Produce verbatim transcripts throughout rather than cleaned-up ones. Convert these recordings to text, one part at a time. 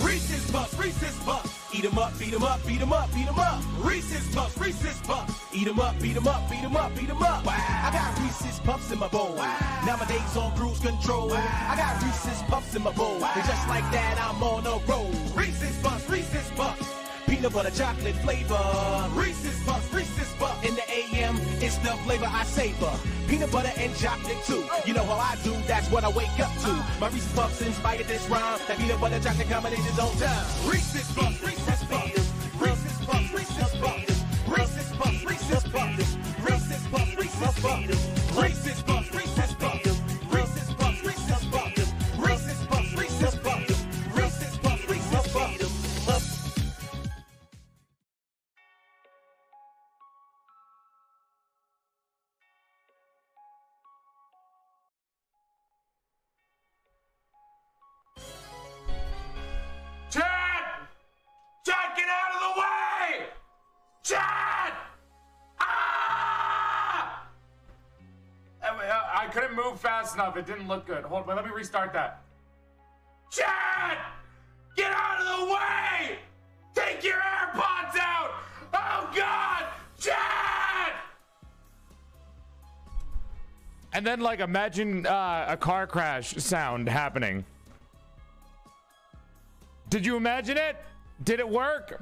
Reese's Puffs, Reese's Puffs, eat 'em up, beat 'em up, beat 'em up, beat 'em up. Reese's Puffs, Reese's Puffs, eat 'em up, beat 'em up, beat 'em up, beat 'em up. Wow. I got Reese's Puffs in my bowl. Wow. Nowadays on cruise control. Wow. I got Reese's Puffs in my bowl. Wow. And just like that, I'm on a roll. Reese's Puffs, Reese's Puffs, peanut butter chocolate flavor. Reese's Puffs, Reese's Puffs. In the A M, it's the flavor I savor. Peanut butter and chocolate too. You know how I do, that's what I wake up to. My Reese's Puffs inspired this rhyme. That peanut butter chocolate combination's on time. Reese's Puffs, Reese's Puffs, Reese's Puffs, Reese's Puffs, Reese's Puffs, Reese's Puffs, Reese's Puffs, Reese's Puffs, Reese's Puffs, Reese's Puffs, Reese's Puffs, Reese's Puffs, Reese's Puffs, Reese's Puffs, Reese's Puffs, Reese's Puffs. I couldn't move fast enough. It didn't look good. Hold on, let me restart that. Chad! Get out of the way! Take your AirPods out! Oh, God! Chad! And then, like, imagine uh, a car crash sound happening. Did you imagine it? Did it work?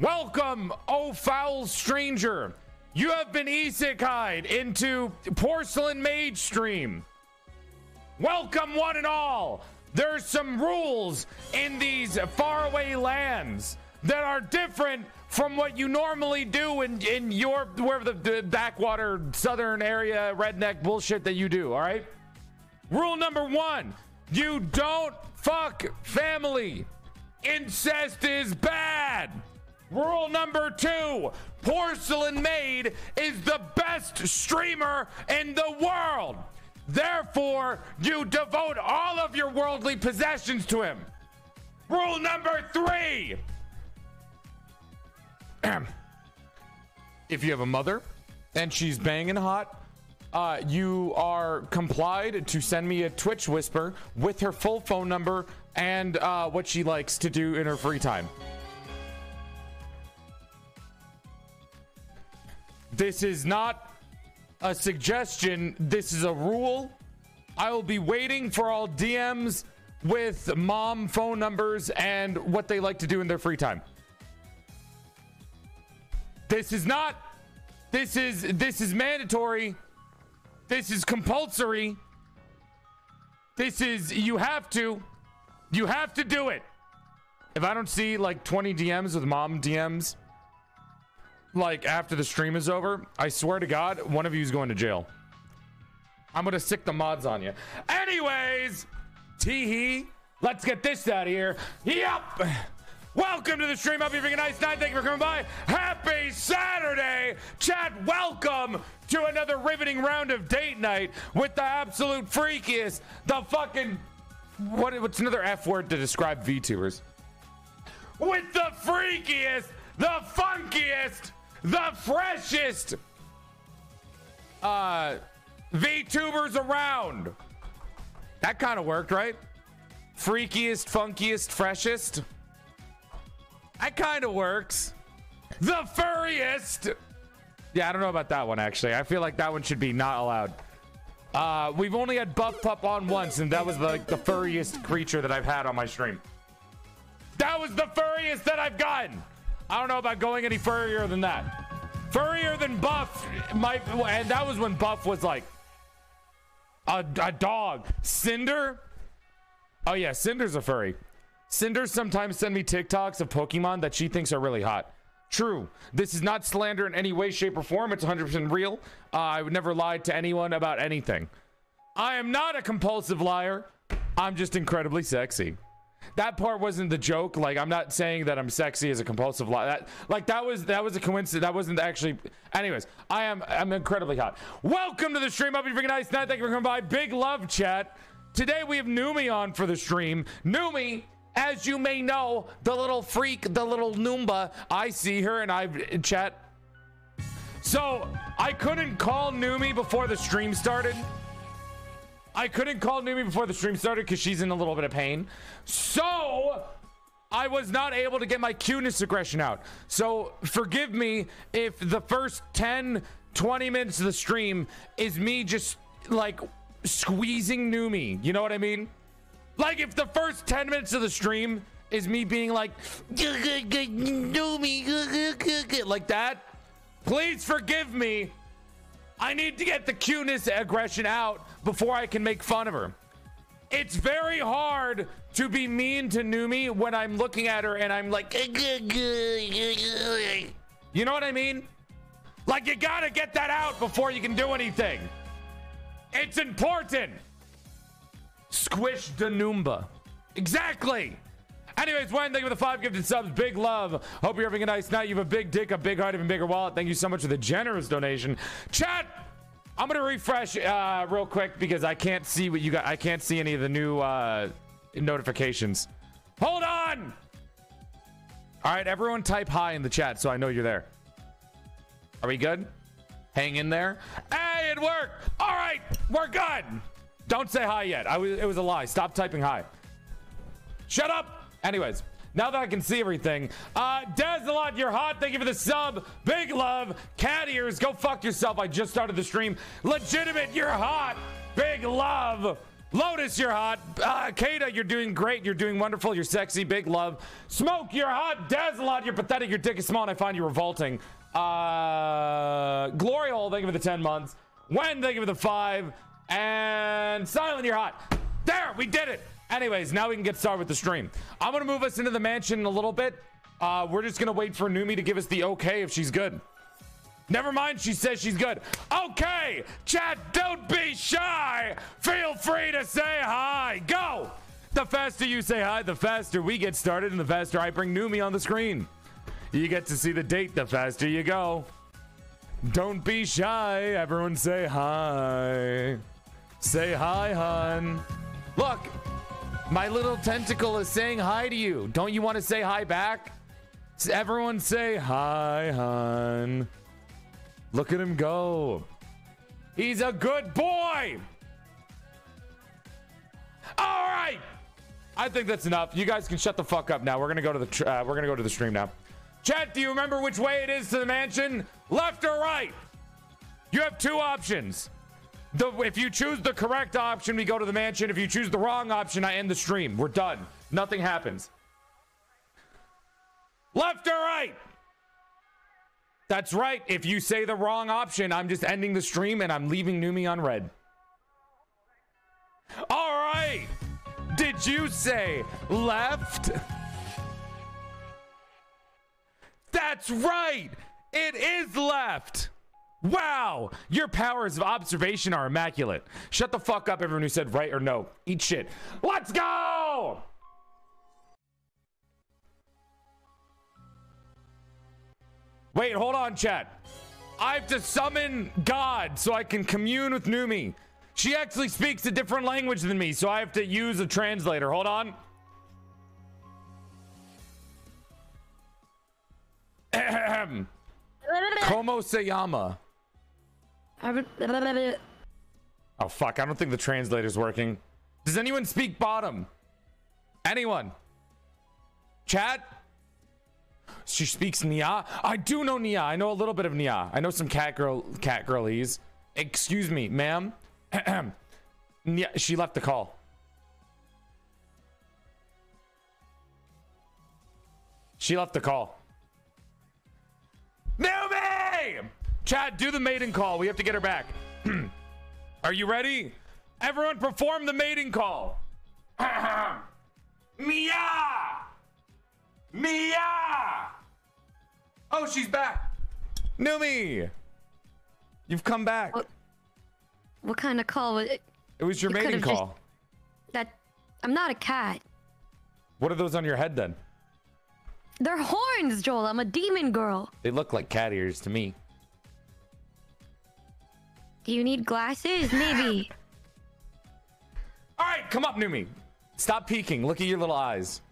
Welcome, oh foul stranger! You have been isekai'd into Porcelain Mage Stream. Welcome one and all. There's some rules in these faraway lands that are different from what you normally do in, in your, wherever the, the backwater southern area redneck bullshit that you do, all right? Rule number one, you don't fuck family. Incest is bad. Rule number two, Porcelain Maid is the best streamer in the world. Therefore, you devote all of your worldly possessions to him. Rule number three. If you have a mother and she's banging hot, uh, you are complied to send me a Twitch whisper with her full phone number and uh, what she likes to do in her free time. This is not a suggestion. This is a rule. I will be waiting for all D Ms with mom phone numbers and what they like to do in their free time. This is not, this is, this is mandatory. This is compulsory. This is, you have to, you have to do it. If I don't see like twenty D Ms with mom D Ms, like after the stream is over, I swear to God, one of you is going to jail. I'm gonna sick the mods on you. Anyways, tee hee, let's get this out of here. Yup. Welcome to the stream. Hope you're having a nice night. Thank you for coming by. Happy Saturday, chat. Welcome to another riveting round of date night with the absolute freakiest, the fucking what? What's another F word to describe VTubers? With the freakiest, the funkiest, the freshest uh, VTubers around. That kind of worked, right? Freakiest, funkiest, freshest. That kind of works. The furriest. Yeah, I don't know about that one, actually. I feel like that one should be not allowed. Uh, we've only had Buff Pup on once, and that was like the furriest creature that I've had on my stream. That was the furriest that I've gotten. I don't know about going any furrier than that. Furrier than Buff, might, and that was when Buff was like a, a dog. Cinder? Oh yeah, Cinder's a furry. Cinder sometimes send me TikToks of Pokemon that she thinks are really hot. True, this is not slander in any way, shape, or form. It's one hundred percent real. Uh, I would never lie to anyone about anything. I am not a compulsive liar. I'm just incredibly sexy. That part wasn't the joke. Like, I'm not saying that I'm sexy as a compulsive liar. That, like, that was that was a coincidence. That wasn't actually. Anyways, I am I'm incredibly hot. Welcome to the stream. Hope you're having a nice night. Thank you for coming by. Big love, chat. Today we have Numi on for the stream. Numi As you may know, the little freak, the little Noomba, I see her and I chat. So I couldn't call Noomi before the stream started. I couldn't call Noomi before the stream started because she's in a little bit of pain. So I was not able to get my cuteness aggression out. So forgive me if the first ten, twenty minutes of the stream is me just like squeezing Noomi. You know what I mean? Like if the first ten minutes of the stream is me being like, Noomi, like that, please forgive me. I need to get the cuteness aggression out before I can make fun of her. It's very hard to be mean to Noomi when I'm looking at her and I'm like, you know what I mean? Like you gotta get that out before you can do anything. It's important. Squish the Noomba. Exactly. Anyways, Wayne, thank you for the five gifted subs. Big love. Hope you're having a nice night. You have a big dick, a big heart, even bigger wallet. Thank you so much for the generous donation. Chat, I'm gonna refresh uh, real quick because I can't see what you got. I can't see any of the new uh, notifications. Hold on. All right, everyone, type hi in the chat so I know you're there. Are we good? Hang in there. Hey, it worked. All right, we're good. Don't say hi yet. I was. It was a lie. Stop typing hi. Shut up. Anyways, now that I can see everything, uh, Dazalot, you're hot. Thank you for the sub. Big love. Cat ears, go fuck yourself. I just started the stream. Legitimate, you're hot. Big love. Lotus, you're hot. Uh, Kada, you're doing great. You're doing wonderful. You're sexy. Big love. Smoke, you're hot. Dazalot, you're pathetic. Your dick is small, and I find you revolting. Uh, Glory Hole, thank you for the ten months. Wen, thank you for the five. And Silent, you're hot. There, we did it. Anyways, now we can get started with the stream. I'm gonna move us into the mansion in a little bit. Uh, we're just gonna wait for Noomi to give us the okay if she's good. Never mind, she says she's good. Okay, chat, don't be shy. Feel free to say hi, go. The faster you say hi, the faster we get started and the faster I bring Noomi on the screen. You get to see the date, the faster you go. Don't be shy, everyone say hi. Say hi, hun. Look. My little tentacle is saying hi to you. Don't you want to say hi back? Everyone say hi, hon. Look at him go. He's a good boy. All right. I think that's enough. You guys can shut the fuck up now. We're gonna go to the tr uh, we're gonna go to the stream now. Chat, do you remember which way it is to the mansion? Left or right? You have two options. The, if you choose the correct option, we go to the mansion. If you choose the wrong option, I end the stream. We're done. Nothing happens. Left or right? That's right. If you say the wrong option, I'm just ending the stream and I'm leaving Noomi on red. All right. Did you say left? That's right. It is left. Wow, your powers of observation are immaculate. Shut the fuck up, everyone who said right or no. Eat shit. Let's go! Wait, hold on, chat. I have to summon God so I can commune with Noomi. She actually speaks a different language than me, so I have to use a translator. Hold on. Ahem. Como se llama? Oh fuck, I don't think the translator's working. Does anyone speak bottom? Anyone? Chat? She speaks Nya? I do know Nya. I know a little bit of Nya. I know some cat girl cat girlies. Excuse me, ma'am. Nya, she left the call. She left the call. Noomi! Chad, do the mating call. We have to get her back. Are you ready? Everyone perform the mating call. Mia! Mia! Oh, she's back. Noomi! You've come back. What, what kind of call was it? It was your you mating call. Just, that I'm not a cat. What are those on your head then? They're horns, Joel. I'm a demon girl. They look like cat ears to me. Do you need glasses? Maybe. All right, come up, Noomi. Stop peeking. Look at your little eyes.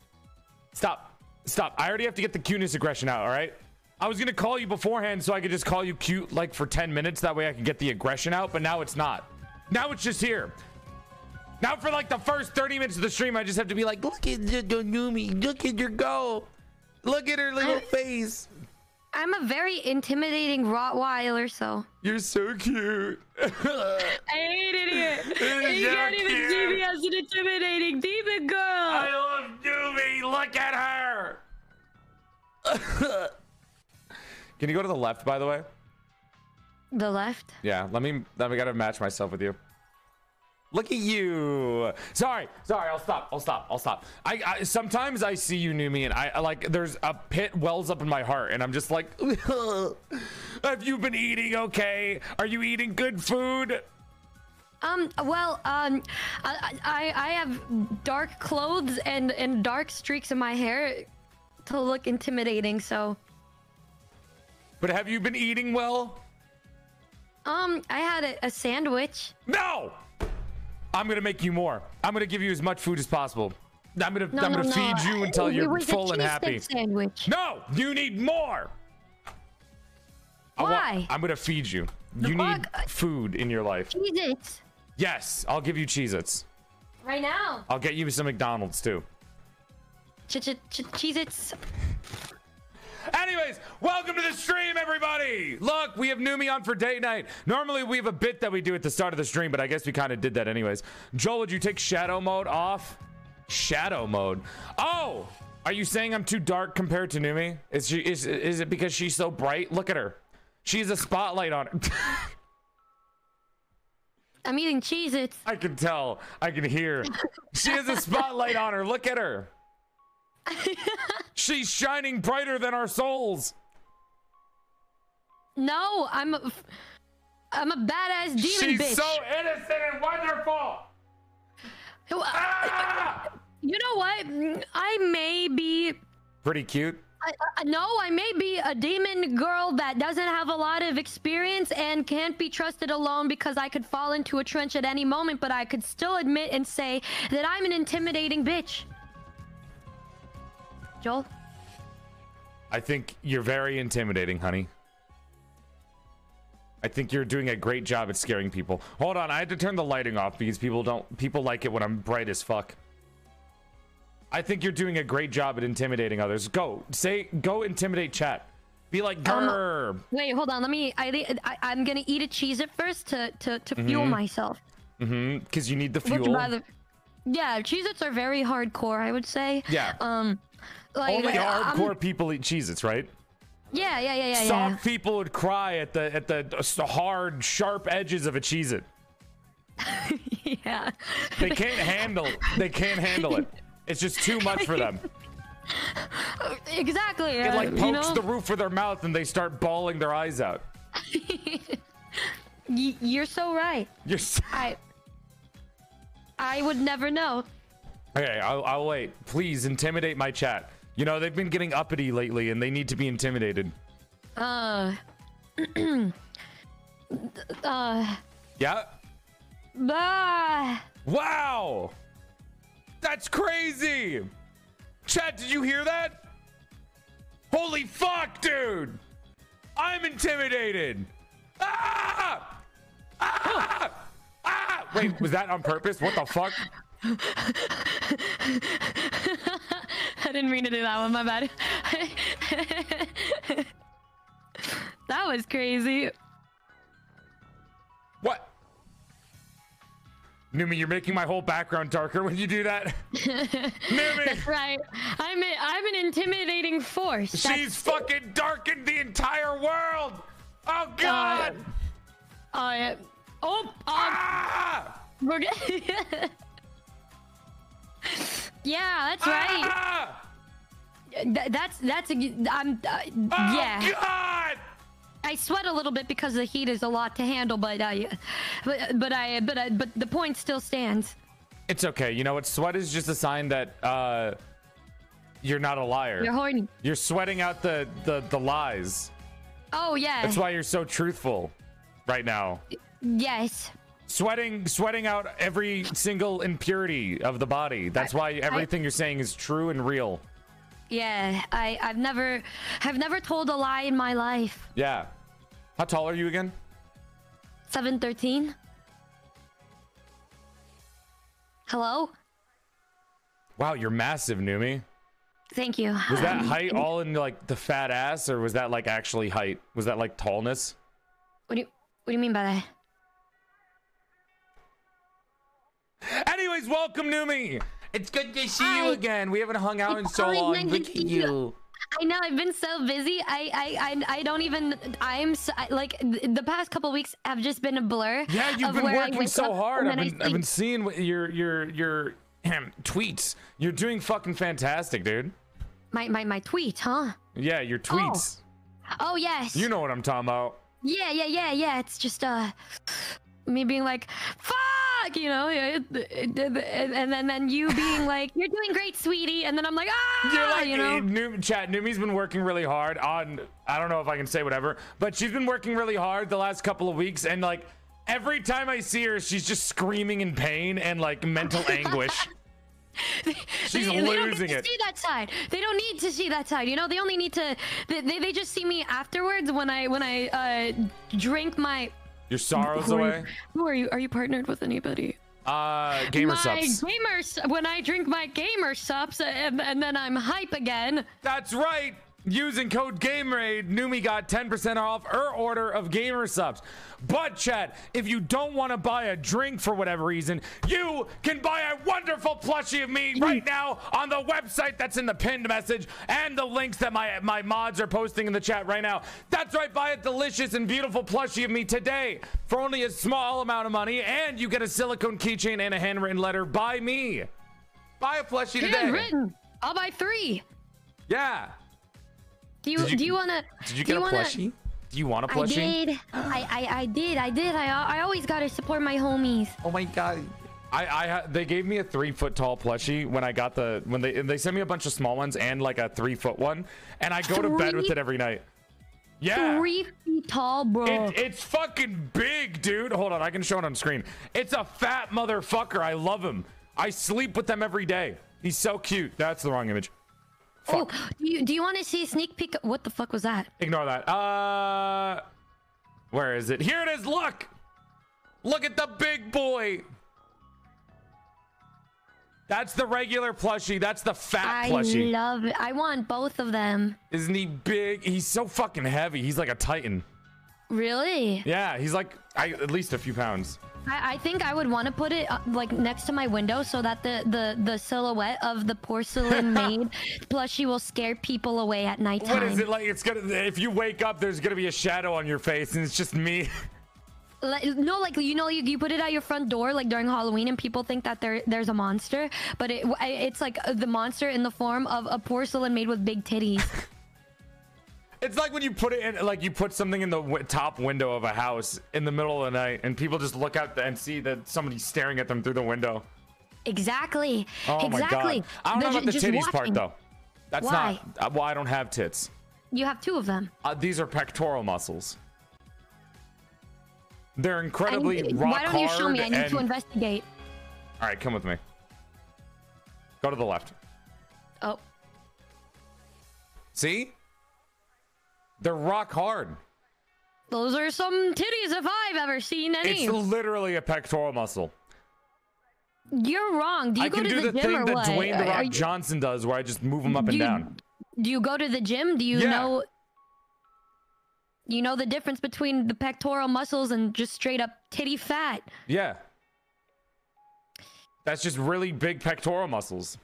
Stop. Stop. I already have to get the cuteness aggression out, all right? I was going to call you beforehand so I could just call you cute, like, for ten minutes. That way I can get the aggression out, but now it's not. Now it's just here. Now for, like, the first thirty minutes of the stream, I just have to be like, look at the Donumi. Look at your go. Look at her little face. I'm a very intimidating Rottweiler, so. You're so cute. I hate it. You so can't cute. Even see me as an intimidating demon girl. I love Doobie. Look at her. Can you go to the left, by the way? The left? Yeah. Let me. I gotta match myself with you. Look at you. Sorry, sorry. I'll stop. I'll stop. I'll stop. I, I sometimes I see you, Numi, and I, I like there's a pit wells up in my heart, and I'm just like, have you been eating okay? Are you eating good food? Um. Well. Um. I. I, I have dark clothes and and dark streaks in my hair to look intimidating. So. But have you been eating well? Um. I had a, a sandwich. No. I'm gonna make you more. I'm gonna give you as much food as possible. I'm gonna, no, I'm no, gonna no. feed you until I, you're full and happy. Sandwich. No, you need more. Why? I want, I'm gonna feed you. You the need fuck? food in your life. Cheez-Its. Yes, I'll give you Cheez-Its. Right now. I'll get you some McDonald's too. Ch-ch-ch-Cheez-Its. Anyways, welcome to the stream, everybody. Look, we have Numi on for date night. Normally, we have a bit that we do at the start of the stream, but I guess we kind of did that anyways. Joel, would you take shadow mode off? Shadow mode. Oh, are you saying I'm too dark compared to Numi? Is she? Is is it because she's so bright? Look at her. She has a spotlight on her. I'm eating Cheez-Its. I can tell. I can hear. She has a spotlight on her. Look at her. She's shining brighter than our souls. No, I'm a, I'm a badass demon She's bitch. She's so innocent and wonderful. Well, ah! You know what? I may be pretty cute. I, I, no, I may be a demon girl that doesn't have a lot of experience and can't be trusted alone because I could fall into a trench at any moment, but I could still admit and say that I'm an intimidating bitch. Joel? I think you're very intimidating, honey. I think you're doing a great job at scaring people. Hold on, I had to turn the lighting off because people don't people like it when I'm bright as fuck. I think you're doing a great job at intimidating others. Go, say, go intimidate chat. Be like, grrr. Um, wait, hold on, let me, I, I, I'm gonna eat a Cheez-It first to, to, to mm-hmm. fuel myself. Mm-hmm, because you need the fuel. The, yeah, Cheez-Its are very hardcore, I would say. Yeah. Um. Like, only hardcore um, people eat Cheez-Its, right? Yeah, yeah, yeah, yeah. Soft yeah. people would cry at the at the, the hard, sharp edges of a Cheez-It. Yeah. They can't handle. They can't handle it. It's just too much for them. Exactly. It like pokes you know? the roof of their mouth and they start bawling their eyes out. You're so right. You're. So I. I would never know. Okay, I'll, I'll wait. Please intimidate my chat. You know, they've been getting uppity lately and they need to be intimidated. Uh. uh. Yeah? Bah. Wow! That's crazy! Chat, did you hear that? Holy fuck, dude! I'm intimidated! Ah! Ah! Ah! Wait, was that on purpose? What the fuck? I didn't mean to do that one, my bad. That was crazy. What? Numi, you're making my whole background darker when you do that. Numi! That's right. I'm, a, I'm an intimidating force. She's That's... fucking darkened the entire world! Oh, God! Uh, uh, oh! Um, ah! We're yeah, that's right. Ah! Th that's that's a, I'm uh, oh, yeah. God! I sweat a little bit because the heat is a lot to handle, but uh, but but I but I, but the point still stands. It's okay. You know what? Sweat is just a sign that uh, you're not a liar. You're horny. You're sweating out the the the lies. Oh yeah. That's why you're so truthful, right now. Yes. Sweating, sweating out every single impurity of the body. That's why everything I, I, you're saying is true and real. Yeah, I, I've never I've never told a lie in my life. Yeah. How tall are you again? seven thirteen. Hello? Wow, you're massive, Numi. Thank you. Was that um, height all in like the fat ass, or was that like actually height? Was that like tallness? What do you what do you mean by that? Anyways, welcome, Numi. It's good to see Hi. you again. We haven't hung out in so oh, long. Look at you. you. I know. I've been so busy. I I I, I don't even. I'm so, I, like the past couple of weeks have just been a blur. Yeah, you've been working so hard. I've been, I've been seeing what your your your tweets. You're doing fucking fantastic, dude. My my my tweet, huh? Yeah, your tweets. Oh, oh yes. You know what I'm talking about. Yeah yeah yeah yeah. It's just uh. me being like, fuck, you know, and then then you being like, you're doing great, sweetie, and then I'm like, ah, you're like, you know, New, chat. Numi's been working really hard on, I don't know if I can say whatever, but she's been working really hard the last couple of weeks, and like every time I see her, she's just screaming in pain and like mental anguish. They, She's they, losing they don't need to it. See that side. They don't need to see that side. You know, they only need to. They they, they just see me afterwards when I when I uh, drink my. Your sorrows who away. Are you, who are you? Are you partnered with anybody? Uh, gamer my subs. Gamers, when I drink my gamer subs, and, and then I'm hype again. That's right. Using code GamerAid, Numi got ten percent off her order of gamer subs. But chat, if you don't want to buy a drink for whatever reason, you can buy a wonderful plushie of me right now on the website that's in the pinned message and the links that my my mods are posting in the chat right now. That's right, buy a delicious and beautiful plushie of me today for only a small amount of money, and you get a silicone keychain and a handwritten letter by me. Buy a plushie today. Handwritten. I'll buy three. Yeah. Do you, you do you wanna? Did you get you a wanna, plushie? Do you want a plushie? I did. I, I I did. I did. I I always gotta support my homies. Oh my god. I I they gave me a three foot tall plushie when I got the when they they sent me a bunch of small ones and like a three foot one, and I go three, to bed with it every night. Yeah. Three feet tall, bro. It, it's fucking big, dude. Hold on, I can show it on screen. It's a fat motherfucker. I love him. I sleep with them every day. He's so cute. That's the wrong image. Fuck. Oh, do you, do you want to see a sneak peek? What the fuck was that? Ignore that. Uh, where is it? Here it is. Look, look at the big boy. That's the regular plushie. That's the fat I plushie. I love it. I want both of them. Isn't he big? He's so fucking heavy. He's like a titan. Really? Yeah, he's like I, at least a few pounds. I, I think I would want to put it uh, like next to my window so that the the the silhouette of the porcelain maid plushie will scare people away at nighttime. What is it like? It's gonna if you wake up, there's gonna be a shadow on your face, and it's just me. Like, no, like you know, you, you put it at your front door like during Halloween, and people think that there there's a monster, but it it's like the monster in the form of a porcelain maid with big titties. It's like when you put it in, like you put something in the w top window of a house in the middle of the night, and people just look out and see that somebody's staring at them through the window. Exactly. Oh exactly. my god. I don't They're know about the titties watching. part though. That's Why? not. Well, I don't have tits. You have two of them. Uh, these are pectoral muscles. They're incredibly need, rock hard. Why don't you show me? I need and... to investigate. All right, come with me. Go to the left. Oh. See? They're rock hard. Those are some titties if I've ever seen any. It's literally a pectoral muscle. You're wrong. Do you I go to the, the gym or what? I can do the thing that Dwayne The Rock you... Johnson does where I just move them up do and you, down. Do you go to the gym? Do you yeah. know... You know the difference between the pectoral muscles and just straight up titty fat. Yeah. That's just really big pectoral muscles.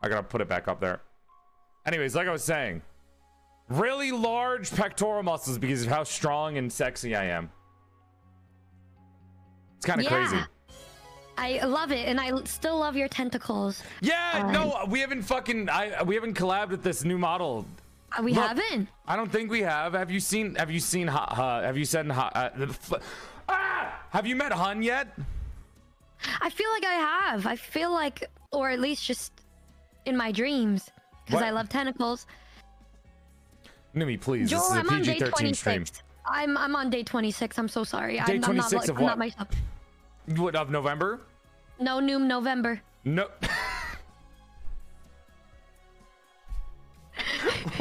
I gotta put it back up there. Anyways, like I was saying... Really large pectoral muscles because of how strong and sexy I am. It's kind of yeah. crazy. I love it, and I still love your tentacles. Yeah, um, no, we haven't fucking, I we haven't collabed with this new model. We Look, haven't. I don't think we have. Have you seen? Have you seen? Uh, have you said? Uh, ah! Have you met Hun yet? I feel like I have. I feel like, or at least just in my dreams, because I love tentacles. Numi, please. Joel, this is a P G thirteen stream. I'm I'm on day twenty-six. I'm so sorry. Day I'm, twenty-six I'm not, of what? Not myself. What of November? No, Noom November. No.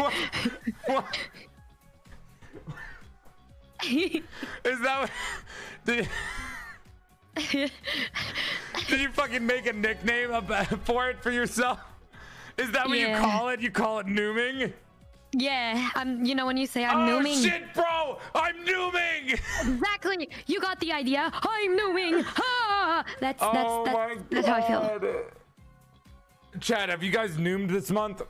What? What? Is that what? Did you, did you fucking make a nickname for it for yourself? Is that what yeah. you call it? You call it nooming? Yeah, I'm. You know when you say I'm oh, nooming. Oh shit, bro! I'm nooming. Exactly. You got the idea. I'm nooming. Ah! That's that's oh that's, that's how I feel. Chad, have you guys noomed this month?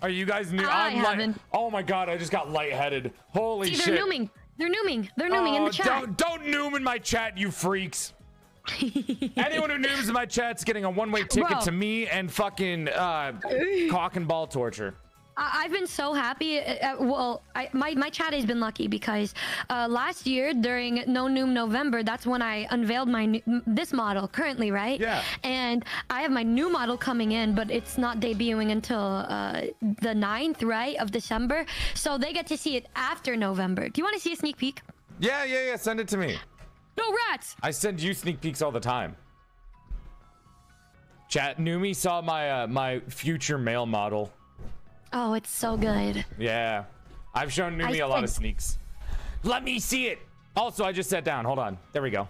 Are you guys new? I I'm haven't. Light oh my god, I just got lightheaded. Holy See, shit. They're nooming. They're nooming. They're nooming oh, in the chat. Don't, don't noom in my chat, you freaks. Anyone who nooms in my chat's getting a one-way ticket Whoa. to me and fucking uh, cock and ball torture. I've been so happy. Uh, well, I, my, my chat has been lucky because uh, last year during No Noom November, that's when I unveiled my new, this model currently, right? Yeah. And I have my new model coming in, but it's not debuting until uh, the ninth, right, of December. So they get to see it after November. Do you want to see a sneak peek? Yeah, yeah, yeah. Send it to me. No rats. I send you sneak peeks all the time. Chat, Noomi saw my uh, my future male model. Oh, it's so good. Yeah, I've shown Noomi a lot of sneaks. Let me see it. Also, I just sat down. Hold on. There we go.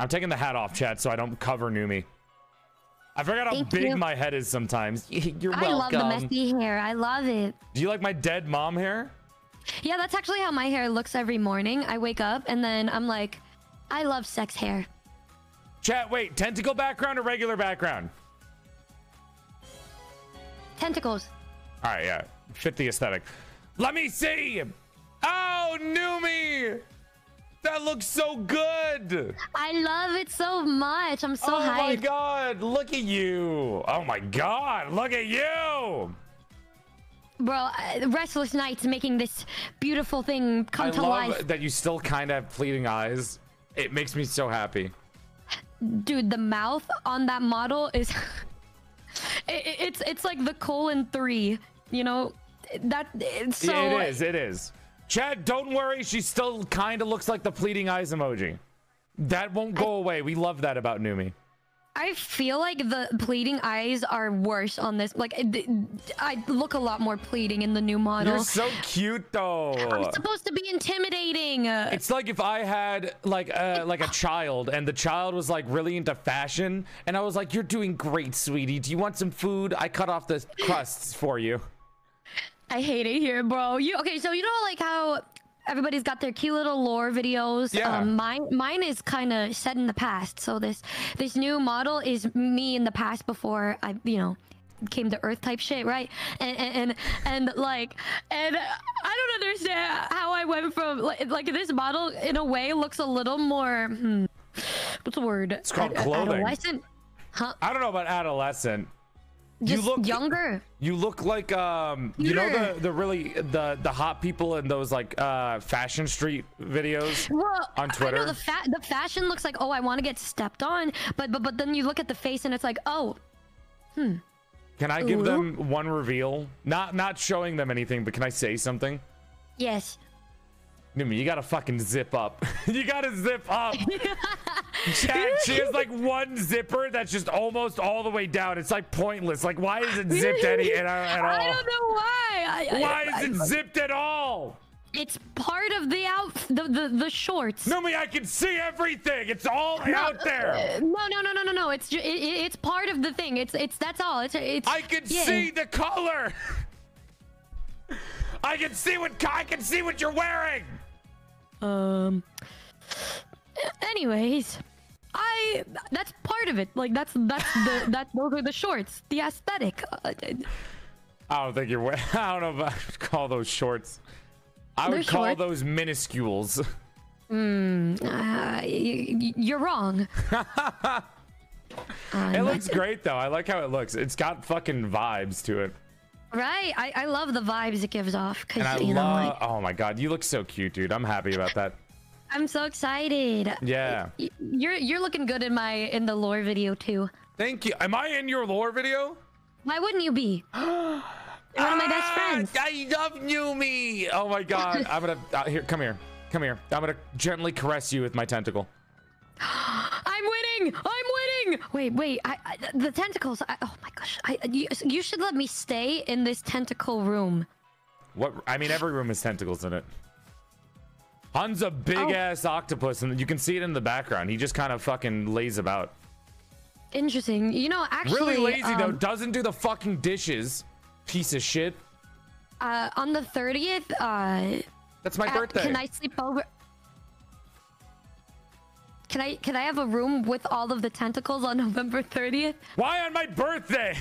I'm taking the hat off, chat, so I don't cover Noomi. I forgot how big my head is sometimes. You're welcome. I love the messy hair. I love it. Do you like my dead mom hair? Yeah, that's actually how my hair looks every morning. I wake up and then I'm like, I love sex hair. Chat, wait. Tentacle background or regular background? Tentacles. All right, yeah, fit the aesthetic. Let me see. Oh, Noomi, that looks so good. I love it so much. I'm so hyped. Oh my god, look at you. Oh my god, look at you. Bro, uh, Restless Nights making this beautiful thing come to life. I love that you still kind of have pleading eyes. It makes me so happy. Dude, the mouth on that model is it, it's it's like the colon three. You know, that it's so yeah, it is, it is. Chad, don't worry, she still kind of looks like the pleading eyes emoji. That won't go I, away. We love that about Noomi. I feel like the pleading eyes are worse on this. Like, I look a lot more pleading in the new model. You're so cute, though. I'm supposed to be intimidating. It's like if I had like a, like a child, and the child was like really into fashion, and I was like, "You're doing great, sweetie. Do you want some food? I cut off the crusts for you." I hate it here, bro. You okay? So you know, like how everybody's got their cute little lore videos. Yeah. Um, mine, mine is kind of set in the past. So this, this new model is me in the past before I, you know, came to Earth type shit, right? And and and, and like, and I don't understand how I went from like, like this model in a way looks a little more. Hmm, what's the word? It's called clothing. Adolescent. Huh? I don't know about adolescent. Just you look younger. You look like um you know the the really the the hot people in those like uh fashion street videos well, on Twitter. I know the fa the fashion looks like, oh, I want to get stepped on, but but but then you look at the face and it's like, oh, hmm. Can I give Ooh. them one reveal? Not not showing them anything, but can I say something? Yes. Noomi, you gotta fucking zip up. You gotta zip up. Chad, she has like one zipper that's just almost all the way down. It's like pointless. Like, why is it zipped any at, at all? I don't know why. I, why I, is I, it I, zipped at all? It's part of the out the the, the shorts. Noomi, I can see everything. It's all no, out there. No, no, no, no, no, no. It's just, it, it's part of the thing. It's it's that's all. It's it's. I can yeah. see the color. I can see what I can see what you're wearing. Um. Anyways, I that's part of it. Like that's that's the that those are the shorts, the aesthetic. I don't think you're wearing. I don't know if I would call those shorts. I They're would call short. those minuscules. Mm, uh, you're wrong. It looks great though. I like how it looks. It's got fucking vibes to it. Right, I, I love the vibes it gives off. Cause, and I you know, love, like, oh my god, you look so cute, dude. I'm happy about that. I'm so excited. Yeah. You're you're looking good in my in the lore video too. Thank you. Am I in your lore video? Why wouldn't you be? You're one ah, of my best friends. I love Noomi. Oh my god, I'm gonna uh, here. Come here, come here. I'm gonna gently caress you with my tentacle. I'm winning. I'm winning. Wait, wait. I, I the tentacles. I, oh my gosh. I you, you should let me stay in this tentacle room. What? I mean, every room has tentacles in it. Han's a big oh. ass octopus, and you can see it in the background. He just kind of fucking lays about. Interesting. You know, actually, really lazy um, though. Doesn't do the fucking dishes. Piece of shit. Uh, on the thirtieth. Uh, That's my at, birthday. Can I sleep over? Can I can I have a room with all of the tentacles on November thirtieth? Why on my birthday?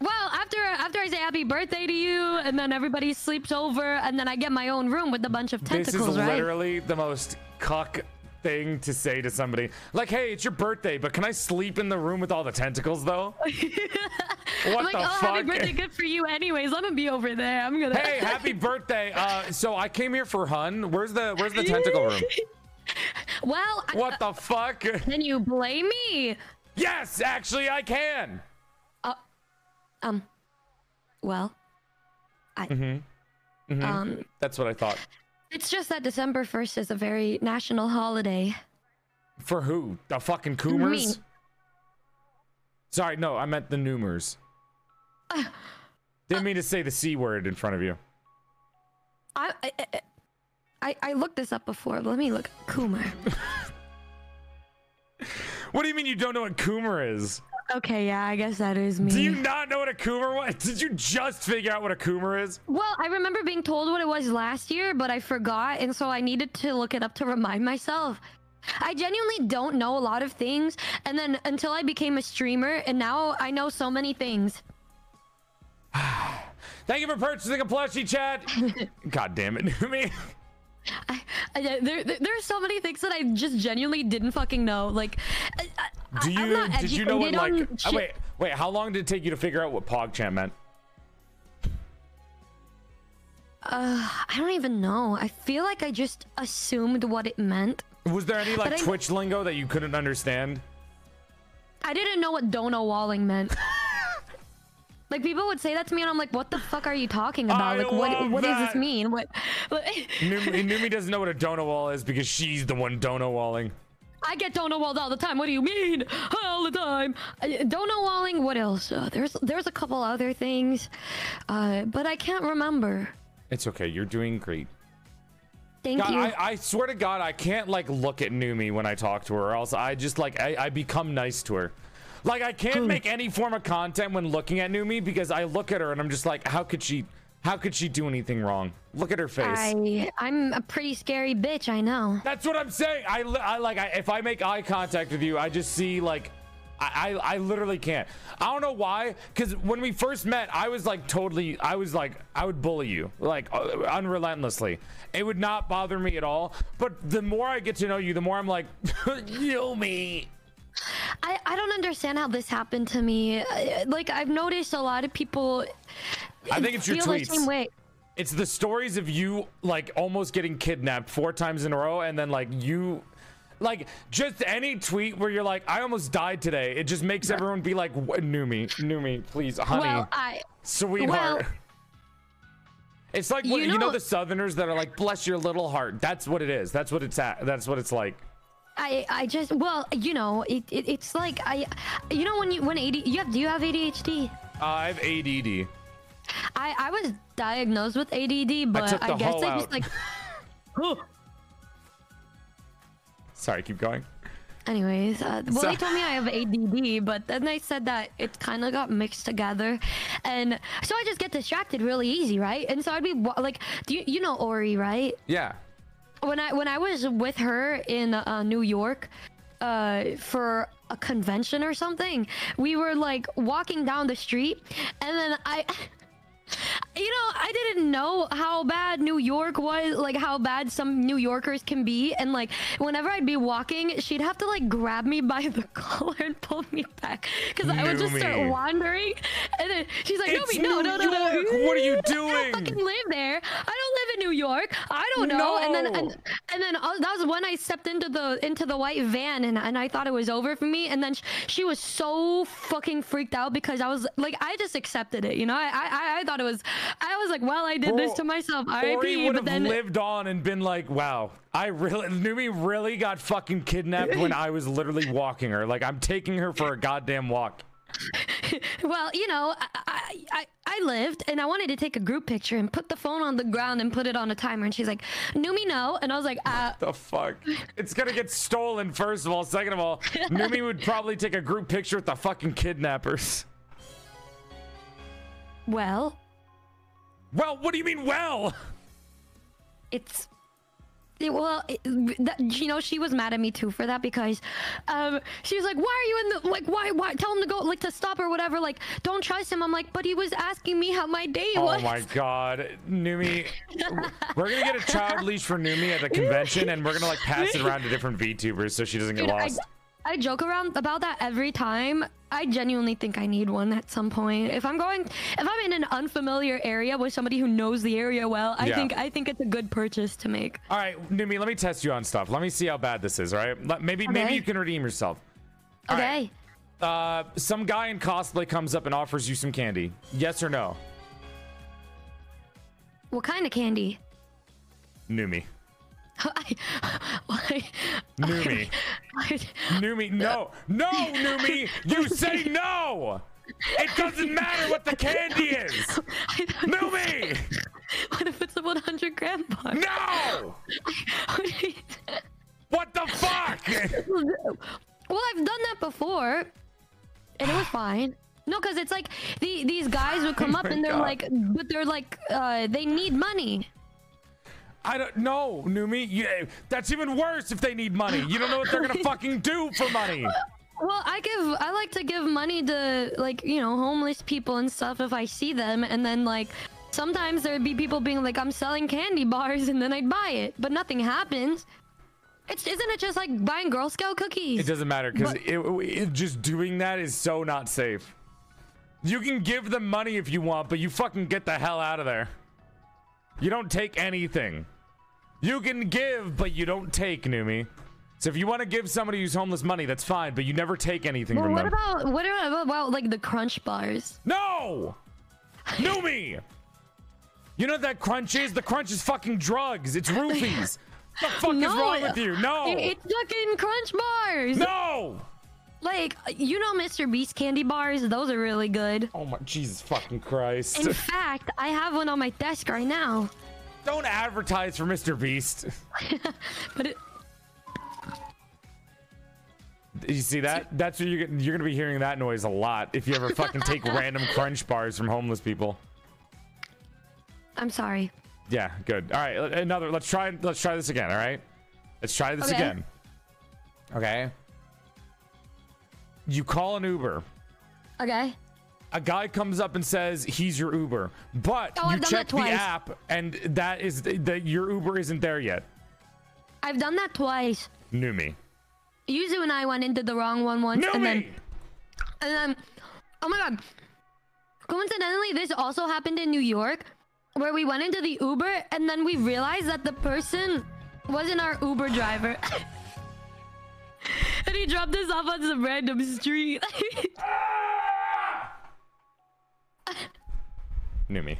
Well, after after I say happy birthday to you, and then everybody sleeps over, and then I get my own room with a bunch of tentacles, right? This is literally right? the most cuck thing to say to somebody. Like, hey, it's your birthday, but can I sleep in the room with all the tentacles, though? What I'm like, the oh, fuck? Happy birthday, good for you anyways. I'm gonna be over there. I'm gonna... Hey, happy birthday. Uh, so I came here for Hun. Where's the, where's the tentacle room? Well, what I, the fuck? Can you blame me? Yes, actually, I can. Uh, um, well, I. Mm-hmm. Mm-hmm. Um, that's what I thought. It's just that December first is a very national holiday. For who? The fucking Coomers? Me. Sorry, no, I meant the Noomers. Uh, Didn't uh, mean to say the C word in front of you. I. I, I I, I looked this up before, but let me look up Coomer. What do you mean you don't know what Coomer is? Okay, yeah, I guess that is me. Do you not know what a Coomer was? Did you just figure out what a Coomer is? Well, I remember being told what it was last year, but I forgot, and so I needed to look it up to remind myself. I genuinely don't know a lot of things, and then until I became a streamer, and now I know so many things. Thank you for purchasing a plushie, chat. God damn it, Noomi. I, I, there, there, there are so many things that I just genuinely didn't fucking know. Like, I, I, do you? I'm not did you know what? Like, oh, wait, wait. How long did it take you to figure out what PogChamp meant? Uh, I don't even know. I feel like I just assumed what it meant. Was there any like but Twitch I, lingo that you couldn't understand? I didn't know what dono walling meant. Like, people would say that to me, and I'm like, what the fuck are you talking about? I like, what, what does this mean? What? Noomi doesn't know what a dono wall is because she's the one dono walling. I get dono walled all the time. What do you mean? All the time. Dono walling, what else? Uh, there's there's a couple other things, uh, but I can't remember. It's okay. You're doing great. Thank God, you. I, I swear to God, I can't, like, look at Noomi when I talk to her, or else I just, like, I, I become nice to her. Like, I can't make any form of content when looking at Noomi because I look at her and I'm just like, how could she, how could she do anything wrong? Look at her face. I, I'm a pretty scary bitch, I know. That's what I'm saying. I, I like, I, if I make eye contact with you, I just see like, I, I, I literally can't. I don't know why, because when we first met, I was like totally, I was like, I would bully you, like uh, unrelentlessly. It would not bother me at all. But the more I get to know you, the more I'm like, Noomi. I, I don't understand how this happened to me. Like, I've noticed a lot of people I think it's feel your tweets. The same way. It's the stories of you, like, almost getting kidnapped four times in a row, and then, like, you... Like, just any tweet where you're like, I almost died today. It just makes everyone be like, Noomi, Noomi, please, honey, well, I, sweetheart. Well, it's like, what, you, know, you know the Southerners that are like, bless your little heart. That's what it is. That's what it's at. That's what it's like. I, I just, well, you know, it, it it's like, I, you know, when you, when A D, you have, do you have A D H D? Uh, I have A D D. I, I was diagnosed with A D D, but I, I guess I just like, sorry, keep going. Anyways, uh, well, so... they told me I have A D D, but then they said that it kind of got mixed together. And so I just get distracted really easy, right? And so I'd be like, do you, you know Ori, right? Yeah. When I when I was with her in uh, New York uh, for a convention or something, we were like walking down the street, and then I, you know, I didn't know how bad New York was, like how bad some New Yorkers can be, and like whenever I'd be walking, she'd have to like grab me by the collar and pull me back because I would just start wandering, and then she's like, it's "No, no, no, no, no! What are you doing? I don't fucking live there. I don't." New York, I don't know. No. And then, and, and then uh, that was when I stepped into the into the white van, and and I thought it was over for me. And then sh she was so fucking freaked out because I was like, I just accepted it, you know. I I, I thought it was, I was like, well, I did Bro, this to myself. R I P would have then... lived on and been like, wow, I really, Noomi really got fucking kidnapped when I was literally walking her. Like, I'm taking her for a goddamn walk. Well, you know, I, I I lived, and I wanted to take a group picture and put the phone on the ground and put it on a timer. And she's like, Numi, no. And I was like, uh. What the fuck? It's gonna get stolen, first of all. Second of all, Numi would probably take a group picture with the fucking kidnappers. Well. Well, what do you mean, well? It's... It, well, it, that, you know, she was mad at me too for that, because um, she was like, why are you in the, like, why, why, tell him to go, like, to stop or whatever, like, don't trust him. I'm like, but he was asking me how my day oh was. Oh my God, Numi, we're gonna get a child leash for Numi at the convention, and we're gonna, like, pass it around to different VTubers so she doesn't get Dude, lost. I, I joke around about that every time. I genuinely think I need one at some point. If I'm going, if I'm in an unfamiliar area with somebody who knows the area well, I yeah. think I think it's a good purchase to make. All right, Numi, let me test you on stuff. Let me see how bad this is. All right, let, maybe okay. maybe you can redeem yourself. All okay. Right. Uh, some guy in cosplay comes up and offers you some candy. Yes or no? What kind of candy? Numi. I, why? Numi. Numi, no. No, Numi! You say no! It doesn't matter what the candy is! Numi! What if it's a one hundred gram bar? No! What the fuck? Well, I've done that before. And it was fine. No, because it's like, the, these guys would come oh up and they're God. like, but they're like, uh, they need money. I don't know, Numi. You, that's even worse if they need money. You don't know what they're gonna fucking do for money. Well, I give, I like to give money to, like, you know, homeless people and stuff if I see them, and then, like, sometimes there'd be people being like, I'm selling candy bars, and then I'd buy it, but nothing happens. It's, isn't it just like buying Girl Scout cookies? It doesn't matter, because it, it, just doing that is so not safe. You can give them money if you want, but you fucking get the hell out of there. You don't take anything. You can give, but you don't take, Numi. So if you want to give somebody who's homeless money, that's fine, but you never take anything well, from what them. About, what about, about, like, the crunch bars? No! Numi! You know what that crunch is? The crunch is fucking drugs. It's roofies. What the fuck no, is wrong with you? No! It, it's fucking crunch bars! No! Like, you know, Mister Beast candy bars? Those are really good. Oh my, Jesus fucking Christ. In fact, I have one on my desk right now. Don't advertise for Mister Beast. But it... You see that? That's what you're getting. You're gonna be hearing that noise a lot if you ever fucking take random crunch bars from homeless people. I'm sorry. Yeah, good. All right, another. Let's try. Let's try this again. All right, let's try this okay. again. Okay. You call an Uber. Okay. A guy comes up and says he's your Uber, but oh, you check the app and that is that your Uber isn't there yet. I've done that twice. Numi. Yuzu and I went into the wrong one once, Numi! and then, and then, oh my God. Coincidentally, this also happened in New York, where we went into the Uber and then we realized that the person wasn't our Uber driver. And he dropped us off on some random street. Numi.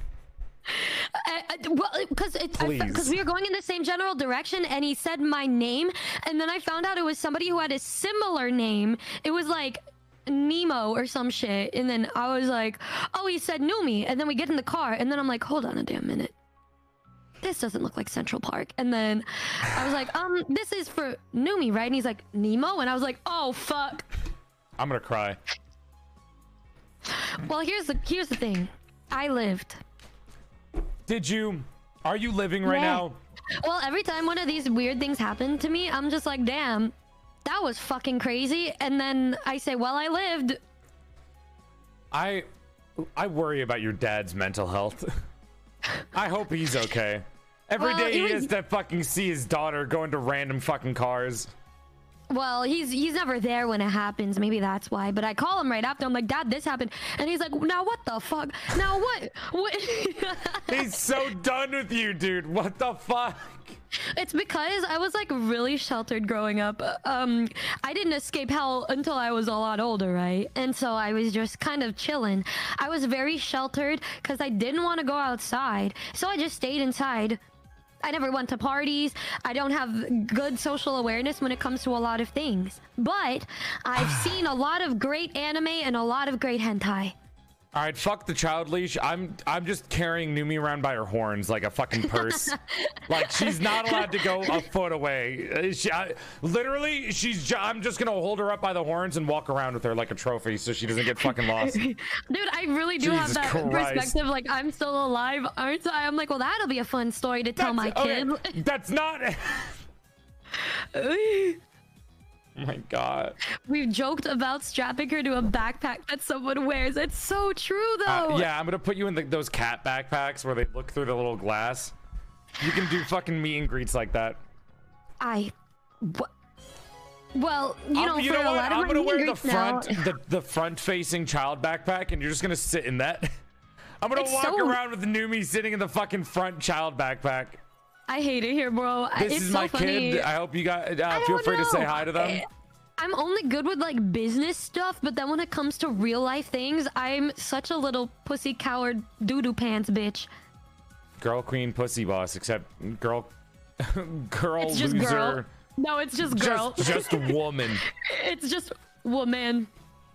I, I, well, because because we were going in the same general direction, and he said my name, and then I found out it was somebody who had a similar name. It was like Nemo or some shit, and then I was like, oh, he said Numi, and then we get in the car, and then I'm like, hold on a damn minute. This doesn't look like Central Park. And then I was like, um, this is for Numi, right? And he's like, Nemo? And I was like, oh, fuck. I'm gonna cry. Well, here's the here's the thing. I lived. Did you? Are you living right yeah. now? Well, every time one of these weird things happen to me, I'm just like, damn, that was fucking crazy. And then I say, well, I lived. I, I worry about your dad's mental health. I hope he's okay. Every well, day he has to fucking see his daughter go into random fucking cars. Well, he's he's never there when it happens. Maybe that's why. But I call him right after. I'm like, Dad, this happened. And he's like, now what the fuck? Now what? what? He's so done with you, dude. What the fuck? It's because I was, like, really sheltered growing up. Um, I didn't escape hell until I was a lot older, right? And so I was just kind of chilling. I was very sheltered because I didn't want to go outside. So I just stayed inside. I never went to parties. I don't have good social awareness when it comes to a lot of things. But I've seen a lot of great anime and a lot of great hentai. All right, fuck the child leash. I'm I'm just carrying Numi around by her horns like a fucking purse. Like, she's not allowed to go a foot away. She, I, literally, she's. I'm just gonna hold her up by the horns and walk around with her like a trophy so she doesn't get fucking lost. Dude, I really do Jesus have that Christ. perspective. Like, I'm still alive, aren't I? I'm like, well, that'll be a fun story to that's, tell my okay, kid. That's not. Oh my god. We've joked about strapping her to a backpack that someone wears. It's so true, though. Uh, yeah, I'm gonna put you in the, those cat backpacks where they look through the little glass. You can do fucking meet and greets like that. I... Well, you know, you for know a what? lot of I'm gonna wear the front, the, the front-facing child backpack, and you're just gonna sit in that. I'm gonna it's walk so... around with Numi sitting in the fucking front child backpack. I hate it here, bro. This it's is so my funny. kid. I hope you guys uh, feel free know. to say hi to them. I'm only good with like business stuff, but then when it comes to real life things, I'm such a little pussy coward doo-doo pants bitch. Girl queen pussy boss, except girl, girl it's just loser. Girl. No, it's just girl. Just, just woman. It's just woman.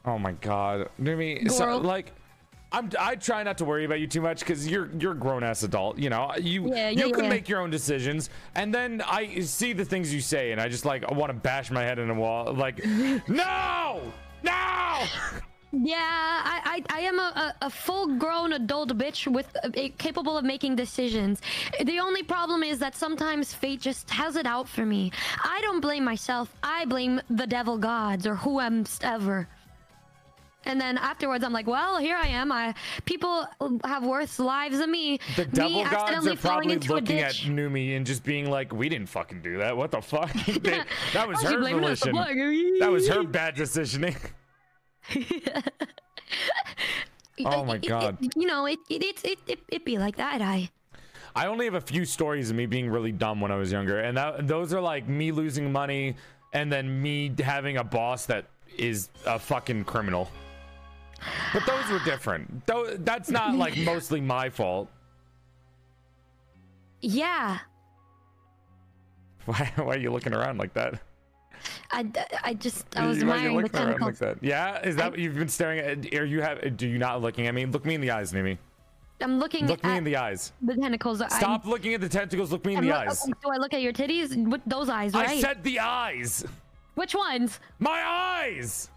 Oh my god, Numi. So, like. I'm, I try not to worry about you too much because you're you're a grown-ass adult, you know. You yeah, yeah, you can yeah. make your own decisions, and then I see the things you say, and I just like I want to bash my head in a wall, like, no, no. Yeah, I I, I am a, a full-grown adult bitch with a, capable of making decisions. The only problem is that sometimes fate just has it out for me. I don't blame myself. I blame the devil gods or who I'm ever. And then afterwards, I'm like, well, here I am. I people have worse lives than me. The devil me gods are probably looking at Numi and just being like, we didn't fucking do that. What the fuck? they, that was her volition. That was her bad decisioning. Oh my god. It, it, you know, it it it it it, it be like that. I. I only have a few stories of me being really dumb when I was younger, and that, those are like me losing money, and then me having a boss that is a fucking criminal. But those were different. Th that's not like mostly my fault. Yeah. Why, why are you looking around like that? I, I just I was admiring the chemical. Like that. Yeah, is that I, what you've been staring at? Are you have? Do you not looking at me? Look me in the eyes, Numi. I'm looking. Look at me in the eyes. The tentacles. Stop I'm, looking at the tentacles. Look me in I'm the eyes. Do I look at your titties? With those eyes, right? I said the eyes. Which ones? My eyes.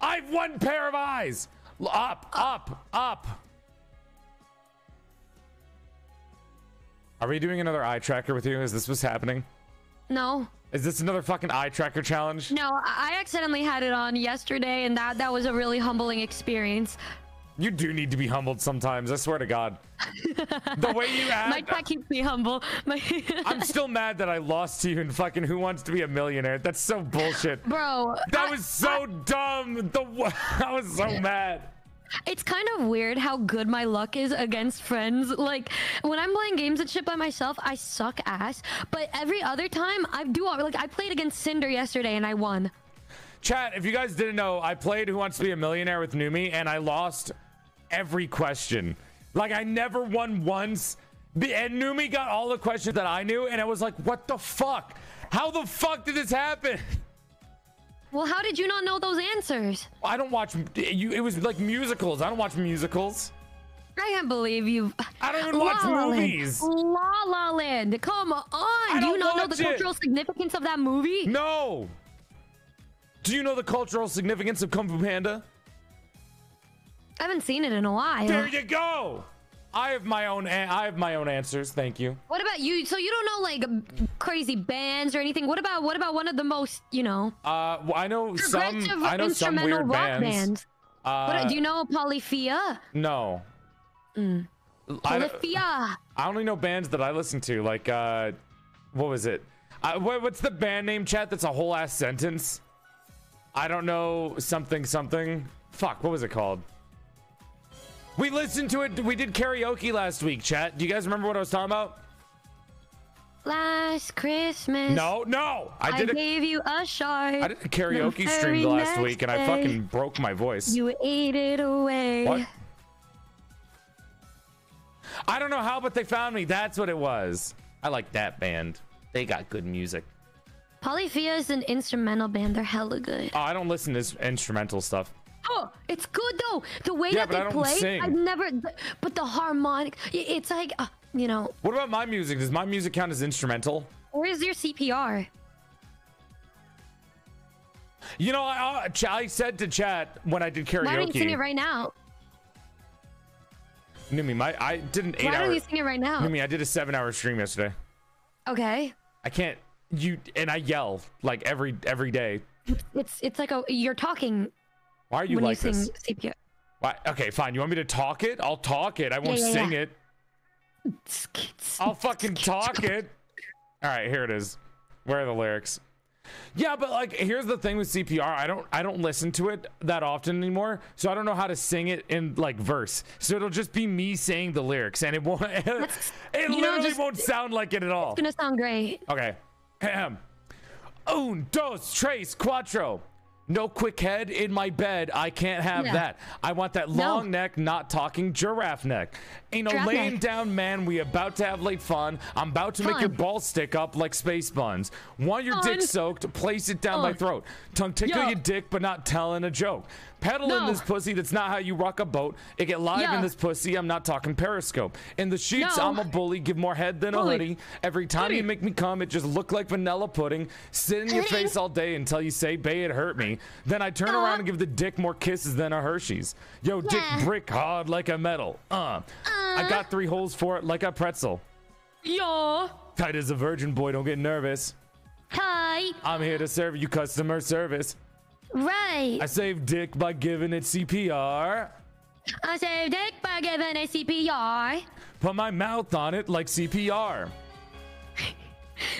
I have one pair of eyes. Up, up, up. Are we doing another eye tracker with you? Is this what's happening? No. Is this another fucking eye tracker challenge? No, I accidentally had it on yesterday, and that that was a really humbling experience. You do need to be humbled sometimes. I swear to God. The way you act. My cat keeps me humble. My I'm still mad that I lost to you in fucking Who Wants to Be a Millionaire. That's so bullshit. Bro. That I, was so I, dumb. The I was so mad. It's kind of weird how good my luck is against friends. Like, when I'm playing games and shit by myself, I suck ass. But every other time, I do. Like, I played against Cinder yesterday and I won. Chat, if you guys didn't know, I played Who Wants to Be a Millionaire with Numi and I lost every question. Like, I never won once. And Numi got all the questions that I knew, and I was like, what the fuck? How the fuck did this happen? Well, how did you not know those answers? I don't watch... You, it was like musicals. I don't watch musicals. I can't believe you... I don't even La watch La movies. La La Land. Come on. Do you not know the it. cultural significance of that movie? No. Do you know the cultural significance of Kung Fu Panda? I haven't seen it in a while. There you go. I have my own. I have my own answers. Thank you. What about you? So you don't know like crazy bands or anything. What about what about one of the most you know? Uh, well, I know some. I know some weird rock bands. bands. Uh, what, do you know Polyphia? No. Mm. Polyphia. I, I only know bands that I listen to. Like, uh, what was it? I, what, what's the band name? Chat. That's a whole ass sentence. I don't know something something. Fuck. What was it called? We listened to it. We did karaoke last week, chat. Do you guys remember what I was talking about? Last Christmas. No, no. I, did I a, gave you a shard. I did a karaoke stream last week, and I fucking broke my voice. You ate it away. What? I don't know how, but they found me. That's what it was. I like that band. They got good music. Polyphia is an instrumental band. They're hella good. Oh, I don't listen to this instrumental stuff. Oh, it's good though. The way yeah, that they I play, sing. I've never. But the harmonic, it's like, uh, you know. What about my music? Does my music count as instrumental? Or is your C P R? You know, I, I said to chat when I did karaoke. Why don't you sing it right now? Numi, my I did an eight-hour. Why don't you sing it right now? Numi, I did a seven-hour stream yesterday. Okay. I can't. You and I yell like every every day. It's it's like a you're talking. Why are you when like you this? Sing why? Okay, fine. You want me to talk it? I'll talk it. I won't yeah, yeah, sing yeah. it. I'll fucking talk it. All right, here it is. Where are the lyrics? Yeah, but like, here's the thing with C P R. I don't I don't listen to it that often anymore, so I don't know how to sing it in like verse. So it'll just be me saying the lyrics, and it won't. it literally know, just, won't sound like it at all. It's gonna sound great. Okay. Un, dos, tres, cuatro. No quick head in my bed. I can't have yeah. that. I want that long no. neck, not talking giraffe neck. Ain't no laying neck. Down, man. We about to have late fun. I'm about to fun. Make your balls stick up like space buns. Want your fun. Dick soaked? Place it down fun. My throat. Tongue tickle Yo. Your dick, but not telling a joke. Pedal no. in this pussy. That's not how you rock a boat. It get live yeah. in this pussy. I'm not talking Periscope. In the sheets, no. I'm a bully. Give more head than bully. A hoodie. Every time hoodie. You make me come, it just look like vanilla pudding. Sit in your face all day until you say, "Bay, it hurt me." Then I turn no. around and give the dick more kisses than a Hershey's. Yo, yeah. dick brick hard like a metal. Uh. uh. I got three holes for it like a pretzel. Yo. Tight as a virgin, boy. Don't get nervous. Hi. I'm here to serve you customer service. Right. I saved dick by giving it C P R. I saved dick by giving it C P R. Put my mouth on it like C P R.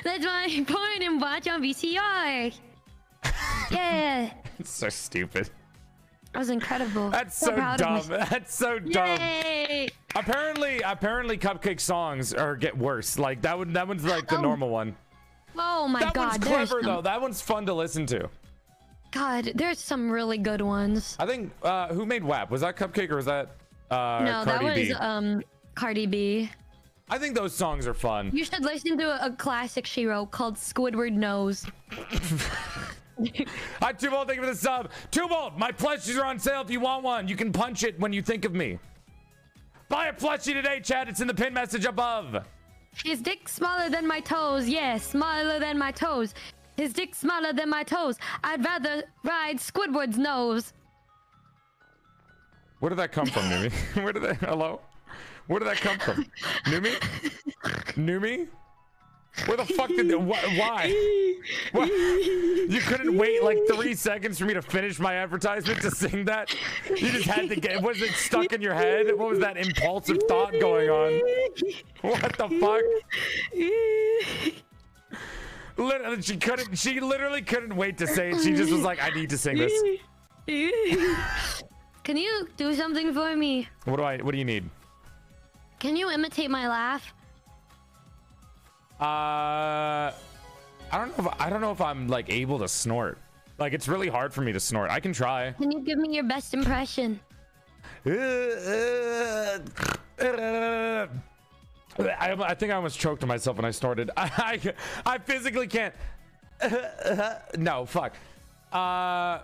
That's my point and watch on V C R. Yeah. It's so stupid. That was incredible. That's so, so dumb. That's so dumb. Yay. Apparently, apparently, Cupcake songs are get worse. Like that one. That one's like the oh. normal one. Oh my that god. That one's clever though. That one's fun to listen to. God, there's some really good ones. I think uh who made W A P? Was that Cupcake or was that uh no, Cardi that was B? um Cardi B. I think those songs are fun. You should listen to a, a classic she wrote called Squidward Nose. Hi Tubal, thank you for the sub. Tubal, my plushies are on sale if you want one. You can punch it when you think of me. Buy a plushie today, chat. It's in the pin message above. His dick smaller than my toes. Yes, smaller than my toes. His dick's smaller than my toes. I'd rather ride Squidward's nose. Where did that come from, Numi? Where did that? Hello? Where did that come from? Numi? Numi? Where the fuck did? Wh why? What? You couldn't wait like three seconds for me to finish my advertisement to sing that? You just had to get. Was it stuck in your head? What was that impulsive thought going on? What the fuck? Literally, she couldn't. She literally couldn't wait to say it. She just was like, "I need to sing this." Can you do something for me? What do I? What do you need? Can you imitate my laugh? Uh, I don't know. If, I don't know if I'm like able to snort. Like it's really hard for me to snort. I can try. Can you give me your best impression? I, I think I almost choked on myself when I snorted. I, I, I physically can't. No, fuck. Uh,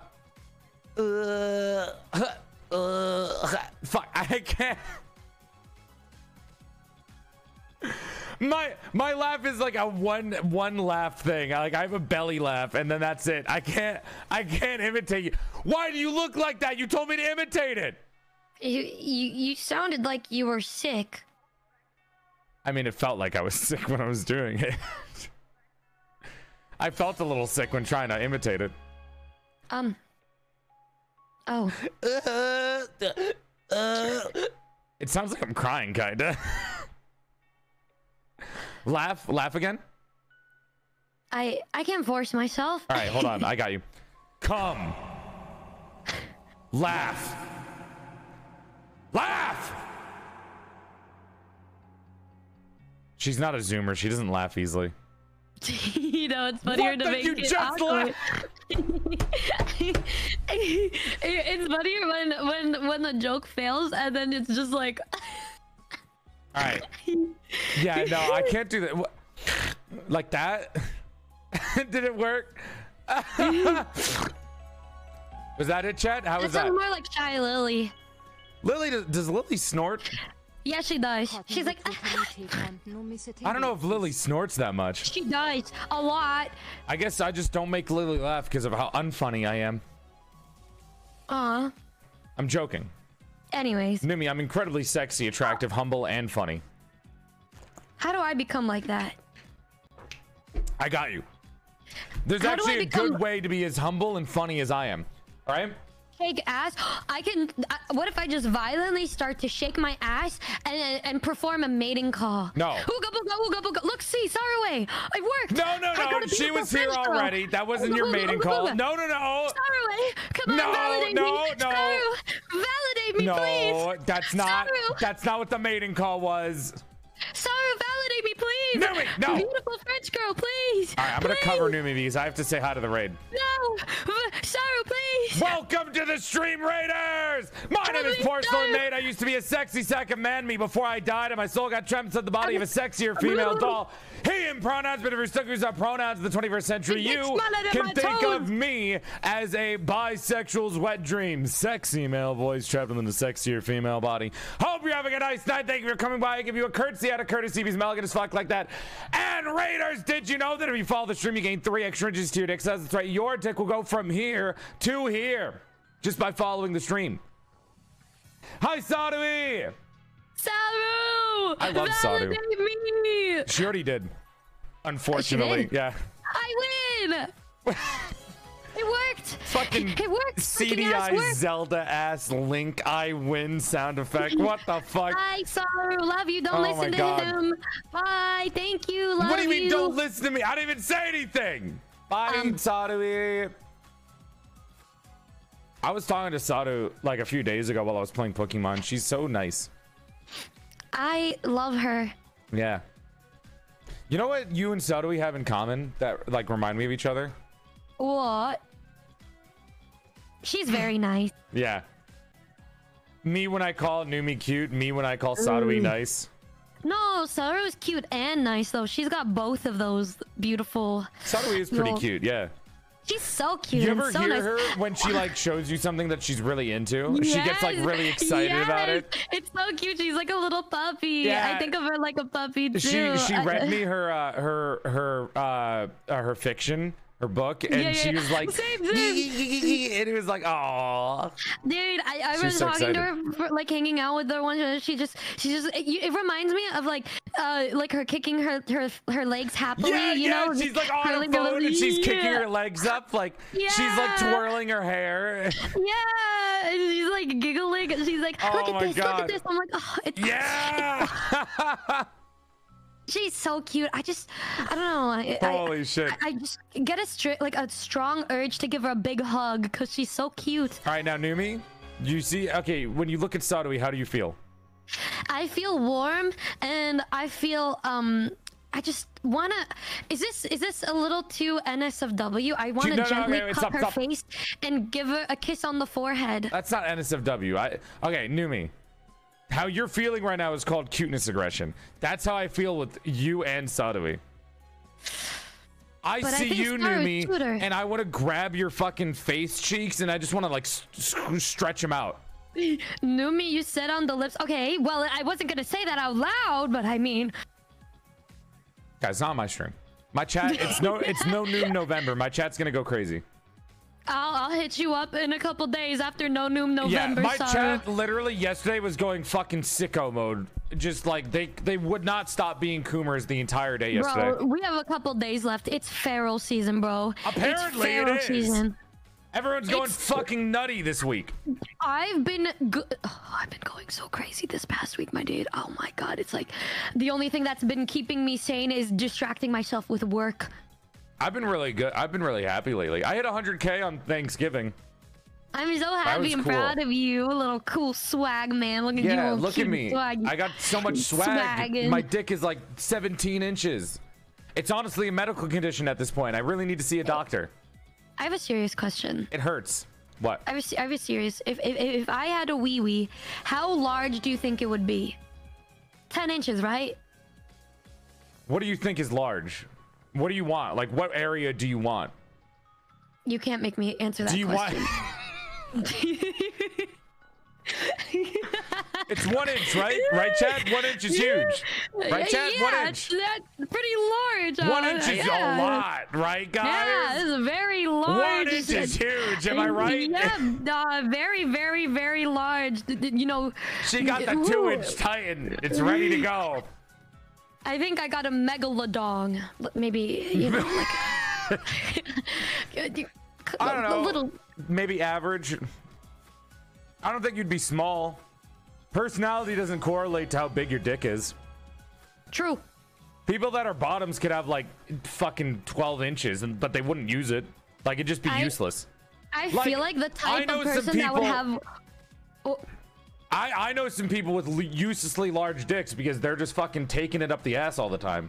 uh, uh, fuck, I can't. My my laugh is like a one one laugh thing. Like I have a belly laugh, and then that's it. I can't I can't imitate you. Why do you look like that? You told me to imitate it. You you you sounded like you were sick. I mean, it felt like I was sick when I was doing it. I felt a little sick when trying to imitate it. Um. Oh. Uh, uh, it sounds like I'm crying, kinda. Laugh, laugh again. I I can't force myself. All right, hold on. I got you. Come. Laugh. Laugh. She's not a zoomer. She doesn't laugh easily. You know, it's funnier what to make you it just awkward. It's funnier when when when the joke fails and then it's just like All right. Yeah, no, I can't do that. What? Like that? Did it work? Was that it, chat? How was that? It sounded more like Shy Lily. Lily, does, does Lily snort? Yeah, she does. She's like, I don't know if Lily snorts that much. She does a lot. I guess I just don't make Lily laugh because of how unfunny I am. Aw. I'm joking. Anyways. Numi, I'm incredibly sexy, attractive, humble, and funny. How do I become like that? I got you. There's how actually a good way to be as humble and funny as I am. All right? Shake ass. I can. Uh, what if I just violently start to shake my ass and and, and perform a mating call? No. Ooga booga, ooga booga. Look, see, Sarue. It worked. No, no, no. She was here French already. Girl. That wasn't ooga, your ooga, mating ooga, call. Ooga. No, no, no. Sarue, come no, on, validate no, me. No, no, no. Validate me, no, please. No, that's not. Saru. That's not what the mating call was. Saru, validate me, please. Numi, no. Beautiful French girl, please. All right, I'm please. gonna cover Numi because I have to say hi to the raid. No, Saru, please. Welcome to the stream, raiders. My name is Porcelain Maid. I used to be a sexy sack of man me before I died, and my soul got trapped inside the body I'm, of a sexier female doll. He and pronouns, but if you're stuck with our pronouns in the twenty-first century, you can think tone. of me as a bisexual's wet dream, sexy male voice trapped in the sexier female body. Hope you're having a nice night. Thank you for coming by. I give you a courtesy out of courtesy because Mel is fucked like that. And raiders, did you know that if you follow the stream, you gain three extra inches to your dick size? That's right. Your dick will go from here to here just by following the stream. Hi, Sadui. Saru! I love Saru. Me. She already did. Unfortunately, did. yeah. I win! It worked! Fucking it worked. C D I worked. Zelda ass Link I win sound effect. What the fuck? Bye, Saru. Love you. Don't oh listen to God. him. Bye. Thank you. Love you. What do you mean you. don't listen to me? I didn't even say anything. Bye, um, Saru. I was talking to Saru like a few days ago while I was playing Pokemon. She's so nice. I love her. Yeah. You know what you and Sadui have in common that like remind me of each other? What? She's very nice. Yeah. Me when I call Numi cute, me when I call Sadui mm. nice. No, Sadui's cute and nice though. She's got both of those beautiful. Sadui is pretty well, cute, yeah. She's so cute. You ever so hear nice. her when she like shows you something that she's really into? Yes, she gets like really excited yes. about it. It's so cute. She's like a little puppy. Yeah. I think of her like a puppy too. She she read me her uh, her her uh, uh, her fiction, her book, and yeah, yeah, she was like, same, same. and it was like, oh, dude, I, I was so talking excited. to her, for, like hanging out with her one time. She just, she just, it, it reminds me of like, uh, like her kicking her her her legs happily. Yeah, you yeah. know? She's like on her, her phone and she's yeah. kicking her legs up, like yeah. she's like twirling her hair. Yeah, and she's like giggling. And she's like, look oh at this, God. look at this. I'm like, oh, it's yeah. It's, she's so cute. I just, I don't know. I, Holy I, shit. I, I just get a stri like a strong urge to give her a big hug because she's so cute. All right, now Numi, you see, okay, when you look at Sadui, how do you feel? I feel warm and I feel, um, I just wanna, is this, is this a little too N S F W? I wanna no, gently no, okay, cup stop, her stop. face and give her a kiss on the forehead. That's not N S F W. I, okay, Numi. How you're feeling right now is called cuteness aggression. That's how I feel with you and Sadui. I but see I you, Numi, and I want to grab your fucking face cheeks, and I just want to like st stretch them out. Numi, you said on the lips. Okay, well, I wasn't gonna say that out loud, but I mean, guys, not my stream. My chat. It's no. It's no Noom November. My chat's gonna go crazy. I'll, I'll hit you up in a couple days after No Noom November. Yeah, my Saru. chat literally yesterday was going fucking sicko mode. Just like they they would not stop being Coomers the entire day yesterday. Bro, we have a couple days left. It's feral season, bro. Apparently, it's feral it is. season. Everyone's going it's, fucking nutty this week. I've been go oh, I've been going so crazy this past week, my dude. Oh my God, it's like the only thing that's been keeping me sane is distracting myself with work. I've been really good. I've been really happy lately. I hit one hundred K on Thanksgiving. I'm so happy and cool. proud of you, little cool swag man. Look at yeah, you. Yeah, look at me. Swag. I got so much swag. Swaggin'. My dick is like seventeen inches. It's honestly a medical condition at this point. I really need to see a doctor. I have a serious question. It hurts. What? I was I was serious. If if if I had a wee wee, how large do you think it would be? ten inches, right? What do you think is large? What do you want? Like, what area do you want? You can't make me answer that do you question. Want... It's one inch, right? Right, Chad? One inch is huge. Right, Chad? Yeah, one inch. That's pretty large. Uh, one inch is yeah. a lot, right, guys? Yeah, this is very large. One inch is huge. Am I right? Yeah, uh, very, very, very large. You know. She got the two-inch Titan. It's ready to go. I think I got a megalodon. Maybe, you know, like. I don't know. A little. Maybe average. I don't think you'd be small. Personality doesn't correlate to how big your dick is. True. People that are bottoms could have like fucking twelve inches, and but they wouldn't use it. Like, it'd just be I, useless. I like, feel like the type of person people, that would have. Oh. I I know some people with uselessly large dicks because they're just fucking taking it up the ass all the time.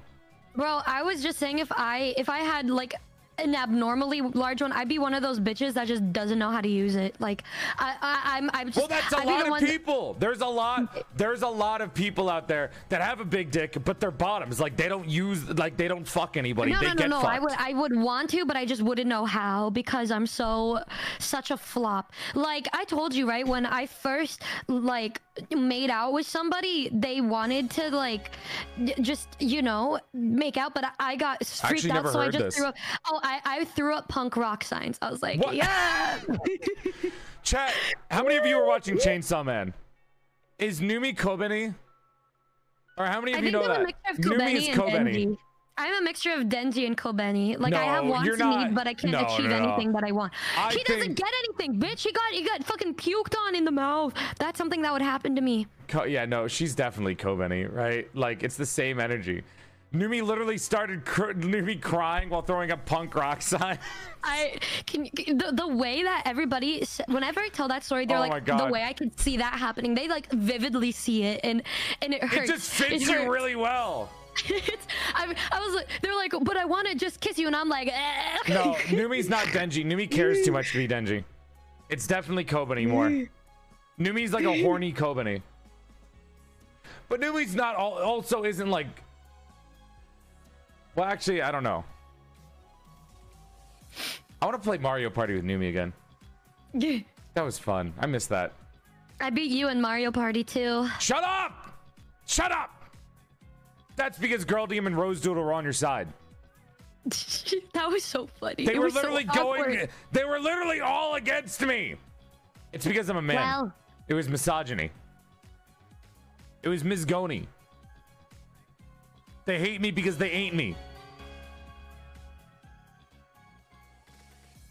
Bro, I was just saying if I if I had like an abnormally large one, I'd be one of those bitches that just doesn't know how to use it. Like, I, I, I'm, I'm just. Well, that's a I'd lot of one... people. There's a lot. There's a lot of people out there that have a big dick, but they're bottoms. Like, they don't use. Like, they don't fuck anybody. No, they no, get no, no. Fucked. I would, I would want to, but I just wouldn't know how because I'm so such a flop. Like I told you, right? When I first like made out with somebody, they wanted to like just you know make out, but I got freaked out, so I just threw up. Oh, I. I threw up punk rock signs. I was like, what? Yeah. Chat, how many of you are watching Chainsaw Man? Is Numi Kobeni? Or how many of I you know that? Of Numi is Kobeni. I'm a mixture of Denji and Kobeni. Like, no, I have wants and need, but I can't no, achieve no, no. anything that I want. I he think... doesn't get anything, bitch. He got, he got fucking puked on in the mouth. That's something that would happen to me. Co yeah, no, she's definitely Kobeni, right? Like, it's the same energy. Numi literally started cr Numi crying while throwing a punk rock sign. I can the, the way that everybody whenever I tell that story, they're oh like the way I could see that happening. They like vividly see it, and and it hurts. It just fits it you hurts. really well. It's, I, I was they're like, but I want to just kiss you, and I'm like, eh. No, Numi's not Denji. Numi cares too much to be Denji. It's definitely Kobeni more. Numi's like a horny Kobeni, but Numi's not all, also isn't like. Well, actually, I don't know. I want to play Mario Party with Numi again. Yeah. That was fun. I missed that. I beat you in Mario Party too. Shut up! Shut up! That's because Girl Demon and Rose Doodle were on your side. That was so funny. They it were was literally so going. Awkward. They were literally all against me. It's because I'm a man. Well, it was misogyny. It was misgony. They hate me because they ain't me.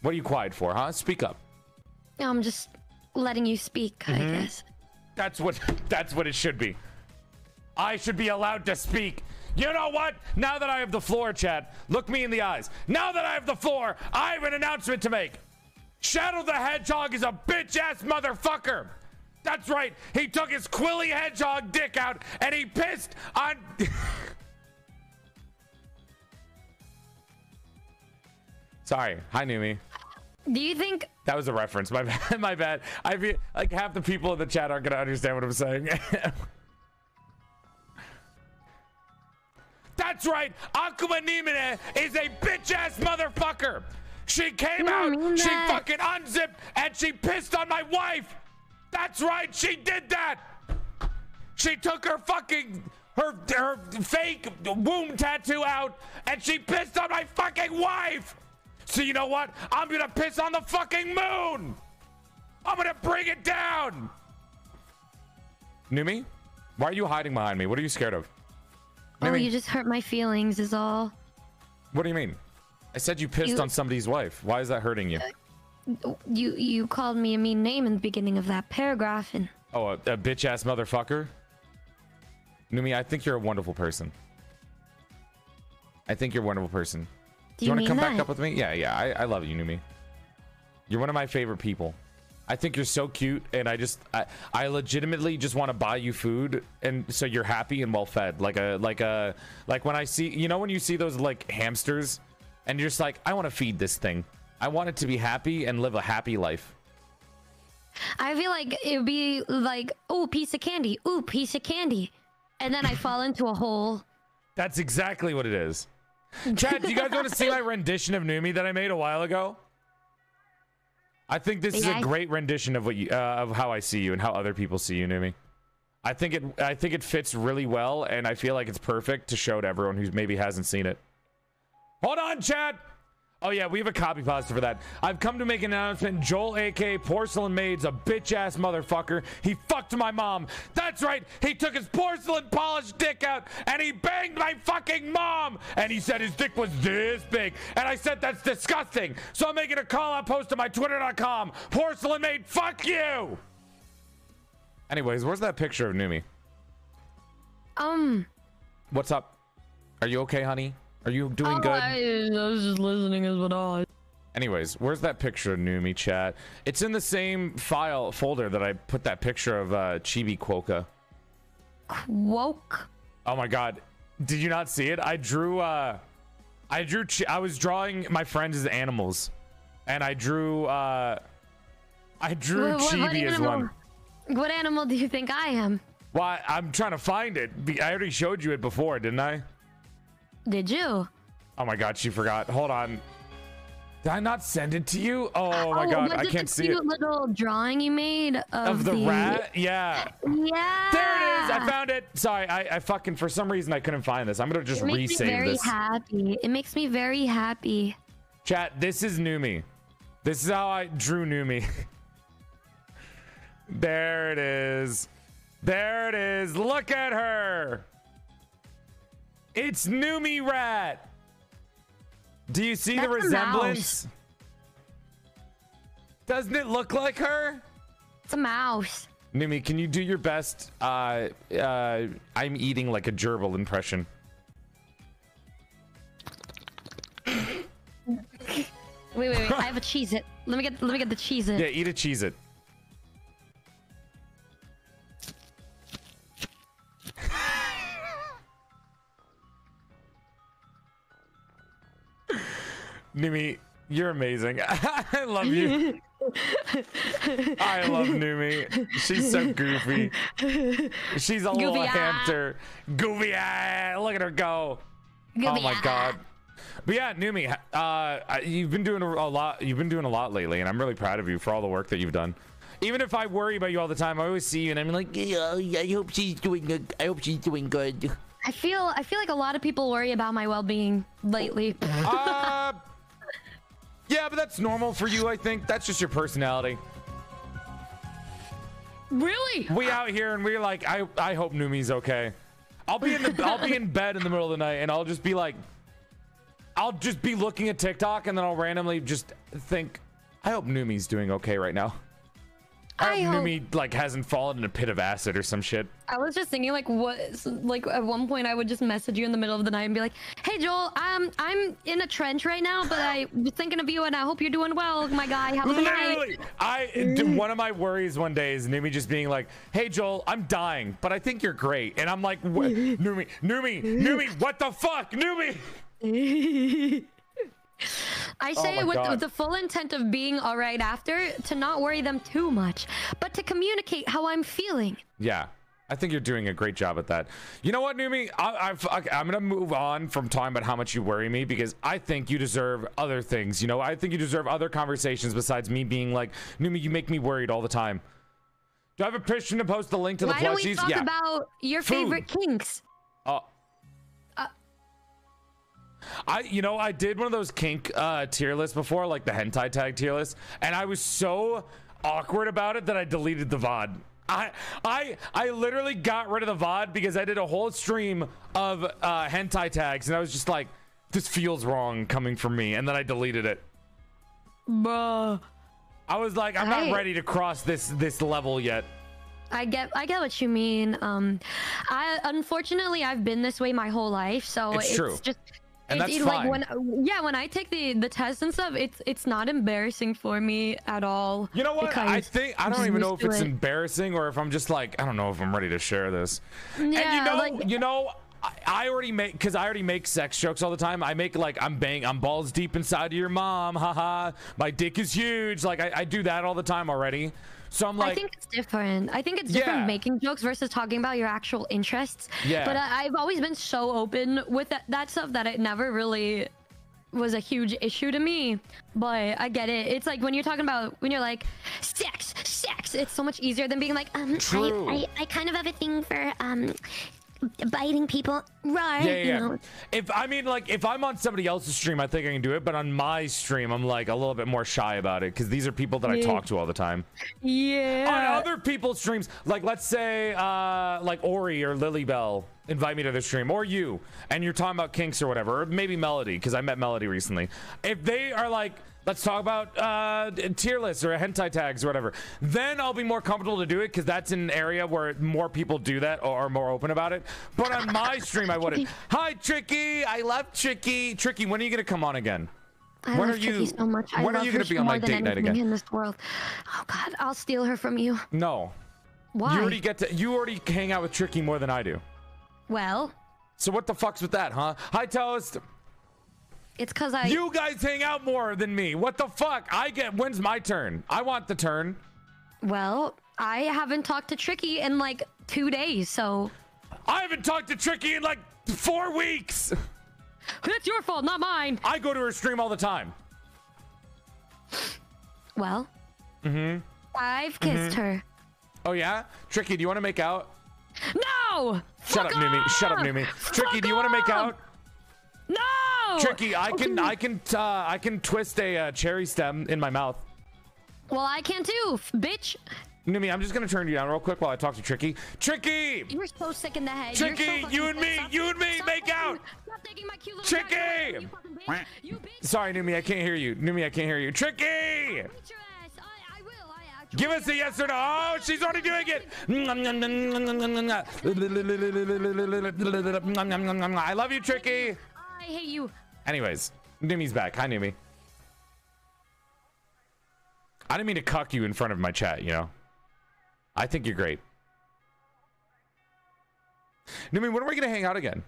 What are you quiet for, huh? Speak up. No, I'm just letting you speak, mm-hmm. I guess. That's what that's what it should be. I should be allowed to speak. You know what? Now that I have the floor, chat, look me in the eyes. Now that I have the floor, I have an announcement to make. Shadow the Hedgehog is a bitch-ass motherfucker. That's right. He took his quilly hedgehog dick out and he pissed on... Sorry. Hi, Numi. Do you think that was a reference? My bad. My bad. I feel like half the people in the chat aren't gonna understand what I'm saying. That's right. Akuma Nimine is a bitch-ass motherfucker. She came out. She fucking unzipped and she pissed on my wife. That's right. She did that. She took her fucking her her fake womb tattoo out and she pissed on my fucking wife. So you know what? I'm gonna piss on the fucking moon! I'm gonna bring it down! Numi? Why are you hiding behind me? What are you scared of? Oh, Numi? You just hurt my feelings is all. What do you mean? I said you pissed you... on somebody's wife. Why is that hurting you? Uh, you you called me a mean name in the beginning of that paragraph and... Oh, a, a bitch-ass motherfucker? Numi, I think you're a wonderful person. I think you're a wonderful person. Do you, you want to come that? back up with me? Yeah, yeah. I, I love you, Numi. You're one of my favorite people. I think you're so cute, and I just, I, I legitimately just want to buy you food, and so you're happy and well fed, like a, like a, like when I see, you know, when you see those like hamsters, and you're just like, I want to feed this thing. I want it to be happy and live a happy life. I feel like it would be like, ooh, piece of candy, ooh, piece of candy. and then I fall into a hole. That's exactly what it is. Chad, do you guys want to see my rendition of Noomi that I made a while ago? I think this yeah, is a I... great rendition of what you, uh, of how I see you and how other people see you, Noomi. I think it I think it fits really well, and I feel like it's perfect to show to everyone who maybe hasn't seen it. Hold on, Chad. Oh yeah, we have a copy pasta for that. I've come to make an announcement. Joel, A K A Porcelain Maid's a bitch-ass motherfucker. He fucked my mom. That's right. He took his porcelain polished dick out and he banged my fucking mom. And he said his dick was this big. And I said that's disgusting. So I'm making a call-out post to my Twitter dot com. Porcelain Maid, fuck you. Anyways, where's that picture of Noomi? Um. What's up? Are you okay, honey? Are you doing oh, good? I, I was just listening as well. Anyways, where's that picture of Noomi, chat? It's in the same file folder that I put that picture of uh, Chibi Quokka. Quok? Oh my god. Did you not see it? I drew... Uh, I drew... Ch I was drawing my friends as animals. And I drew... Uh, I drew what, Chibi what animal, as one. What animal do you think I am? Well, I, I'm trying to find it. I already showed you it before, didn't I? Did you? Oh my god, she forgot. Hold on. Did I not send it to you? Oh, oh my god, I can't see it. Was it the cute little drawing you made of, of the, the rat? Yeah. Yeah. There it is. I found it. Sorry, I, I fucking for some reason I couldn't find this. I'm gonna just resave this. It makes me very happy. It makes me very happy. Chat, this is Noomi. This is how I drew Noomi. There it is. There it is. Look at her. It's Noomi Rat. Do you see That's the resemblance? Doesn't it look like her? It's a mouse. Noomi, can you do your best? Uh, uh, I'm eating like a gerbil impression. wait, wait, wait! I have a Cheez-It. Let me get, let me get the Cheez-It. Yeah, eat a Cheez-It. Noomi, you're amazing. I love you. I love Noomi. She's so goofy. She's a goofy little hamster. Goofy. Ah, look at her go. Goofy, oh my ah. god. But yeah, Noomi, uh, you've been doing a lot. You've been doing a lot lately, and I'm really proud of you for all the work that you've done. Even if I worry about you all the time, I always see you, and I'm like, yeah, I hope she's doing good. I hope she's doing good. I feel. I feel like a lot of people worry about my well-being lately. uh, Yeah, but that's normal for you, I think. That's just your personality. Really? We out here and we're like, I I hope Noomi's okay. I'll be in the I'll be in bed in the middle of the night and I'll just be like, I'll just be looking at TikTok and then I'll randomly just think, I hope Noomi's doing okay right now. I, I hope, hope Noomi like hasn't fallen in a pit of acid or some shit. I was just thinking like what like at one point I would just message you in the middle of the night and be like, "Hey Joel, um, I'm in a trench right now, but I was thinking of you and I hope you're doing well, my guy. Have a good night." I one of my worries one day is Noomi just being like, "Hey Joel, I'm dying, but I think you're great," and I'm like, what? "Noomi, Noomi, Noomi, what the fuck, Noomi?" I say it oh with, with the full intent of being all right after, to not worry them too much, but to communicate how I'm feeling. Yeah, I think you're doing a great job at that. You know what, Noomi? I, I've, okay, I'm going to move on from talking about how much you worry me, because I think you deserve other things. You know, I think you deserve other conversations besides me being like, Noomi, you make me worried all the time. Do I have a picture to post the link to Why the plushies? Why don't we talk yeah. about your Food. favorite kinks? Oh. Uh, I, you know, I did one of those kink uh, tier lists before, like the hentai tag tier list, and I was so awkward about it that I deleted the V O D. I, I, I literally got rid of the V O D because I did a whole stream of uh, hentai tags, and I was just like, this feels wrong coming from me, and then I deleted it. Bruh. I was like, I'm I... not ready to cross this this level yet. I get, I get what you mean. Um, I unfortunately I've been this way my whole life, so it's, it's true. just. And that's it, fine. Like when, yeah, when I take the the test and stuff, it's it's not embarrassing for me at all. You know what? I think I don't even know if it's it. embarrassing or if I'm just like I don't know if I'm ready to share this. Yeah, and you know, like, you know, I, I already make because I already make sex jokes all the time. I make like I'm bang, I'm balls deep inside of your mom, haha. My dick is huge. Like I, I do that all the time already. So I'm like, I think it's different. I think it's different yeah. making jokes versus talking about your actual interests. Yeah. But I, I've always been so open with that, that stuff that it never really was a huge issue to me. But I get it. It's like when you're talking about, when you're like, sex, sex, it's so much easier than being like, um, True. I, I, I kind of have a thing for, um, biting people, right? Yeah, yeah, yeah. You know? If I mean, like, if I'm on somebody else's stream, I think I can do it. But on my stream, I'm like a little bit more shy about it because these are people that yeah. I talk to all the time. Yeah. On other people's streams, like let's say, uh, like Ori or Lilybell invite me to their stream, or you, and you're talking about kinks or whatever, or maybe Melody because I met Melody recently. If they are like, let's talk about uh, tier lists or hentai tags or whatever, then I'll be more comfortable to do it because that's an area where more people do that or are more open about it. But on my stream, I wouldn't. Hi, Tricky. I love Tricky. Tricky, when are you going to come on again? I when love are Tricky you, so much. I when love are you going to be on my date night again? In this world. Oh, God, I'll steal her from you. No. Why? You already get to, you already hang out with Tricky more than I do. Well. So what the fuck's with that, huh? Hi, Toast. It's because I. You guys hang out more than me. What the fuck? I get. When's my turn? I want the turn. Well, I haven't talked to Tricky in like two days, so. I haven't talked to Tricky in like four weeks. That's your fault, not mine. I go to her stream all the time. Well. Mm-hmm. I've kissed mm-hmm. her. Oh yeah, Tricky. Do you want to make out? No. Shut fuck up, Numi. Shut up, Numi. Tricky, fuck do you want to make out? No. Tricky, I can, okay. I can, uh, I can twist a uh, cherry stem in my mouth. Well, I can too, bitch. Numi, I'm just gonna turn you down real quick while I talk to Tricky. Tricky, you're so sick in the head. Tricky, so you and me, stop, you and me, stop, make stop, out. Stop taking my cute little Tricky. Guy, you bitch. Sorry, Numi, I can't hear you. Numi, I can't hear you. Tricky. I, I will. I actually give us a yes or no. Oh, she's already doing it. I love you, Tricky. I hate you. Anyways, Numi's back. Hi, Numi. I didn't mean to cuck you in front of my chat, you know. I think you're great. Numi, when are we going to hang out again?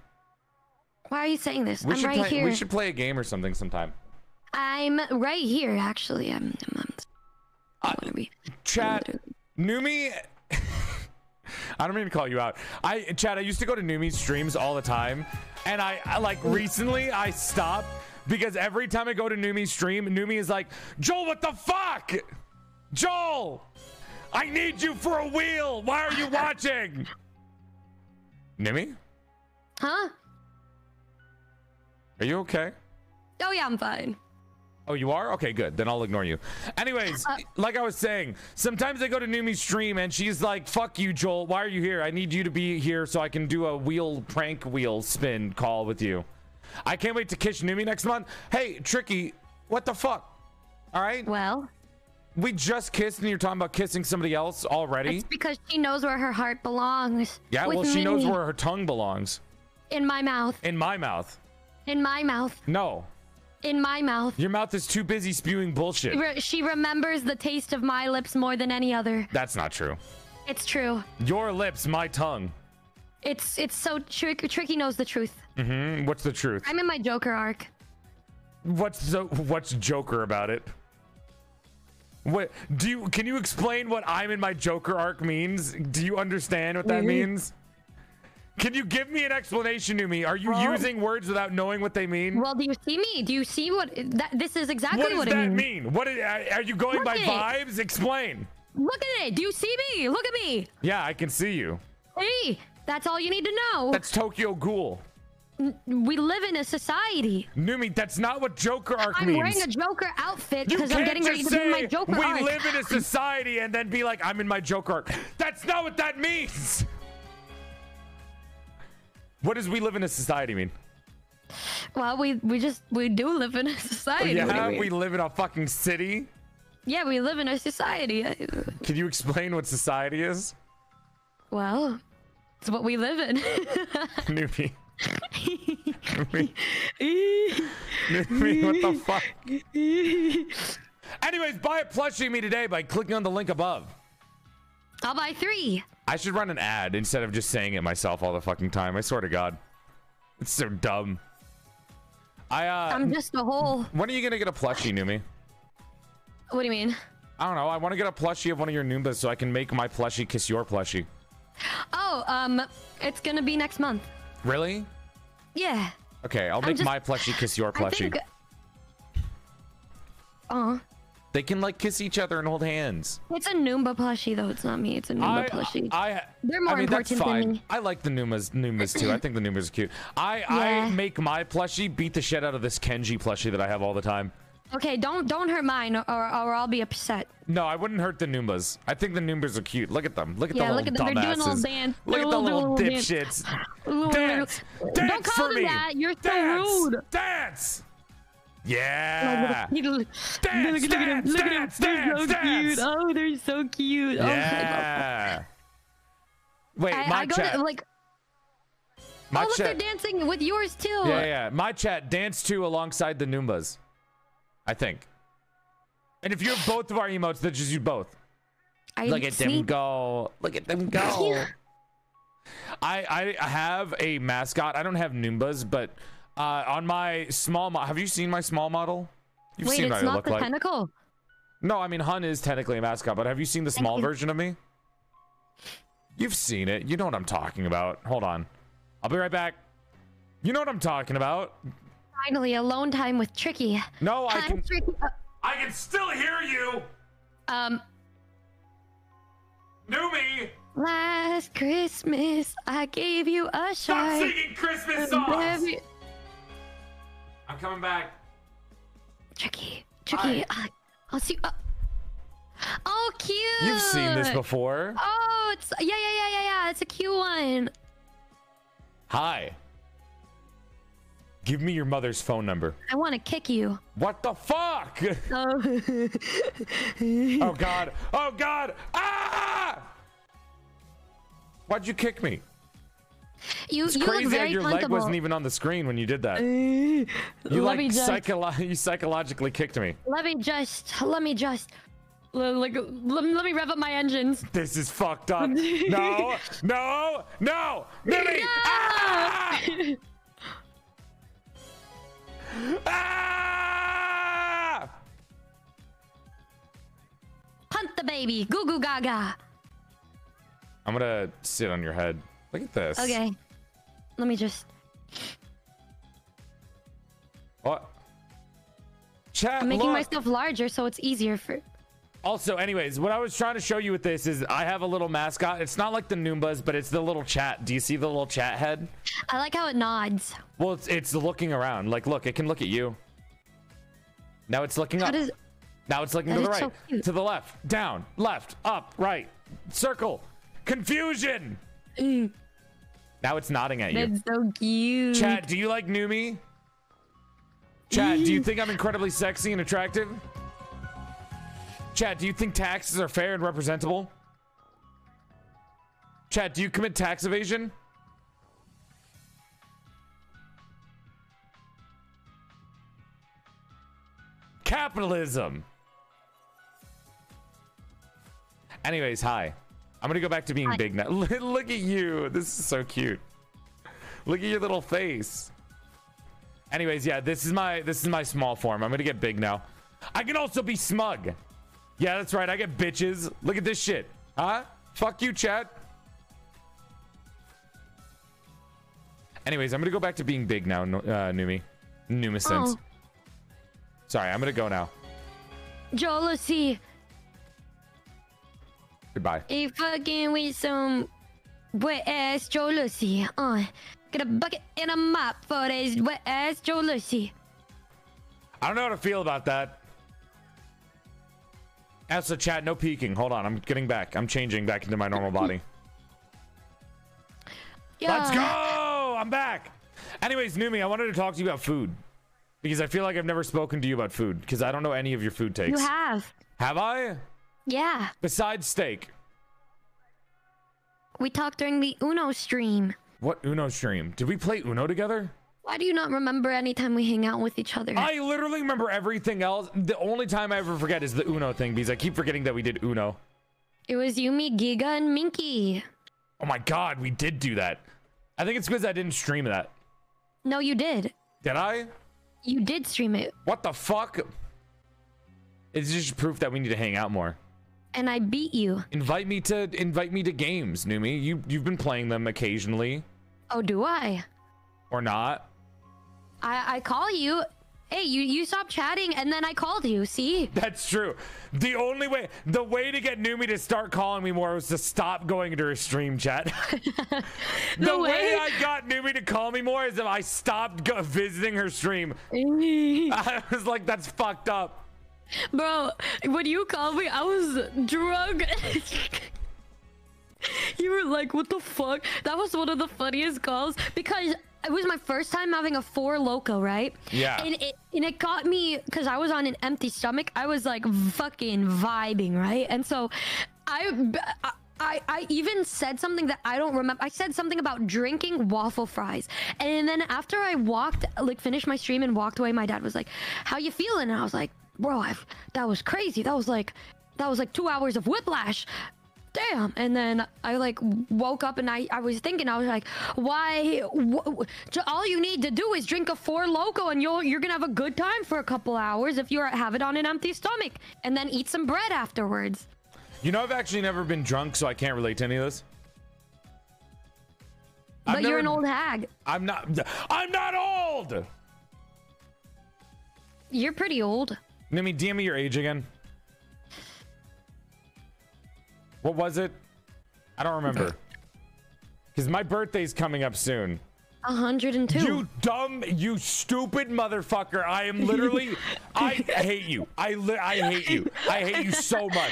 Why are you saying this? We I'm right play, here. We should play a game or something sometime. I'm right here, actually. I'm... I'm, I'm uh, be chat, Numi... I don't mean to call you out. I, Chad, I used to go to Numi's streams all the time. And I, I like recently I stopped because every time I go to Numi's stream, Numi is like, Joel, what the fuck? Joel, I need you for a wheel. Why are you watching? Numi? Huh? Are you okay? Oh, yeah, I'm fine. Oh, you are? Okay, good. Then I'll ignore you. Anyways, uh, like I was saying, sometimes I go to Numi's stream and she's like, fuck you, Joel. Why are you here? I need you to be here so I can do a wheel prank wheel spin call with you. I can't wait to kiss Numi next month. Hey, Tricky, what the fuck? All right? Well. We just kissed and you're talking about kissing somebody else already? It's because she knows where her heart belongs. Yeah, well, she Numi. knows where her tongue belongs. In my mouth. In my mouth. In my mouth. No. In my mouth. Your mouth is too busy spewing bullshit. Re she remembers the taste of my lips more than any other. That's not true. It's true. Your lips, my tongue. It's it's so tri Tricky knows the truth. Mm-hmm. What's the truth? I'm in my Joker arc. What's so what's Joker about it? What do you can you explain what I'm in my Joker arc means? Do you understand what that mm-hmm. means? Can you give me an explanation, Numi? Are you oh. using words without knowing what they mean? Well, do you see me? Do you see what that, this is exactly what it means? What does that mean? mean? What is, are you going Look by vibes? It. Explain. Look at it. Do you see me? Look at me. Yeah, I can see you. Hey, that's all you need to know. That's Tokyo Ghoul. We live in a society. Numi, that's not what Joker arc I'm means. I'm wearing a Joker outfit because I'm getting ready to be in my Joker we arc. We live in a society and then be like, I'm in my Joker arc. That's not what that means. What does we live in a society mean? Well, we we just we do live in a society. Oh, yeah, we live in a fucking city. Yeah, we live in a society. Can you explain what society is? Well, it's what we live in. Numi. Numi. Numi, what the fuck? Anyways, buy a plushie of me today by clicking on the link above. I'll buy three. I should run an ad instead of just saying it myself all the fucking time. I swear to God. It's so dumb. I, uh... I'm just a hole. When are you gonna get a plushie, Numi? What do you mean? I don't know. I want to get a plushie of one of your Noombas so I can make my plushie kiss your plushie. Oh, um, it's gonna be next month. Really? Yeah. Okay, I'll make just... my plushie kiss your plushie. Think... Oh. They can like kiss each other and hold hands. It's a Noomba plushie though. It's not me. It's a Noomba I, plushie. I, I, They're more I mean, important that's fine. than me. I like the Noombas, Noombas too. I think the Noombas are cute. I yeah. I make my plushie beat the shit out of this Kenji plushie that I have all the time. Okay, don't don't hurt mine, or, or I'll be upset. No, I wouldn't hurt the Noombas. I think the Noombas are cute. Look at them. Look at yeah, the little dumbasses. They're doing a little dance. Look at the little dipshits. Dance, dance Don't call me that. You're so rude. Dance. Yeah. Dance, dance, dance, dance, dance. Oh, they're so cute. Yeah. Wait, my chat. Like. Oh, look, they're dancing with yours too. Yeah, yeah. My chat dance too alongside the Noombas. I think. And if you have both of our emotes, then just use both. I Look at them go. Look at them go. I, I have a mascot. I don't have Noombas, but uh, on my small model. Have you seen my small model? You've Wait, seen it's what not I look the like. tentacle. No, I mean, Hun is technically a mascot, but have you seen the small version of me? You've seen it. You know what I'm talking about. Hold on. I'll be right back. You know what I'm talking about. Finally, alone time with Tricky. No, I can. I can still hear you. Um. Noomi. Last Christmas, I gave you a shot. Stop singing Christmas songs. You... I'm coming back. Tricky, Tricky. I... I'll see. Uh... Oh, cute. You've seen this before. Oh, it's yeah, yeah, yeah, yeah, yeah. It's a cute one. Hi. Give me your mother's phone number. I want to kick you. What the fuck? Oh. Oh, God. Oh, God. Ah! Why'd you kick me? You, it's you crazy look very that your leg wasn't even on the screen when you did that. Uh, you, like, just, psycholo you psychologically kicked me. Let me just. Let me just. Like, let, let me rev up my engines. This is fucked up. No. No. No. Mimi. No! Ah! Ah! Hunt the baby, goo goo gaga. I'm gonna sit on your head. Look at this. Okay, let me just. What? Chat, I'm making look. myself larger so it's easier for. Also, anyways, what I was trying to show you with this is I have a little mascot. It's not like the Noombas, but it's the little chat. Do you see the little chat head? I like how it nods. Well, it's, it's looking around. Like, look, it can look at you. Now it's looking up. Is, now it's looking to the right, so to the left, down, left, up, right, circle, confusion. Mm. Now it's nodding at you. That's so cute. Chat, do you like Noomi? Chat, do you think I'm incredibly sexy and attractive? Chat, do you think taxes are fair and representable? Chat, do you commit tax evasion? Capitalism. Anyways, hi. I'm gonna go back to being hi. big now. Look at you. This is so cute. Look at your little face. Anyways, yeah, this is my this is my small form. I'm gonna get big now. I can also be smug. Yeah, that's right. I get bitches. Look at this shit. Huh? Fuck you, chat. Anyways, I'm going to go back to being big now, uh, Noomi. Noomisons. Oh. Sorry, I'm going to go now. Jealousy. Goodbye. You fucking with some wet-ass jealousy. Uh, get a bucket and a mop for this wet-ass jealousy. I don't know how to feel about that. Also, chat, no peeking. Hold on, I'm getting back. I'm changing back into my normal body. Yeah. Let's go! I'm back! Anyways, Noomi, I wanted to talk to you about food. Because I feel like I've never spoken to you about food. Because I don't know any of your food takes. You have. Have I? Yeah. Besides steak. We talked during the Uno stream. What Uno stream? Did we play Uno together? Why do you not remember any time we hang out with each other? I literally remember everything else. The only time I ever forget is the Uno thing because I keep forgetting that we did Uno. It was Yumi, Giga, and Minky. Oh my God, we did do that. I think it's because I didn't stream that. No, you did. Did I? You did stream it. What the fuck? It's just proof that we need to hang out more. And I beat you. Invite me to invite me to games, Numi. You you've been playing them occasionally. Oh, do I? Or not? I I call you. Hey, you you stopped chatting and then I called you. See? That's true. The only way the way to get Numi to start calling me more was to stop going into her stream chat. the, the way... way I got Numi to call me more is if I stopped go visiting her stream. I was like, that's fucked up. Bro, when you called me, I was drunk. You were like, what the fuck? That was one of the funniest calls because it was my first time having a four loco, right? Yeah. And it, and it got me because I was on an empty stomach. I was like fucking vibing, right? And so I... I I, I even said something that I don't remember. I said something about drinking waffle fries. And then after I walked, like finished my stream and walked away, my dad was like, how you feeling? And I was like, bro, I've, that was crazy. That was like, that was like two hours of whiplash. Damn. And then I like woke up and I, I was thinking, I was like, why? Wh all you need to do is drink a four loco and you'll, you're going to have a good time for a couple hours if you have it on an empty stomach and then eat some bread afterwards. You know, I've actually never been drunk, so I can't relate to any of this. But I've you're never, an old hag. I'm not. I'm not old. You're pretty old. Numi, D M me your age again. What was it? I don't remember. Because my birthday's coming up soon. one hundred and two. You dumb, you stupid motherfucker. I am literally, I hate you. I li I hate you. I hate you so much.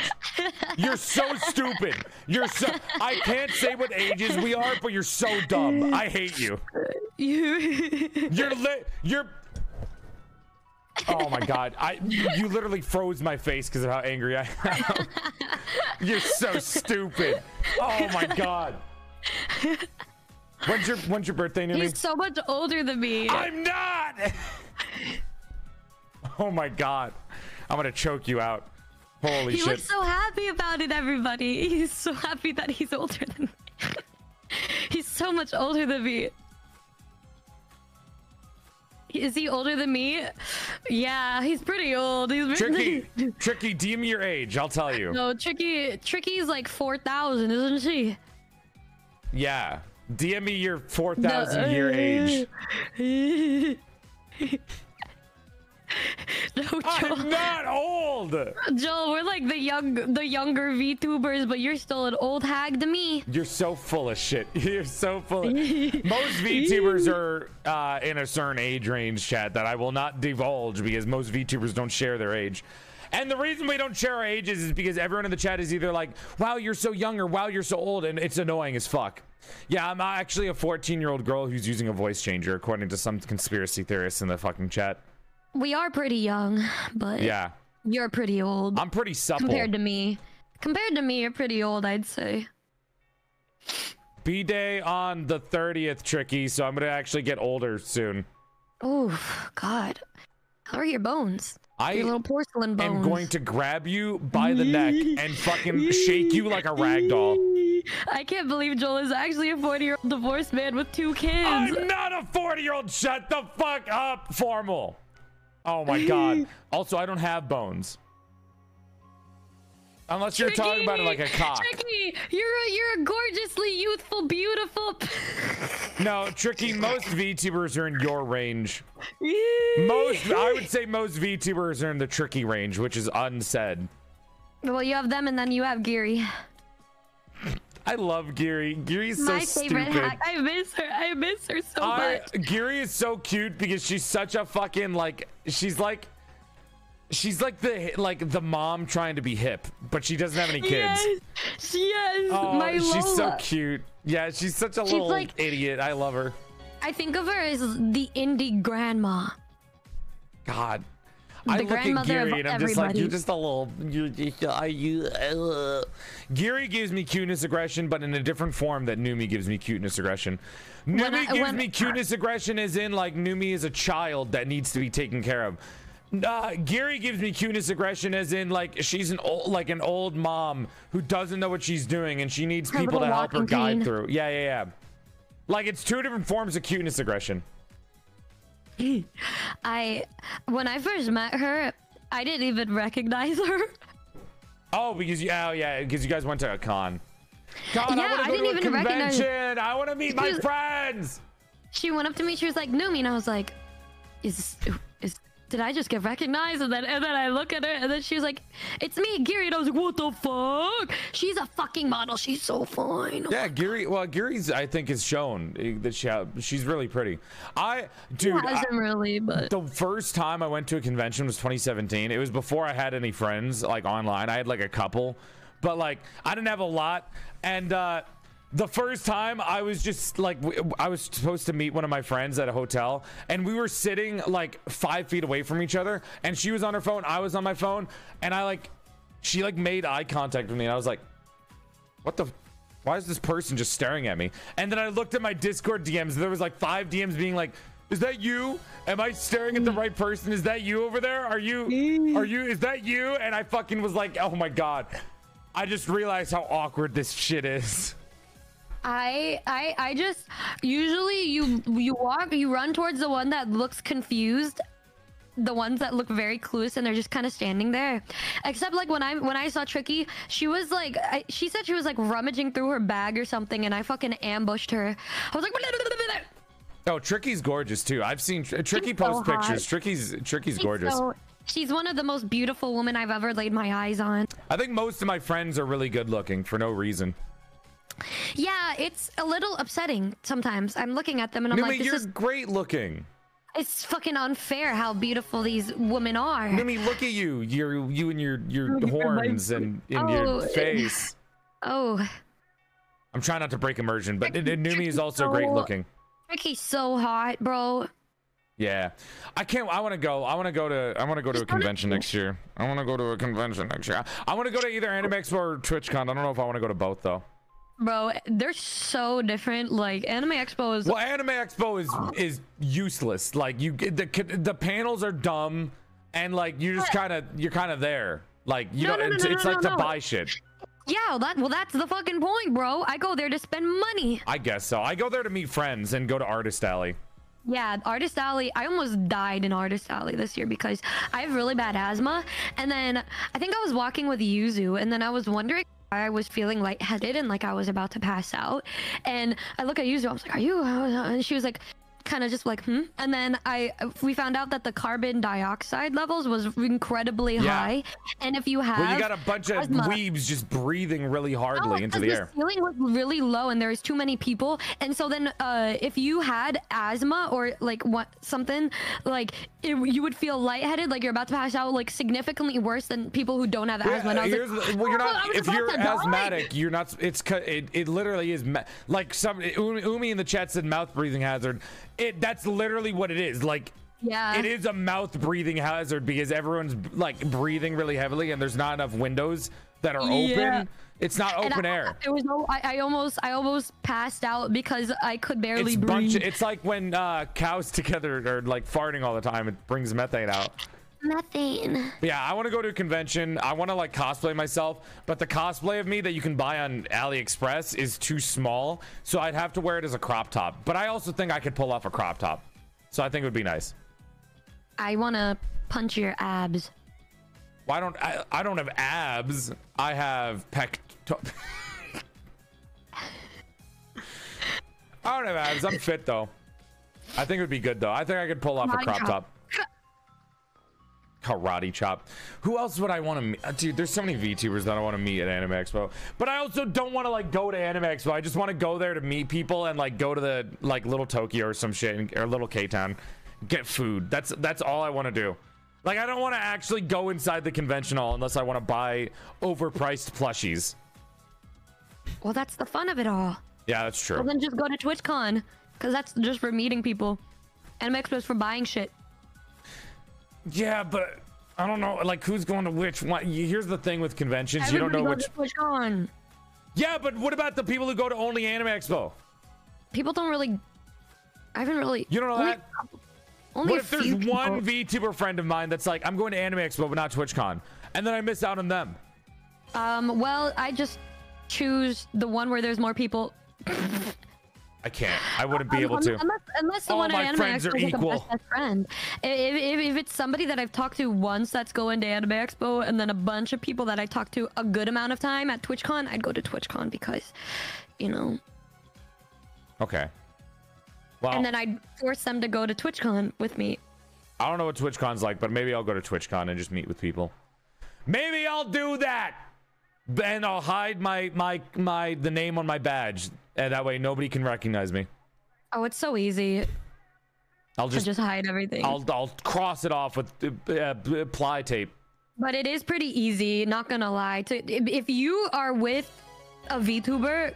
You're so stupid. You're so, I can't say what ages we are, but you're so dumb. I hate you. You're lit, you're, oh my God. I, you literally froze my face because of how angry I am. You're so stupid. Oh my God. When's your, when's your birthday, Numi? He's so much older than me. I'm not! Oh my God. I'm gonna choke you out. Holy he shit. He looks so happy about it, everybody. He's so happy that he's older than me. He's so much older than me. Is he older than me? Yeah, he's pretty old. He's pretty Tricky, Tricky, D M me your age. I'll tell you. No, Tricky, Tricky's like four thousand, isn't she? Yeah. D M me your four thousand no. year age. No, Joel. I'm not old. Joel, we're like the young, the younger VTubers, but you're still an old hag to me. You're so full of shit. You're so full of... Most VTubers are uh, in a certain age range, chat, that I will not divulge because most VTubers don't share their age. And the reason we don't share our ages is because everyone in the chat is either like, wow, you're so young, or wow, you're so old, and it's annoying as fuck. Yeah, I'm actually a fourteen-year-old girl who's using a voice changer, according to some conspiracy theorists in the fucking chat. We are pretty young, but yeah, you're pretty old. I'm pretty supple. Compared to me. Compared to me, you're pretty old, I'd say. B-Day on the thirtieth, Tricky, so I'm going to actually get older soon. Oh, God. How are your bones? I your little porcelain bones. am going to grab you by the neck and fucking shake you like a rag doll. I can't believe Joel is actually a forty-year-old divorced man with two kids. I'm not a forty-year-old. Shut the fuck up, formal. Oh, my God. Also, I don't have bones. Unless you're Tricky, talking about it like a cock. Tricky, you're a, you're a gorgeously youthful, beautiful. No, Tricky, most VTubers are in your range. Most, I would say most VTubers are in the Tricky range, which is unsaid. Well, you have them and then you have Geary. I love Geary. Geary's so stupid. My favorite hack. I miss her. I miss her so I, much. Geary is so cute because she's such a fucking like. She's like, she's like the like the mom trying to be hip, but she doesn't have any kids. Yes, yes. Oh, my Lola. She's so cute. Yeah, she's such a she's little like, idiot. I love her. I think of her as the indie grandma. God, the I look at Geary and I'm everybody. just like, you're just a little. You, you, I, you, uh. Geary gives me cuteness aggression, but in a different form that Numi gives me cuteness aggression. Numi I, gives when, me cuteness uh, aggression as in like Numi is a child that needs to be taken care of. Uh, Geary gives me cuteness aggression as in like she's an old like an old mom who doesn't know what she's doing and she needs people to help her guide cane. through. Yeah, yeah, yeah. Like it's two different forms of cuteness aggression. I when I first met her, I didn't even recognize her. Oh, because you, oh yeah, because you guys went to a con. God, yeah, I, I didn't even recognize her. I want to meet she my was, friends. She went up to me. She was like, "Noomi," and I was like, "Is is did I just get recognized?" And then and then I look at her, and then she was like, "It's me, Geary." And I was like, "What the fuck?" She's a fucking model. She's so fine. Yeah, Geary. Well, Geary's I think is shown that she she's really pretty. I dude. Yeah, I, really, but the first time I went to a convention was twenty seventeen. It was before I had any friends like online. I had like a couple. But like I didn't have a lot, and uh, the first time I was just like w I was supposed to meet one of my friends at a hotel, and we were sitting like five feet away from each other, and she was on her phone, I was on my phone, and I like she like made eye contact with me, and I was like, what the? Why is this person just staring at me? And then I looked at my Discord D Ms, and there was like five D Ms being like, is that you? Am I staring at the right person? Is that you over there? Are you? Are you? Is that you? And I fucking was like, oh my god. I just realized how awkward this shit is. I I I just usually you you walk you run towards the one that looks confused, the ones that look very clueless and they're just kind of standing there. Except like when I when I saw Tricky, she was like I, she said she was like rummaging through her bag or something, and I fucking ambushed her. I was like. Oh, Tricky's gorgeous too. I've seen Tr Tricky post so pictures. Hot. Tricky's Tricky's She's gorgeous. So She's one of the most beautiful women I've ever laid my eyes on. I think most of my friends are really good looking for no reason. Yeah, it's a little upsetting sometimes. I'm looking at them and I'm Noomi, like, this you're is great looking. It's fucking unfair how beautiful these women are. Noomi, look at you. You're you and your your horns and in oh, your face. Oh. I'm trying not to break immersion, but Noomi is also so, great looking. Tricky's so hot, bro. Yeah, I can't. I want to go. I want to go to. I want to go to a convention next year. I want to go to a convention next year. I want to go to either Anime Expo or TwitchCon. I don't know if I want to go to both though. Bro, they're so different. Like Anime Expo is. Well, Anime Expo is is useless. Like you, the the panels are dumb, and like you just kind of you're kind of there. Like you no, don't. No, no, it's, no, it's no, like no, to no. buy shit. Yeah, that well, that's the fucking point, bro. I go there to spend money. I guess so. I go there to meet friends and go to Artist Alley. Yeah, Artist Alley. I almost died in Artist Alley this year because I have really bad asthma. And then I think I was walking with Yuzu, and then I was wondering why I was feeling lightheaded and like I was about to pass out. And I look at Yuzu, I was like, are you? And she was like, kind of just like, hmm. And then I we found out that the carbon dioxide levels was incredibly yeah. high. And if you have well, you got a bunch asthma, of weebs just breathing really hardly no, into the, the air. The ceiling was really low, and there was too many people. And so then, uh, if you had asthma or like what something, like it, you would feel lightheaded, like you're about to pass out, like significantly worse than people who don't have yeah, asthma. And I was like, well, you're not. Oh, if you're asthmatic, die. You're not. It's it. It literally is like some Umi in the chat said mouth breathing hazard. It, that's literally what it is. Like, yeah, it is a mouth breathing hazard because everyone's like breathing really heavily, and there's not enough windows that are open. Yeah. It's not open I, air. It was no, I, I almost, I almost passed out because I could barely it's breathe. Bunch, it's like when uh, cows together are like farting all the time. It brings methane out. Methane. Yeah, I want to go to a convention. I want to like cosplay myself, but the cosplay of me that you can buy on AliExpress is too small, so I'd have to wear it as a crop top. But I also think I could pull off a crop top, so I think it would be nice. I want to punch your abs. Why don't I? I don't have abs. I have pec. I don't have abs. I'm fit though. I think it would be good though. I think I could pull off My a crop God. top. Karate chop. Who else would I want to meet? Dude, there's so many VTubers that I want to meet at Anime Expo, but I also don't want to like go to Anime Expo. I just want to go there to meet people and like go to the like Little Tokyo or some shit, or Little K-Town, get food. That's that's all I want to do. Like I don't want to actually go inside the convention hall unless I want to buy overpriced plushies. Well, that's the fun of it all. Yeah, that's true. Well, then just go to TwitchCon, because that's just for meeting people. Anime Expo is for buying shit. Yeah, but I don't know, like, who's going to which one? Here's the thing with conventions, Everybody you don't know which one. Yeah, but what about the people who go to only Anime Expo? People don't really. I haven't really. You don't know only, that. Only. What if there's people. one VTuber friend of mine that's like, I'm going to Anime Expo, but not TwitchCon, and then I miss out on them? Um. Well, I just choose the one where there's more people. I can't. I wouldn't be um, able to. Unless, unless the All one my anime friends Expo are equal. Like best friend. If, if, if it's somebody that I've talked to once that's going to Anime Expo, and then a bunch of people that I talked to a good amount of time at TwitchCon, I'd go to TwitchCon because, you know. Okay. Well, and then I'd force them to go to TwitchCon with me. I don't know what TwitchCon's like, but maybe I'll go to TwitchCon and just meet with people. Maybe I'll do that. Then I'll hide my my my the name on my badge. And that way nobody can recognize me. Oh, it's so easy. I'll just, just hide everything. I'll, I'll cross it off with uh, ply tape. But it is pretty easy, not gonna lie. To, if you are with a VTuber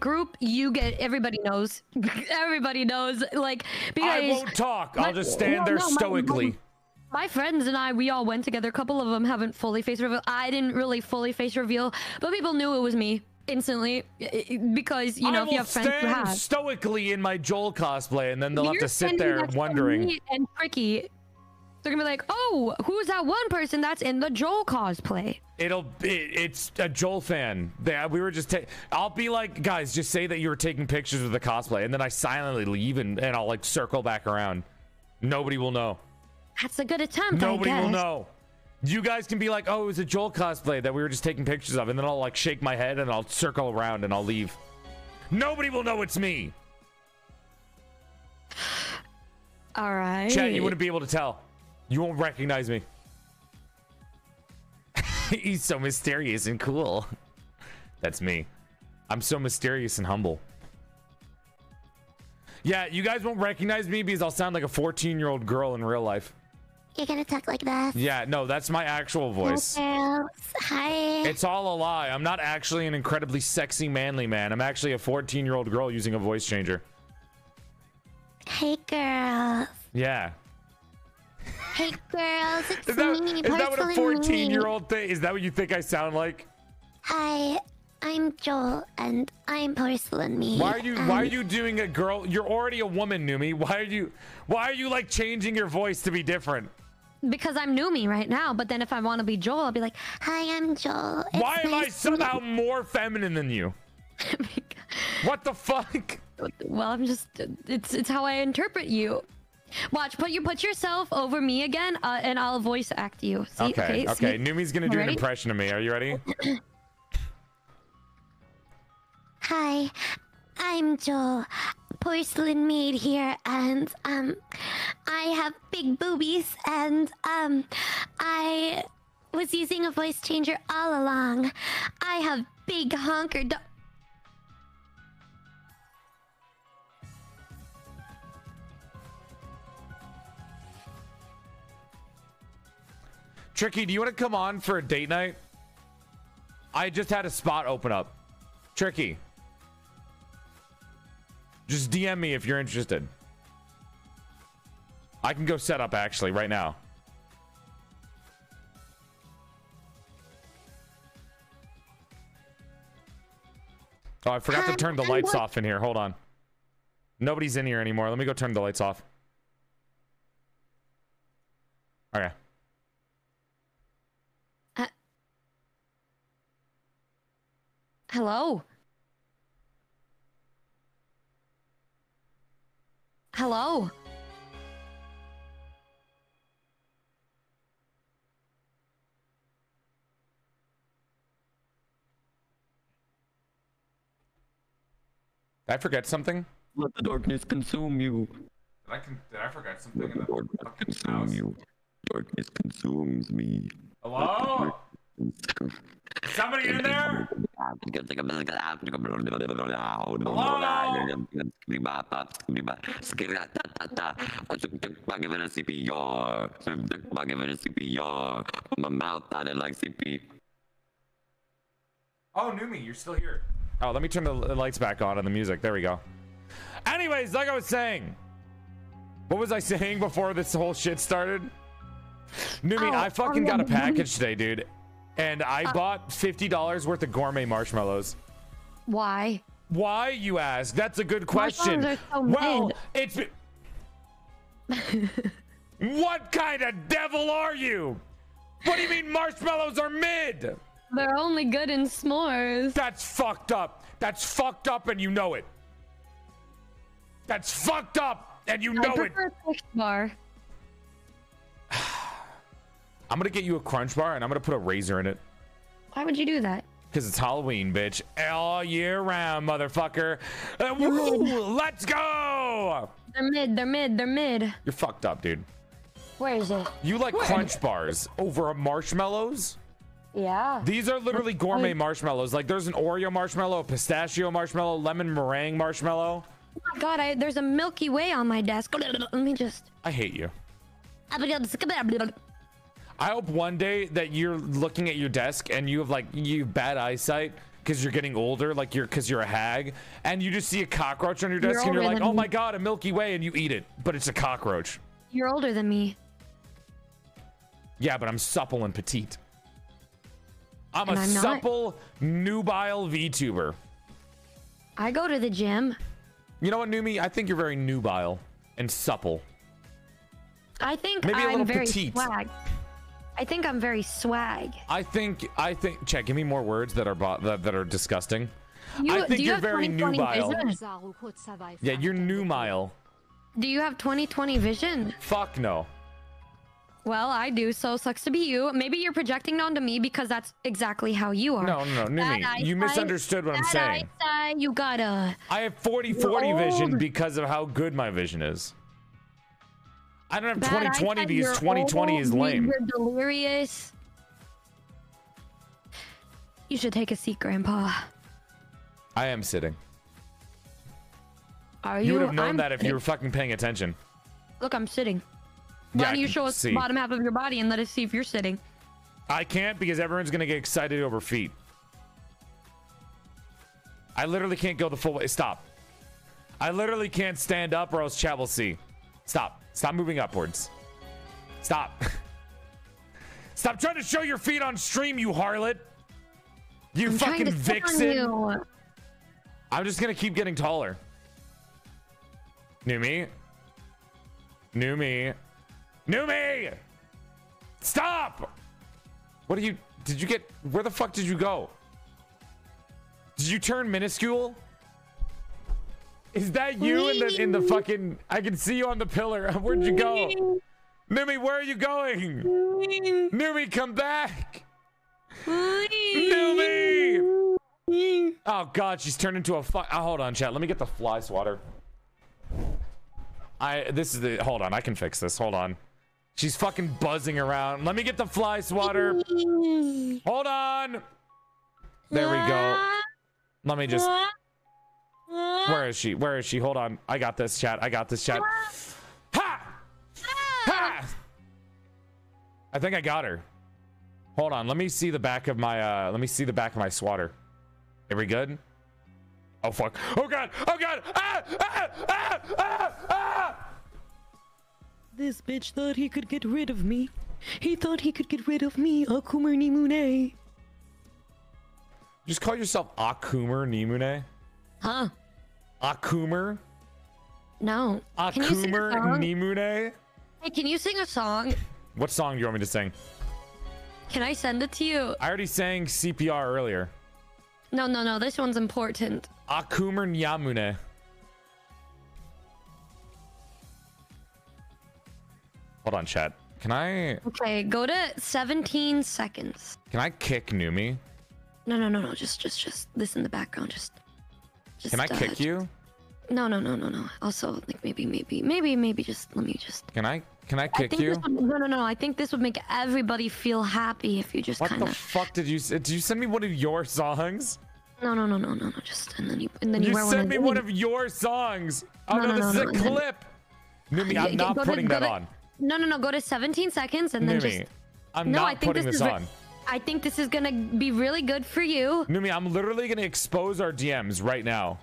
group, you get, everybody knows. Everybody knows. Like, because I won't talk. My, I'll just stand no, there no, stoically. My, my, My friends and I, we all went together. A couple of them haven't fully face reveal. I didn't really fully face reveal, but people knew it was me instantly because, you know, I if you have friends who have. Stoically in my Joel cosplay, and then they'll You're have to sit there wondering. Me and Tricky, they're gonna be like, "Oh, who's that one person that's in the Joel cosplay?" It'll it, it's a Joel fan. They, we were just. I'll be like, guys, just say that you were taking pictures with the cosplay, and then I silently leave, and and I'll like circle back around. Nobody will know. That's a good attempt. Nobody I guess. will know. You guys can be like, "Oh, it was a Joel cosplay that we were just taking pictures of," and then I'll like shake my head and I'll circle around and I'll leave. Nobody will know it's me. All right. Chat, you wouldn't be able to tell. You won't recognize me. He's so mysterious and cool. That's me. I'm so mysterious and humble. Yeah, you guys won't recognize me because I'll sound like a fourteen-year-old girl in real life. You're gonna talk like that? Yeah, no, that's my actual voice. Hi, Hi. It's all a lie. I'm not actually an incredibly sexy, manly man. I'm actually a fourteen-year-old girl using a voice changer. Hey, girls. Yeah. Hey, girls, it's is that, me. Is that what a fourteen-year-old thing? Is that what you think I sound like? Hi. I'm Joel, and I'm Porcelain Me. Why are you? Um, why are you doing a girl? You're already a woman, Noomi. Why are you? Why are you like changing your voice to be different? Because I'm Noomi right now, but then if I want to be Joel, I'll be like, "Hi, I'm Joel." It's why am nice I somehow more feminine than you? What the fuck? Well, I'm just. It's it's how I interpret you. Watch, put you put yourself over me again, uh, and I'll voice act you. See? Okay, okay. okay. Noomi's gonna do ready? an impression of me. Are you ready? Hi, I'm Joel, Porcelain Maid here, and um, I have big boobies, and um, I was using a voice changer all along. I have big honker do- Tricky, do you want to come on for a date night? I just had a spot open up. Tricky. Just D M me if you're interested. I can go set up actually right now. Oh, I forgot um, to turn the lights what? off in here. Hold on. Nobody's in here anymore. Let me go turn the lights off. Okay. Uh, hello? Hello? I forget something? Let the darkness consume you. Did I, con did I forget something? Let in the darkness consume house? you. Darkness consumes me. Hello? Is somebody in there? Oh, Noomi, you're still here. Oh, let me turn the lights back on and the music. There we go. Anyways, like I was saying, what was I saying before this whole shit started? Noomi, oh, I fucking got a package today, dude. And I uh, bought fifty dollars worth of gourmet marshmallows. Why? Why, you ask? That's a good question. Are so well, it's... What kind of devil are you? What do you mean marshmallows are mid? They're only good in s'mores. That's fucked up. That's fucked up and you know it. That's fucked up, and you know it. Bar. I'm gonna get you a Crunch Bar, and I'm gonna put a razor in it. Why would you do that? Because it's Halloween, bitch. All year round, motherfucker. Uh, woo, let's go! They're mid, they're mid, they're mid. You're fucked up, dude. Where is it? You like Where? Crunch Bars over marshmallows? Yeah. These are literally gourmet marshmallows. Like, there's an Oreo marshmallow, a pistachio marshmallow, lemon meringue marshmallow. Oh my god, I, there's a Milky Way on my desk. Let me just... I hate you. I hope one day that you're looking at your desk and you have, like, you have bad eyesight because you're getting older, like, you're because you're a hag, and you just see a cockroach on your desk you're and you're like, oh my god, a Milky Way, and you eat it, but it's a cockroach. You're older than me. Yeah, but I'm supple and petite. I'm and a I'm supple, not... nubile VTuber. I go to the gym. You know what, Numi? I think you're very nubile and supple. I think Maybe I'm a very petite. swag. I think I'm very swag. I think I think. Check. Give me more words that are that, that are disgusting. You, I think you you're very nubile. Yeah, you're nubile. Do you have twenty twenty vision? Fuck no. Well, I do. So sucks to be you. Maybe you're projecting onto me because that's exactly how you are. No, no, no, Numi, you misunderstood what I'm saying. Eyesight, you gotta. I have forty forty vision because of how good my vision is. I don't have twenty twenty because twenty twenty is lame. You're delirious. You should take a seat, Grandpa. I am sitting. Are you? You would have known I'm that if sitting. you were fucking paying attention. Look, I'm sitting. Why yeah, don't you show us see. the bottom half of your body and let us see if you're sitting? I can't because everyone's gonna get excited over feet. I literally can't go the full way. Stop. I literally can't stand up or else chat will see. Stop. Stop moving upwards. Stop. Stop trying to show your feet on stream, you harlot. You I'm fucking vixen. You. I'm just gonna keep getting taller. Numi. Numi. Numi! Stop! What are you... Did you get... Where the fuck did you go? Did you turn minuscule? Is that you in the, in the fucking... I can see you on the pillar. Where'd you go? Numi, where are you going? Numi, come back! Numi! Oh god, she's turned into a fuck... Oh, hold on, chat. Let me get the fly swatter. I... This is the... Hold on, I can fix this. Hold on. She's fucking buzzing around. Let me get the fly swatter. Hold on. There we go. Let me just... Where is she? Where is she? Hold on. I got this, chat. I got this, chat. Ha! Ha! I think I got her. Hold on. Let me see the back of my... Uh, let me see the back of my swatter. Are we good? Oh, fuck. Oh, God. Oh, God. Ah! Ah! Ah! Ah! Ah! This bitch thought he could get rid of me. He thought he could get rid of me, Akumer Nimune. Just call yourself Akumer Nimune? Huh? Akumer? No. Akumer Nimune? Hey, can you sing a song? What song do you want me to sing? Can I send it to you? I already sang C P R earlier. No, no, no. This one's important. Akumer Nyamune. Hold on, chat. Can I... Okay, go to seventeen seconds. Can I kick Numi? No, no, no, no. Just, just, just this in the background. Just, just... Can I uh, kick you? No, no, no, no, no. Also, like, maybe, maybe, maybe, maybe just... Let me just... Can I... Can I kick I think you? This would, no, no, no. I think this would make everybody feel happy if you just kind of... What kinda... the fuck did you... Did you send me one of your songs? No, no, no, no, no, no. Just... And then you... And then you, you wear sent one me one of your songs! Oh, no, no, no, no this no, is a clip! Then... Numi, I'm you, not putting to, that to... on. No, no, no. Go to seventeen seconds and then Numi, just... I'm no, not I think putting this, this on. I think this is gonna be really good for you. Numi, I'm literally gonna expose our D Ms right now.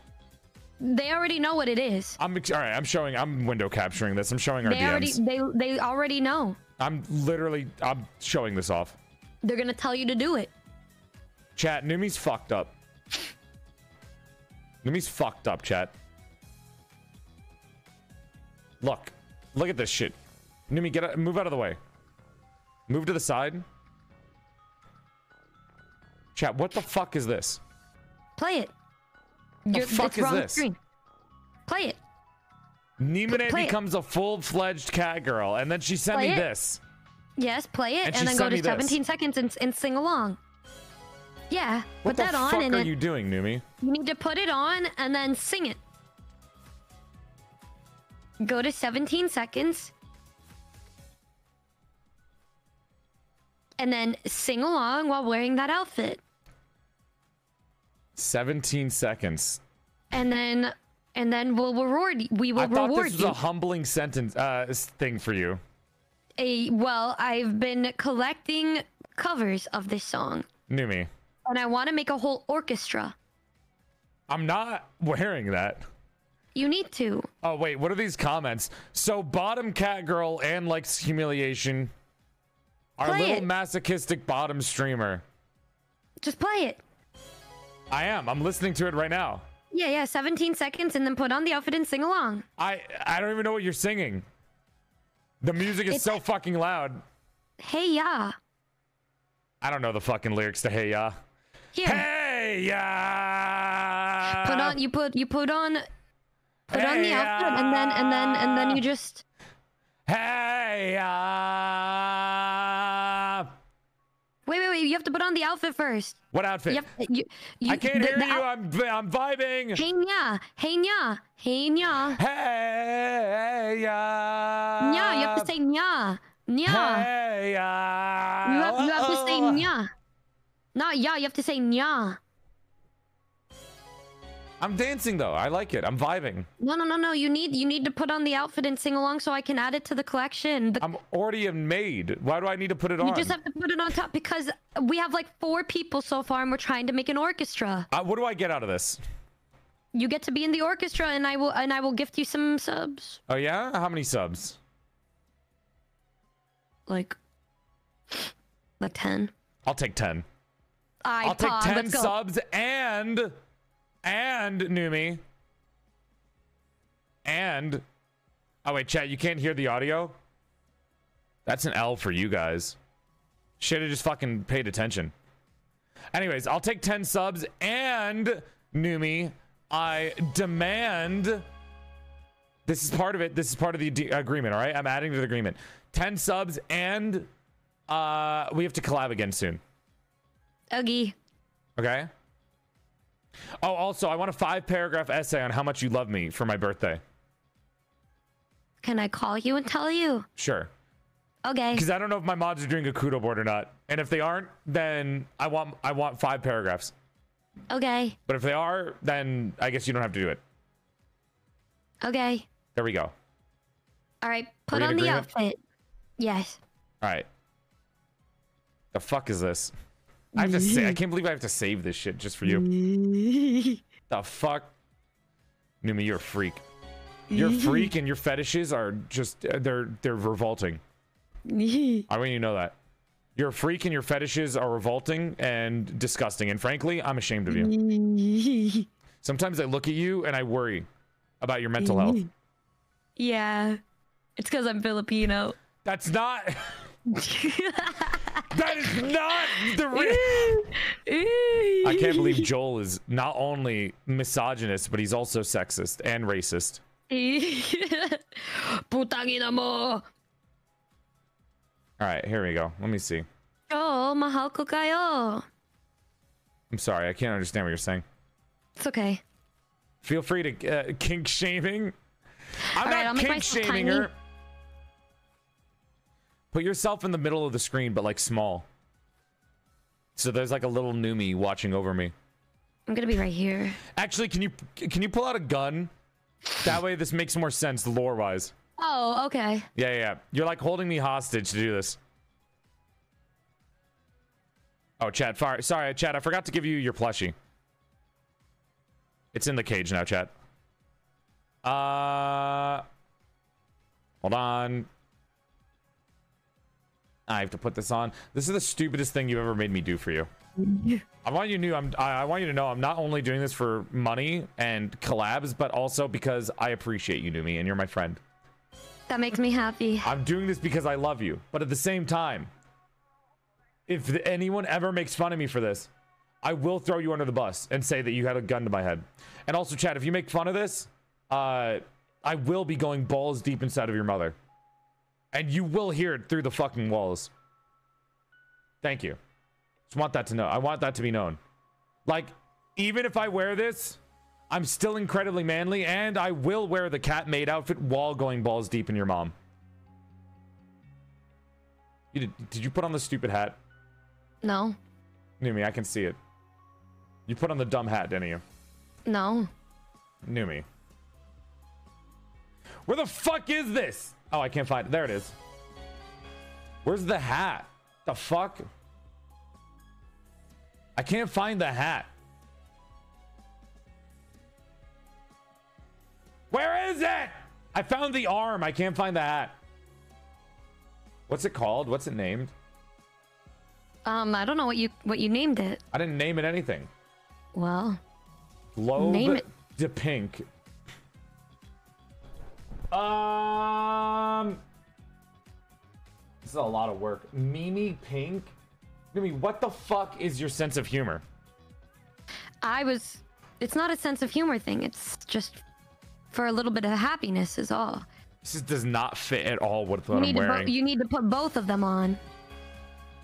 They already know what it is. I'm... All right, I'm showing... I'm window capturing this. I'm showing our they D Ms. Already, they, they already know. I'm literally... I'm showing this off. They're gonna tell you to do it. Chat, Numi's fucked up. Numi's fucked up, chat. Look. Look at this shit. Numi, get out, move out of the way. Move to the side. Chat, what the fuck is this? Play it. What the fuck is this? Screen. Play it. Nimine play becomes it. a full-fledged cat girl, and then she sent play me it. this. Yes, play it, and, and then go to seventeen seconds and, and sing along. Yeah, what put that on. What the fuck are it, you doing, Numi? You need to put it on and then sing it. Go to seventeen seconds. And then sing along while wearing that outfit. seventeen seconds. And then... And then we'll reward. We will reward you. I thought this was a humbling sentence uh, thing for you. A well, I've been collecting covers of this song, Numi, and I want to make a whole orchestra. I'm not wearing that. You need to. Oh wait, what are these comments? So bottom cat girl and likes humiliation. Our play little it. masochistic bottom streamer. Just play it. I am. I'm listening to it right now. Yeah, yeah, seventeen seconds, and then put on the outfit and sing along. I I don't even know what you're singing. The music is it's, so fucking loud. Hey ya. I don't know the fucking lyrics to Hey Ya. Here. Hey ya. Put on you put you put on put hey on the outfit ya. and then and then and then you just Hey ya. Wait, wait, wait! You have to put on the outfit first. What outfit? You have, you, you, I can't the, hear the you. I'm, I'm vibing. Hey nya, hey nya, hey nya. Hey ya. Nya, you have to say nya, nya. Hey ya. You have, you have to say nya. Not ya. You have to say nya. I'm dancing though. I like it. I'm vibing. No, no, no, no. You need you need to put on the outfit and sing along so I can add it to the collection. The I'm already made. Why do I need to put it on? You just have to put it on top because we have like four people so far and we're trying to make an orchestra. Uh, what do I get out of this? You get to be in the orchestra and I will and I will gift you some subs. Oh yeah? How many subs? Like like ten. I'll take ten. I I'll pod, take ten subs and And Numi. And oh wait, chat, you can't hear the audio? That's an L for you guys. Should have just fucking paid attention. Anyways, I'll take ten subs and Numi. I demand. This is part of it. This is part of the d agreement, all right? I'm adding to the agreement. ten subs and uh we have to collab again soon. Oogie. Okay. Oh, also, I want a five-paragraph essay on how much you love me for my birthday. Can I call you and tell you? Sure. Okay. Because I don't know if my mods are doing a Kudo board or not, and if they aren't, then I want I want five paragraphs. Okay. But if they are, then I guess you don't have to do it. Okay. There we go. All right. Put on the outfit. Yes. All right. The fuck is this? I have to say, I can't believe I have to save this shit just for you. The fuck? Numi, you're a freak. You're a freak and your fetishes are just, they're they're revolting. I want you to know that. You're a freak and your fetishes are revolting and disgusting. And frankly, I'm ashamed of you. Sometimes I look at you and I worry about your mental health. Yeah. It's because I'm Filipino. That's not... That is not the real. I can't believe Joel is not only misogynist, but he's also sexist and racist. All right, here we go. Let me see. Oh, mahal ko kayo. I'm sorry, I can't understand what you're saying. It's okay. Feel free to uh, kink shaming. I'm All not right, kink shaming her. Put yourself in the middle of the screen, but like small. So there's like a little Numi watching over me. I'm gonna be right here. Actually, can you can you pull out a gun? That way, this makes more sense lore-wise. Oh, okay. Yeah, yeah, yeah. You're like holding me hostage to do this. Oh, chat. Far, sorry, chat. I forgot to give you your plushie. It's in the cage now, chat. Uh, hold on. I have to put this on. This is the stupidest thing you've ever made me do for you. I want you to know. I'm, I want you to know. I'm not only doing this for money and collabs, but also because I appreciate you, Numi, and you're my friend. That makes me happy. I'm doing this because I love you, but at the same time, if anyone ever makes fun of me for this, I will throw you under the bus and say that you had a gun to my head. And also, Chad, if you make fun of this, uh, I will be going balls deep inside of your mother. And you will hear it through the fucking walls. Thank you. Just want that to know. I want that to be known. Like, even if I wear this, I'm still incredibly manly, and I will wear the cat maid outfit while going balls deep in your mom. You did, did you put on the stupid hat? No. Numi, I can see it. You put on the dumb hat, didn't you? No. Numi. Where the fuck is this? Oh, I can't find it. There it is. Where's the hat? The fuck? I can't find the hat. Where is it? I found the arm. I can't find the hat. What's it called? What's it named? Um, I don't know what you what you named it. I didn't name it anything. Well, Lobe name it. De Pink. Um, this is a lot of work. Mimi Pink. I mean, what the fuck is your sense of humor? I was. It's not a sense of humor thing. It's just for a little bit of happiness is all. This just does not fit at all with what I'm wearing. You need to put both of them on.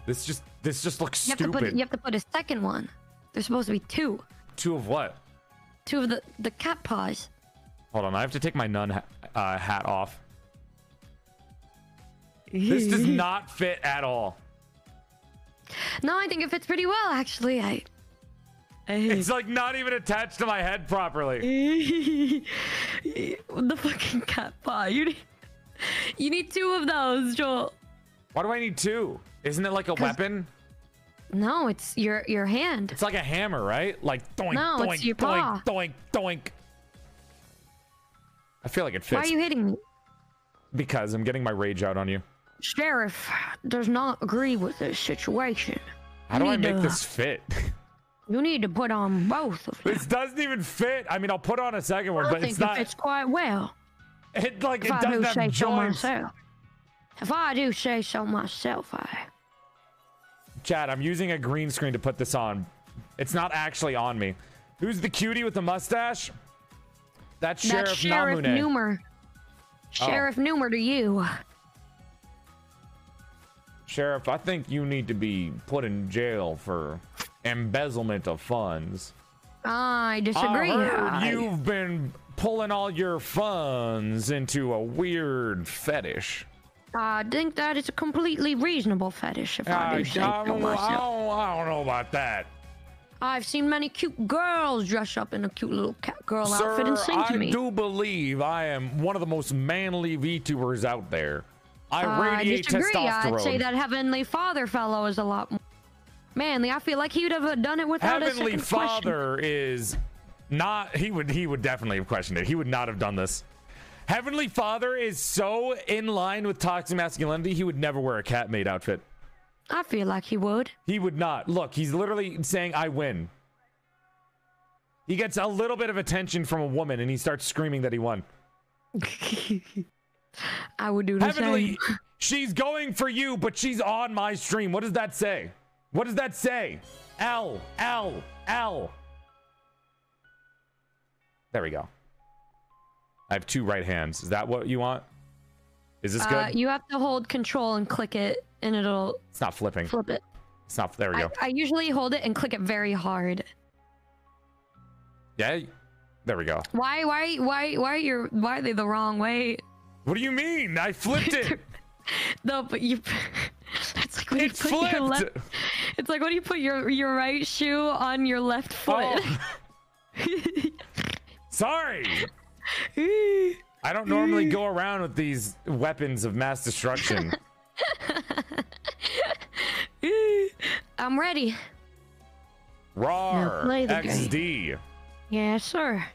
This just this just looks you stupid. Have to put, you have to put a second one. There's supposed to be two. Two of what? Two of the the cat paws. Hold on, I have to take my nun ha uh, hat off. This does not fit at all. No, I think it fits pretty well, actually. I. I... It's like not even attached to my head properly. The fucking cat paw. You need, you need two of those, Joel. Why do I need two? Isn't it like a weapon? No, it's your your hand. It's like a hammer, right? Like doink, no, doink, it's your doink, doink, doink. I feel like it fits. Why are you hitting me? Because I'm getting my rage out on you. Sheriff does not agree with this situation. How do I make this fit? You need to put on both of them. This doesn't even fit. I mean, I'll put on a second one, but it's not. I think it fits quite well. It like it doesn't have joints. If I do say so myself, I... Chad, I'm using a green screen to put this on. It's not actually on me. Who's the cutie with the mustache? That's Sheriff That's Sheriff Namune. Numer. Sheriff oh. Numer to you. Sheriff, I think you need to be put in jail for embezzlement of funds. I disagree. I heard you've been pulling all your funds into a weird fetish. I think that is a completely reasonable fetish, if I do say so myself. I don't know about that. I've seen many cute girls dress up in a cute little cat girl Sir, outfit and sing to me. I do believe I am one of the most manly VTubers out there. I uh, radiate I disagree. testosterone. I'd say that Heavenly Father fellow is a lot more manly. I feel like he would have done it without Heavenly a second Father question. is not. He would. He would definitely have questioned it. He would not have done this. Heavenly Father is so in line with toxic masculinity, he would never wear a cat maid outfit. I feel like he would. He would not. Look, he's literally saying, I win. He gets a little bit of attention from a woman, and he starts screaming that he won. I would do the Heavenly, same. She's going for you, but she's on my stream. What does that say? What does that say? L, L, L. There we go. I have two right hands. Is that what you want? Is this uh, good? You have to hold control and click it, and it'll... It's not flipping. Flip it. It's not... There we I, go. I usually hold it and click it very hard. Yeah? There we go. Why, why, why, why are, you, why are they the wrong way? What do you mean? I flipped it! No, but you... That's like when it you put flipped. Your left... It's like when you put your, your right shoe on your left foot. Oh. Sorry! I don't normally go around with these weapons of mass destruction. I'm ready. Rawr. X D. Yeah, sir.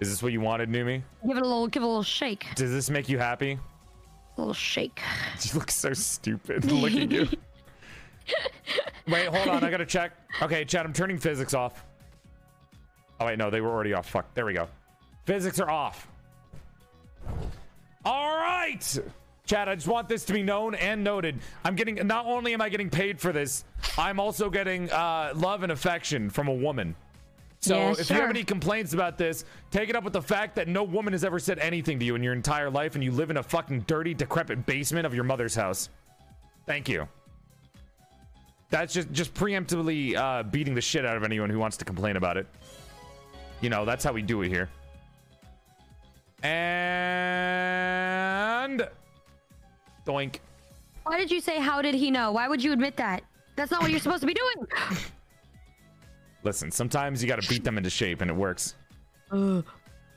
Is this what you wanted, Numi? Give it a little, give it a little shake. Does this make you happy? A little shake. You look so stupid. Look at you. Wait, hold on. I gotta check. Okay, Chad, I'm turning physics off. Oh wait, no, they were already off. Fuck. There we go. Physics are off. All right, Chad, I just want this to be known and noted. I'm getting, not only am I getting paid for this, I'm also getting uh, love and affection from a woman. So yeah, if sure. you have any complaints about this, take it up with the fact that no woman has ever said anything to you in your entire life, and you live in a fucking dirty, decrepit basement of your mother's house. Thank you. That's just just preemptively uh, beating the shit out of anyone who wants to complain about it. You know, that's how we do it here. And... doink. Why did you say, how did he know? Why would you admit that? That's not what you're supposed to be doing. Listen, sometimes you gotta beat them into shape and it works. Uh,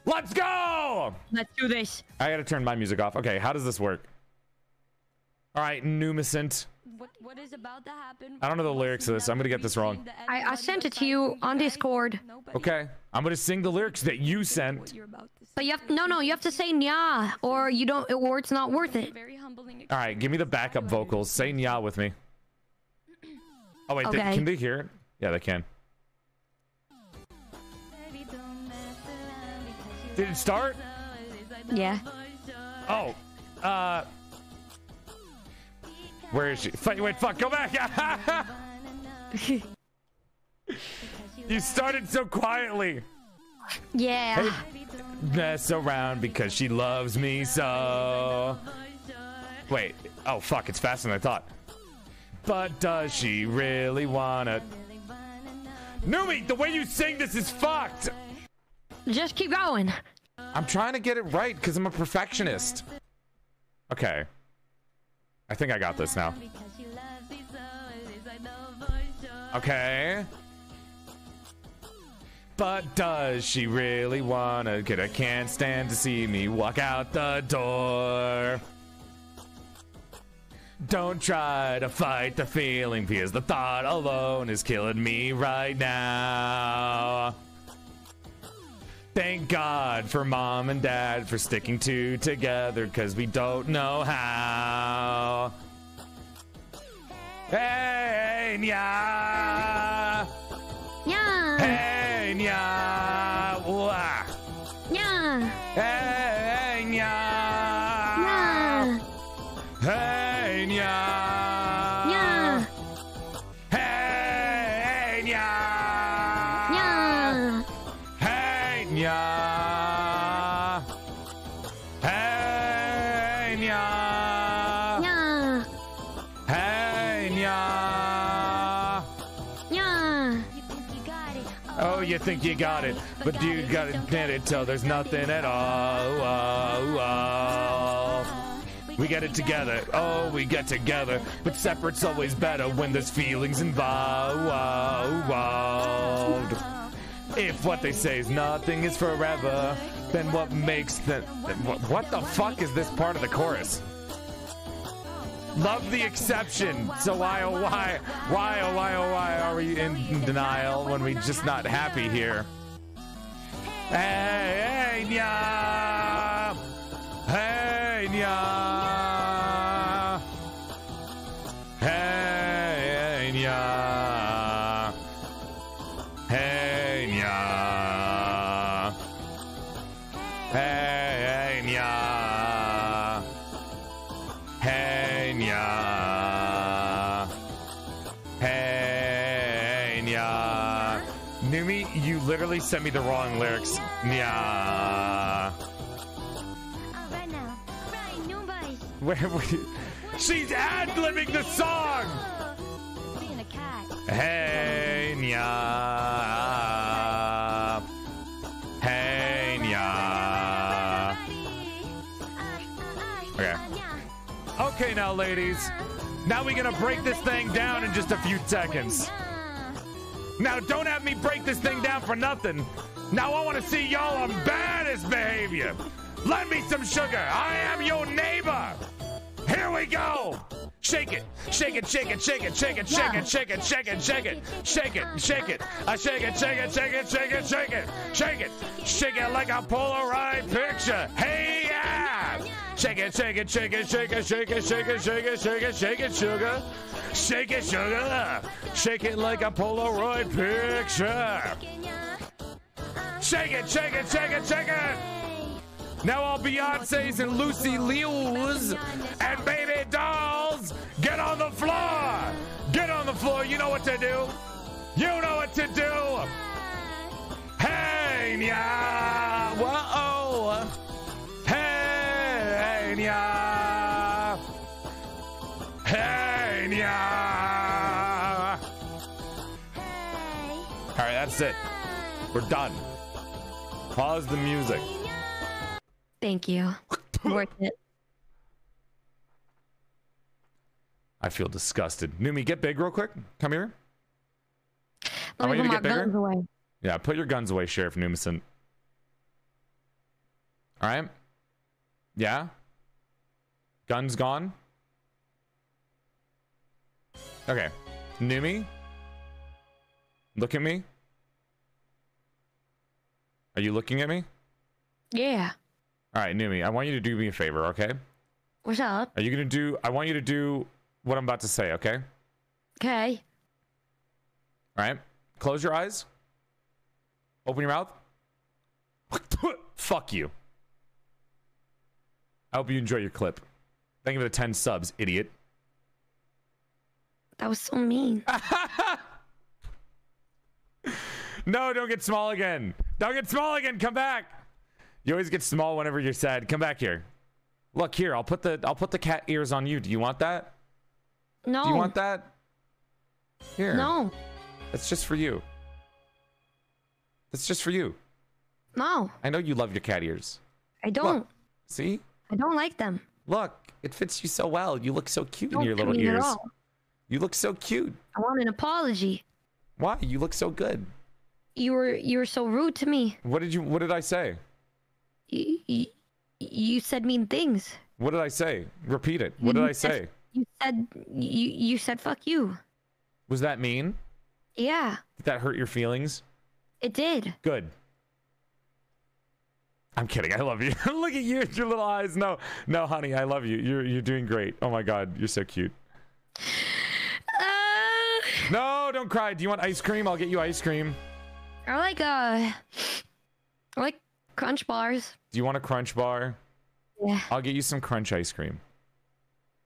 Let's go! Let's do this. I gotta turn my music off. Okay, how does this work? All right, Numiscent. What, what is about to happen? I don't know the lyrics of this. I'm gonna get this wrong. I, I sent it to you on Discord. Okay, I'm gonna sing the lyrics that you sent. But you have to, no, no, you have to say nya, or you don't, or it's not worth it. All right, give me the backup vocals. Say nya with me. Oh wait, okay. they, can they hear it? Yeah, they can. Did it start? Yeah. Oh. Uh. Where is she? F wait, fuck, go back! You started so quietly. Yeah. Hey, mess around because she loves me so. Wait. Oh, fuck, it's faster than I thought. But does she really wanna? Numi, the way you sing this is fucked! Just keep going. I'm trying to get it right because I'm a perfectionist. Okay. I think I got this now. Okay. But does she really wanna? Cause I can't stand to see me walk out the door. Don't try to fight the feeling because the thought alone is killing me right now. Thank God for mom and dad for sticking two together because we don't know how. Hey, nya. Yeah. Hey, nya. Wah. Yeah. Hey, nya. Yeah. Hey, nya. Yeah. Hey, nya. Yeah. Hey, yeah. Yeah. Hey, yeah. Yeah. Oh, you think you got it, but you gotta admit it till there's nothing at all. Whoa, whoa. We get it together. Oh, we get together, but separate's always better when there's feelings involved. If what they say is nothing is forever, then what makes the... What, what the fuck is this part of the chorus? Love the exception. So why, oh, why, why, oh, why, oh, why are we in denial when we're just not happy here? Hey, hey, nya. Hey, nya. Hey, nya. Hey. Hey, nya. Hey, nya. Hey, nya. Numi, you literally sent me the wrong lyrics. Nya. Where were you? She's ad-libbing the song! Hey, nya. Hey, nya. Okay. Okay now, ladies. Now we're gonna break this thing down in just a few seconds. Now don't have me break this thing down for nothing. Now I wanna see y'all on baddest behavior. Lend me some sugar. I am your neighbor. Here we go. Shake it, shake it, shake it, shake it, shake it, shake it, shake it, shake it, shake it, shake it, shake it. I shake it, shake it, shake it, shake it, shake it, shake it, shake it like a Polaroid picture. Hey yeah! Shake it, shake it, shake it, shake it, shake it, shake it, shake it, shake it, shake it, sugar. Shake it, sugar. Shake it like a Polaroid picture. Shake it, shake it, shake it, shake it. Now all Beyonce's and Lucy Liu's and baby dolls, get on the floor. Get on the floor. You know what to do. You know what to do. yeah. Whoa. Hey, yeah. Hey, yeah. All right, that's it. We're done. Pause the music. Thank you. Worth it. I feel disgusted. Numi, get big real quick. Come here. Let I want you to get bigger. Guns away. Yeah, put your guns away, Sheriff Numison. All right. Yeah. Guns gone. Okay. Numi. Look at me. Are you looking at me? Yeah. All right, Numi. I want you to do me a favor, okay? What's up? Are you gonna do? I want you to do what I'm about to say, okay? Okay. All right. Close your eyes. Open your mouth. Fuck you. I hope you enjoy your clip. Thank you for the ten subs, idiot. That was so mean. No, don't get small again. Don't get small again. Come back. You always get small whenever you're sad. Come back here. Look here. I'll put the I'll put the cat ears on you. Do you want that? No. Do you want that? Here. No. That's just for you. That's just for you. No. I know you love your cat ears. I don't. Look, see? I don't like them. Look, it fits you so well. You look so cute in your little ears. You look so cute. I want an apology. Why? You look so good. You were you were so rude to me. What did you What did I say? You, you, you said mean things. What did I say? Repeat it. What did I say? You said you you said fuck you. Was that mean? Yeah. Did that hurt your feelings? It did. Good. I'm kidding. I love you. Look at you, your little eyes. No, no, honey, I love you. You're you're doing great. Oh my God, you're so cute. Uh... No, don't cry. Do you want ice cream? I'll get you ice cream. I like uh, I like crunch bars. Do you want a crunch bar? Yeah. I'll get you some crunch ice cream.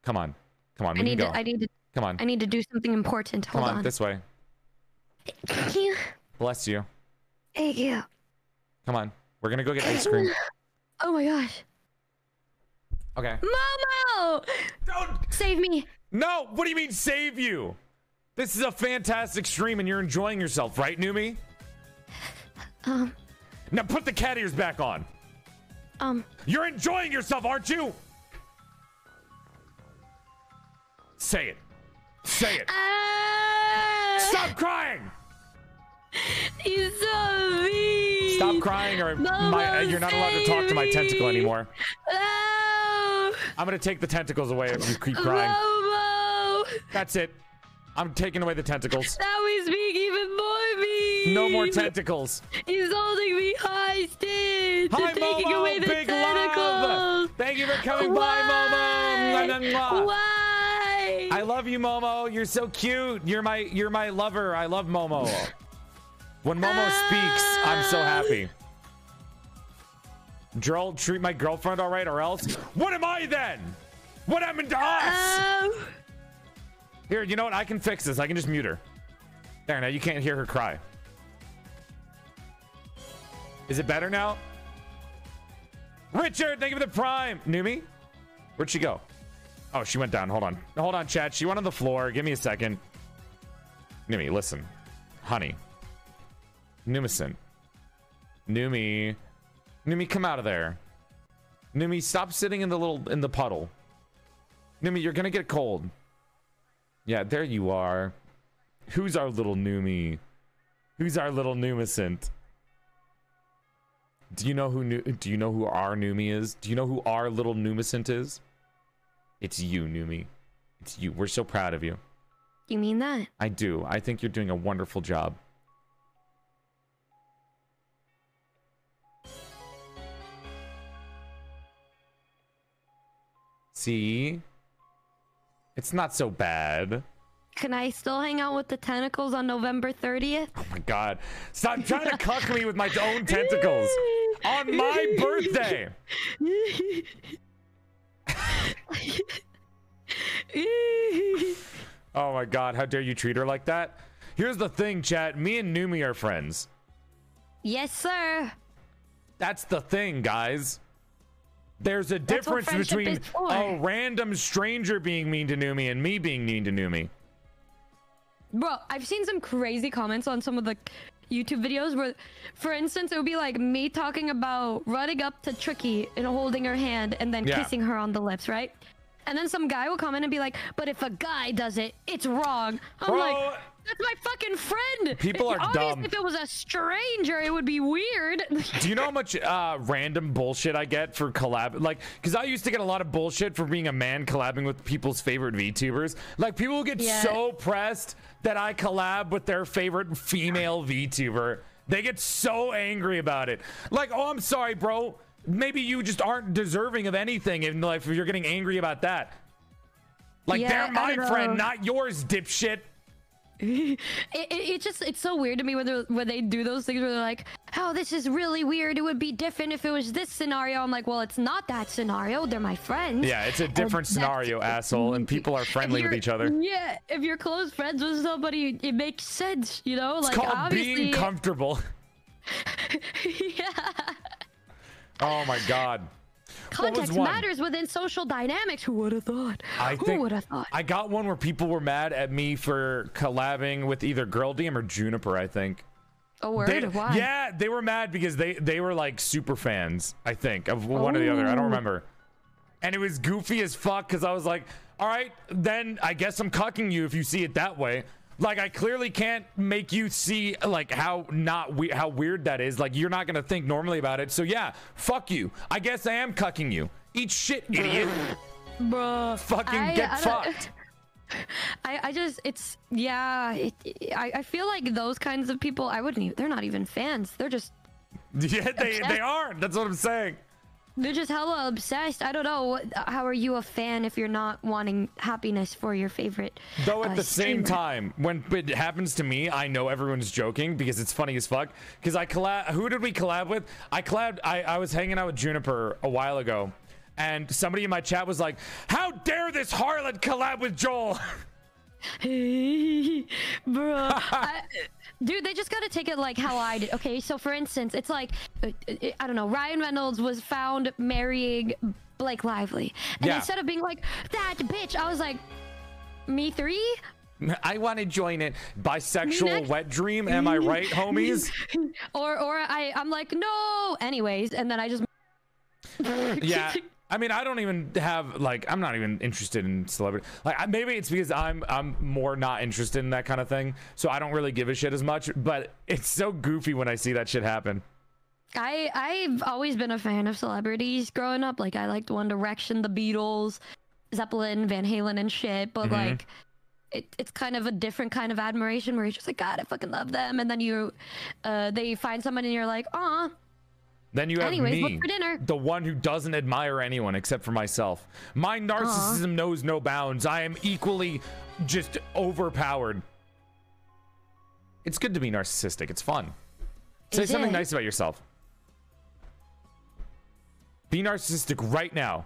Come on, come on. I need to. Go. I need to. Come on. I need to do something important. Hold on. Come on, this way. Thank you. Bless you. Thank you. Come on. We're going to go get ice cream. Oh my gosh. Okay. Momo! Don't save me. No, what do you mean save you? This is a fantastic stream and you're enjoying yourself, right, Numi? Um Now put the cat ears back on. Um You're enjoying yourself, aren't you? Say it. Say it. Uh... Stop crying. He's so mean. Stop crying or my, you're not allowed to talk to my tentacle anymore. No. I'm going to take the tentacles away if you keep crying. Momo. That's it. I'm taking away the tentacles. Now he's being even more mean. No more tentacles. He's holding me hostage. Hi, taking Momo, away the big tentacles. Love. Thank you for coming Why? by, Momo. Why? I love you, Momo. You're so cute. You're my, you're my lover. I love Momo. When Momo uh, speaks, I'm so happy. Gerald, treat my girlfriend all right or else. What am I then? What happened to us? Uh, Here, you know what? I can fix this. I can just mute her. There, now you can't hear her cry. Is it better now? Richard, thank you for the prime. Numi? Where'd she go? Oh, she went down. Hold on. Hold on, chat. She went on the floor. Give me a second. Numi, listen. Honey. Numison. Numi. Numi, come out of there. Numi, stop sitting in the little in the puddle. Numi, you're gonna get cold. Yeah, there you are. Who's our little Numi? Who's our little Numison? Do you know who do you know who our Numi is? Do you know who our little Numison is? It's you, Numi. It's you. We're so proud of you. You mean that? I do. I think you're doing a wonderful job. See, it's not so bad. Can I still hang out with the tentacles on November thirtieth? Oh my God, stop trying to cuck me with my own tentacles on my birthday. Oh my God, how dare you treat her like that? Here's the thing, chat, me and Numi are friends. Yes, sir. That's the thing, guys. There's a difference between a random stranger being mean to Numi and me being mean to Numi. Bro, I've seen some crazy comments on some of the YouTube videos where, for instance, it would be like me talking about running up to Tricky and holding her hand and then yeah. kissing her on the lips, right? And then some guy will comment and be like, but if a guy does it, it's wrong. I'm Bro. like, that's my fucking friend. People it's are dumb. If it was a stranger, it would be weird. Do you know how much uh, random bullshit I get for collab? Like, because I used to get a lot of bullshit for being a man collabing with people's favorite VTubers. Like, people will get yeah. so pressed that I collab with their favorite female VTuber. They get so angry about it. Like, oh, I'm sorry, bro. Maybe you just aren't deserving of anything in life if you're getting angry about that. Like, yeah, they're my friend, not yours, dipshit. it, it, it just, it's so weird to me when, when they do those things where they're like, oh, this is really weird. It would be different if it was this scenario. I'm like, well, it's not that scenario. They're my friends. Yeah, it's a different uh, scenario, asshole. And people are friendly with each other. Yeah, if you're close friends with somebody, it makes sense, you know? It's like, called obviously, being comfortable. yeah. Oh my God. Context matters within social dynamics. Who would have thought? I Who would have thought? I got one where people were mad at me for collabing with either Girl D M or Juniper, I think. Oh, word? They, Why? Yeah, they were mad because they, they were like super fans, I think, of one oh. or the other. I don't remember. And it was goofy as fuck because I was like, all right, then I guess I'm cucking you if you see it that way. Like, I clearly can't make you see, like, how not we how weird that is. Like, you're not going to think normally about it. So, yeah, fuck you. I guess I am cucking you. Eat shit, idiot. Bruh. Fucking I, get I fucked. I, I just, it's, yeah. It, it, I, I feel like those kinds of people, I wouldn't even, they're not even fans. They're just. Yeah, they, they are. That's what I'm saying. They're just hella obsessed. I don't know. How are you a fan if you're not wanting happiness for your favorite? Though at uh, the streamer? Same time, when it happens to me, I know everyone's joking because it's funny as fuck. Because I collab. Who did we collab with? I collabed. I, I was hanging out with Juniper a while ago, and somebody in my chat was like, "How dare this harlot collab with Joel?" Hey, bro. I Dude, they just gotta take it like how I did. Okay, so for instance, it's like, I don't know, Ryan Reynolds was found marrying Blake Lively. And yeah. instead of being like, that bitch, I was like, me three? I want to join it. Bisexual wet dream, am I right, homies? or or I, I'm like, no, anyways. And then I just... yeah. I mean, I don't even have, like, I'm not even interested in celebrity. Like, maybe it's because I'm I'm more not interested in that kind of thing, so I don't really give a shit as much. But it's so goofy when I see that shit happen. I I've always been a fan of celebrities growing up. Like, I liked One Direction, The Beatles, Zeppelin, Van Halen, and shit. But mm-hmm. like, it, it's kind of a different kind of admiration where you're just like, God, I fucking love them. And then you, uh, they find someone and you're like, aw. Then you have Anyways, me, for dinner? the one who doesn't admire anyone except for myself. My narcissism Aww. knows no bounds. I am equally just overpowered. It's good to be narcissistic. It's fun. Say something it? nice about yourself. Be narcissistic right now.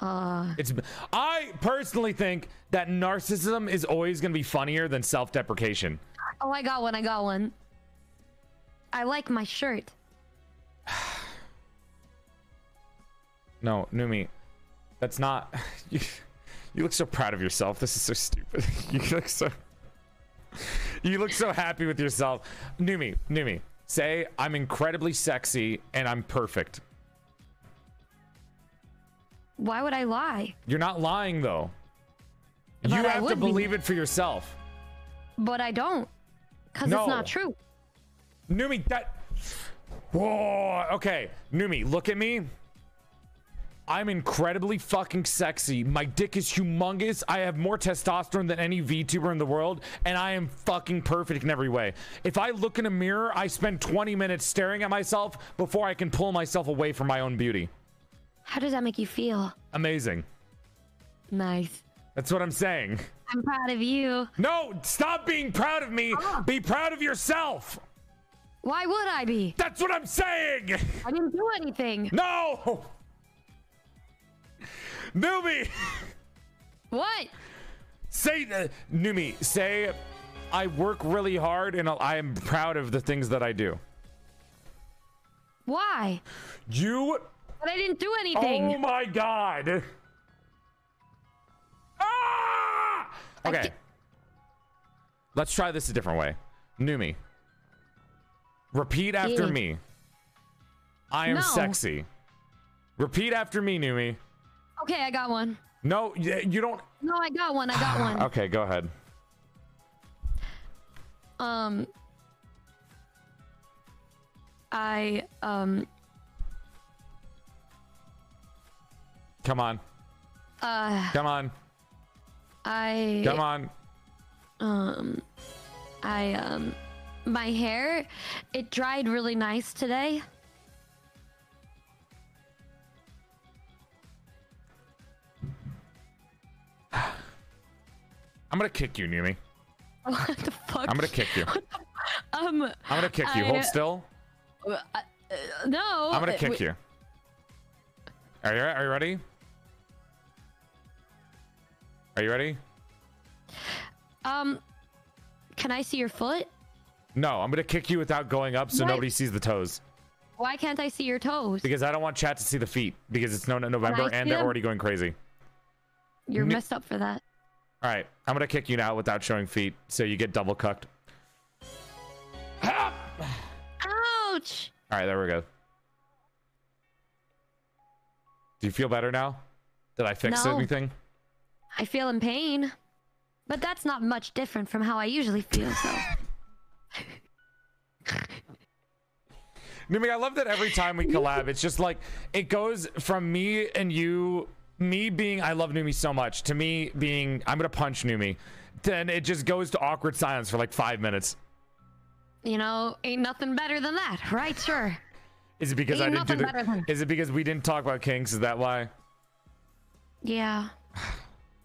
Uh, it's, I personally think that narcissism is always going to be funnier than self-deprecation. Oh, I got one. I got one. I like my shirt. No, Numi, that's not. You, you look so proud of yourself. This is so stupid. You look so. You look so happy with yourself. Numi, Numi, say I'm incredibly sexy and I'm perfect. Why would I lie? You're not lying though. But you have to believe be. it for yourself. But I don't, because no. it's not true. Numi, that. Whoa. Okay, Numi, look at me. I'm incredibly fucking sexy. My dick is humongous. I have more testosterone than any VTuber in the world, and I am fucking perfect in every way. If I look in a mirror, I spend twenty minutes staring at myself before I can pull myself away from my own beauty. How does that make you feel? Amazing. Nice. That's what I'm saying. I'm proud of you. No, stop being proud of me. Oh. Be proud of yourself. Why would I be? That's what I'm saying! I didn't do anything. No! Numi! What? Say, uh, Numi, say, I work really hard and I am proud of the things that I do. Why? You... But I didn't do anything. Oh my god. Ah! Okay. Let's try this a different way. Numi. Repeat after yeah. me. I am no. sexy. Repeat after me, Numi. Okay, I got one. No, you don't. No, I got one. I got one. Okay, go ahead. Um. I, um. Come on. Uh. Come on. I. Come on. Um. I, um. My hair, it dried really nice today. I'm gonna kick you, Numi. What the fuck? I'm gonna kick you. um, I'm gonna kick you. I, Hold still. Uh, uh, no. I'm gonna kick we... you. Are you Are you ready? Are you ready? Um, can I see your foot? No, I'm gonna kick you without going up, so Why? nobody sees the toes. Why can't I see your toes? Because I don't want chat to see the feet. Because it's no November and they're them? already going crazy. You're N messed up for that. All right, I'm gonna kick you now without showing feet, so you get double cucked. Ouch! All right, there we go. Do you feel better now? Did I fix no. anything? I feel in pain, but that's not much different from how I usually feel. So. Numi, I love that every time we collab, it's just like it goes from me and you. Me being I love Numi so much to me being I'm gonna punch Numi, then it just goes to awkward silence for like five minutes. You know, ain't nothing better than that, right, sir? Is it because ain't I didn't do the, than... Is it because we didn't talk about kinks? Is that why? Yeah.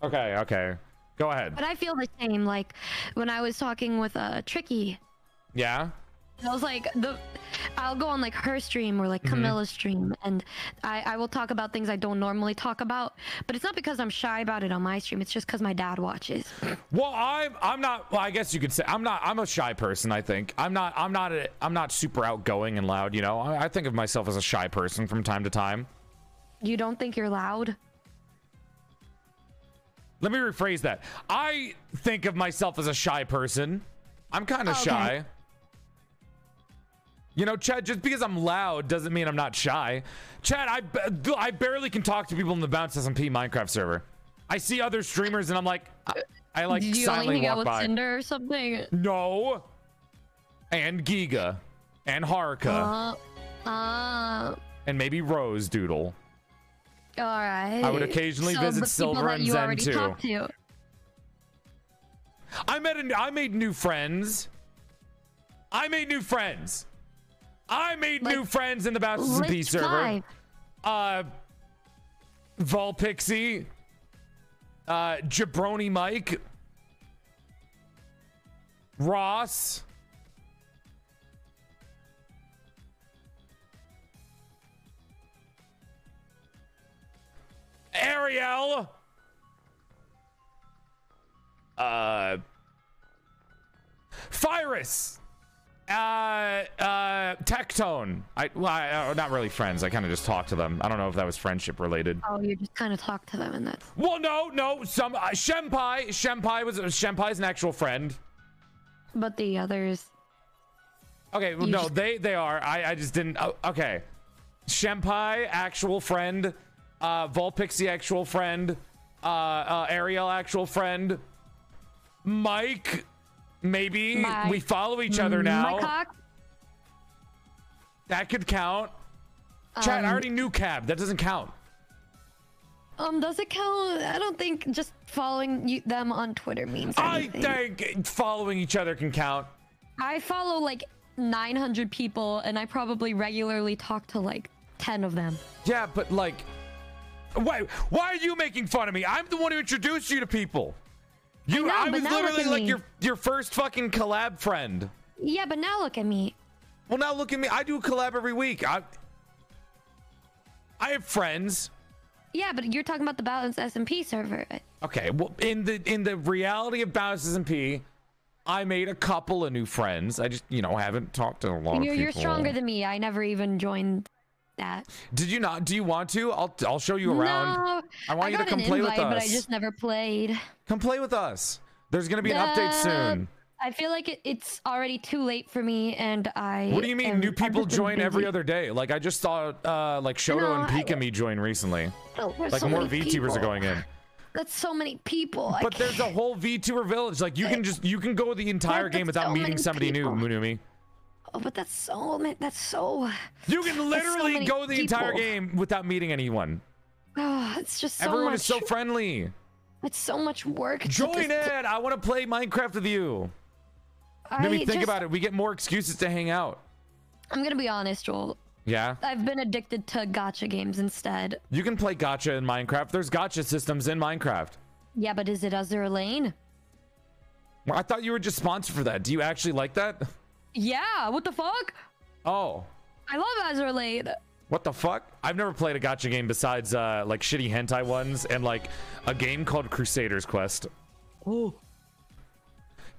okay, okay, go ahead. But I feel the same. Like when I was talking with uh Tricky. Yeah. I was like the. I'll go on like her stream or like Camilla's mm-hmm. stream, and I, I will talk about things I don't normally talk about. But it's not because I'm shy about it on my stream. It's just because my dad watches. Well, I'm I'm not. Well, I guess you could say I'm not. I'm a shy person. I think I'm not. I'm not. A, I'm not super outgoing and loud. You know, I, I think of myself as a shy person from time to time. You don't think you're loud? Let me rephrase that. I think of myself as a shy person. I'm kind of okay. shy. You know, Chad, just because I'm loud doesn't mean I'm not shy. Chad, I, I barely can talk to people in the Bounce S M P Minecraft server. I see other streamers and I'm like, I, I like Did you silently only hang walk out with by. Cinder or something? No. And Giga. And Haruka. Uh, uh, and maybe Rose Doodle. All right. I would occasionally so visit Silver and Zen too. To. I, met a, I made new friends. I made new friends. I made like, new friends in the Bounce S M P server. Uh, Volpixie, uh, Jabroni Mike, Ross. Ariel. Uh, Fyrus. Uh, uh, Tectone. I, well, I, uh, not really friends. I kind of just talked to them. I don't know if that was friendship related. Oh, you just kind of talked to them and that's... Well, no, no. Some, uh, Shenpai. Shenpai was, Shenpai's an actual friend. But the others... Okay, well, no, just... they, they are. I, I just didn't... Oh, okay. Shenpai, actual friend. Uh, Volpixie, actual friend. Uh, uh, Ariel, actual friend. Mike... Maybe my, we follow each other now. My cock. That could count. Chat, um, I already knew Cab. That doesn't count. Um, does it count? I don't think just following you, them on Twitter means anything. I think following each other can count. I follow like nine hundred people, and I probably regularly talk to like ten of them. Yeah, but like, wait, why are you making fun of me? I'm the one who introduced you to people. You, I, know, I was literally like me. your your first fucking collab friend. Yeah, but now look at me. Well, now look at me. I do a collab every week. I I have friends. Yeah, but you're talking about the Bounce S M P server. Okay, well, in the in the reality of Bounce S M P, I made a couple of new friends. I just, you know, haven't talked to a lot you're, of people. You're stronger than me. I never even joined that. Did you not? Do you want to? I'll I'll show you around. No, I want I you to come play invite, with us. But I just never played. Come play with us. There's gonna be an uh, update soon. I feel like it, it's already too late for me, and I. What do you mean? Am, new people join busy. every other day. Like I just saw, uh, like Shoto no, and Pikami I, join recently. No, like so more VTubers people. are going in. That's so many people. But there's a whole VTuber village. Like you can just you can go the entire game without so meeting somebody people. new, Munumi. Oh, but that's so that's so. You can literally so go the people. entire game without meeting anyone. Oh, it's just so everyone much. is so friendly. It's so much work. Join it! I want to play Minecraft with you. I Maybe think just, about it. We get more excuses to hang out. I'm gonna be honest, Joel. Yeah. I've been addicted to gacha games instead. You can play gacha in Minecraft. There's gacha systems in Minecraft. Yeah, but is it Azur Lane? Well, I thought you were just sponsored for that. Do you actually like that? Yeah, what the fuck? Oh. I love Azur Lane. What the fuck? I've never played a gacha game besides uh, like shitty hentai ones and like a game called Crusader's Quest. Oh.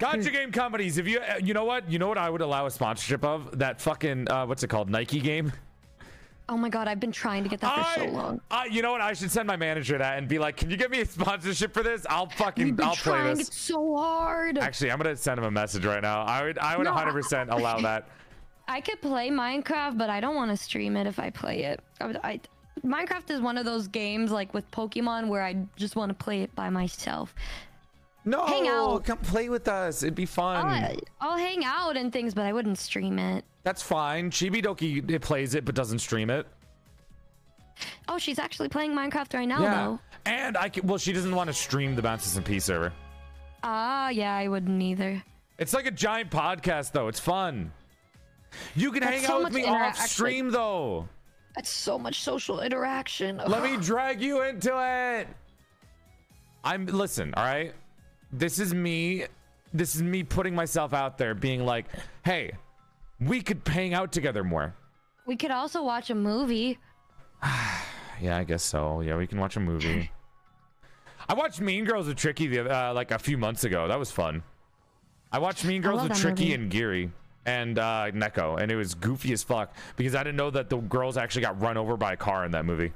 Gacha game companies, if you you know what you know what I would allow a sponsorship of that fucking uh what's it called, Nike game. Oh my god, I've been trying to get that I, for so long. I, you know what, I should send my manager that and be like, can you get me a sponsorship for this? I'll fucking We've been I'll trying, play this. It's so hard. Actually, I'm gonna send him a message right now. I would I would no, one hundred percent I, allow that. I could play Minecraft, but I don't want to stream it if I play it. I, would, I Minecraft is one of those games like with Pokemon where I just want to play it by myself. No, hang out. Come play with us. It'd be fun. I'll, I'll hang out and things, but I wouldn't stream it. That's fine. Chibidoki it plays it, but doesn't stream it. Oh, she's actually playing Minecraft right now, yeah. though. And I can, well, she doesn't want to stream the Bounces and Peace server. Ah, uh, yeah, I wouldn't either. It's like a giant podcast, though. It's fun. You can That's hang so out with me off stream, though. That's so much social interaction. Let me drag you into it. I'm listen. All right. This is me. This is me putting myself out there, being like, "Hey, we could hang out together more." We could also watch a movie. Yeah, I guess so. Yeah, we can watch a movie. I watched Mean Girls with Tricky the, uh, like a few months ago. That was fun. I watched Mean Girls with Tricky movie. and Geary and uh, Neko, and it was goofy as fuck because I didn't know that the girls actually got run over by a car in that movie.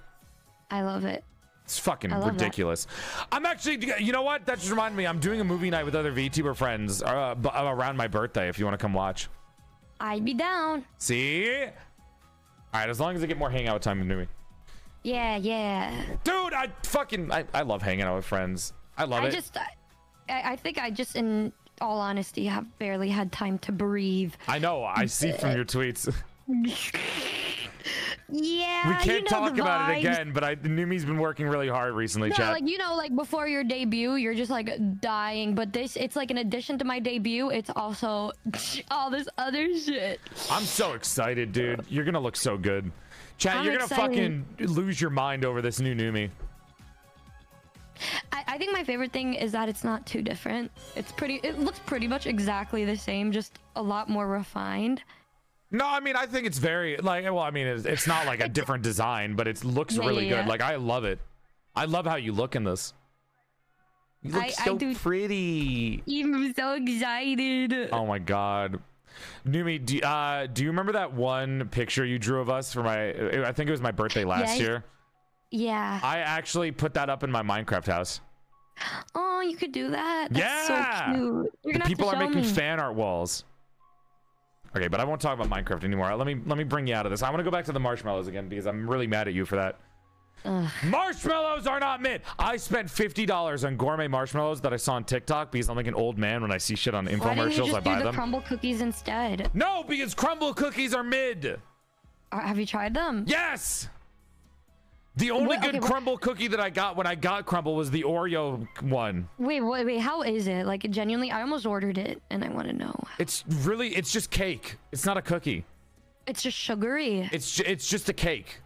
I love it. It's fucking ridiculous. That. I'm actually, you know what? That just reminded me. I'm doing a movie night with other VTuber friends uh, b around my birthday. If you want to come watch, I'd be down. See? All right, as long as I get more hangout time with Nui. Yeah, yeah. Dude, I fucking I, I love hanging out with friends. I love I it. I just, I, I think I just, in all honesty, have barely had time to breathe. I know. I see from your tweets. Yeah, we can't you know talk about it again, but I Numi's been working really hard recently, no, chat. Like, you know, like before your debut, you're just like dying, but this, it's like in addition to my debut, it's also all this other shit. I'm so excited, dude. You're gonna look so good. Chat, I'm you're gonna excited. fucking lose your mind over this new Numi. I, I think my favorite thing is that it's not too different. It's pretty, it looks pretty much exactly the same, just a lot more refined. No, I mean, I think it's very, like, well, I mean, it's, it's not like a different design, but it looks yeah, really yeah. good. Like, I love it. I love how you look in this. You look I, so I do, pretty. I'm so excited. Oh, my God. Numi, do, uh, do you remember that one picture you drew of us for my, I think it was my birthday last yeah, year? Yeah. I actually put that up in my Minecraft house. Oh, you could do that? That's yeah. so cute. You're gonna people have to show are making me. fan art walls. Okay, but I won't talk about Minecraft anymore. Let me let me bring you out of this. I want to go back to the marshmallows again because I'm really mad at you for that. Ugh. Marshmallows are not mint. I spent fifty dollars on gourmet marshmallows that I saw on TikTok because I'm like an old man when I see shit on infomercials. Why didn't you just I buy do the them. Crumble cookies instead. No, because crumble cookies are mid. Uh, have you tried them? Yes. The only wait, good okay, crumble what? cookie that I got when I got crumble was the Oreo one. Wait, wait, wait, how is it? Like, genuinely, I almost ordered it, and I want to know. It's really, it's just cake. It's not a cookie. It's just sugary. It's it's just a cake.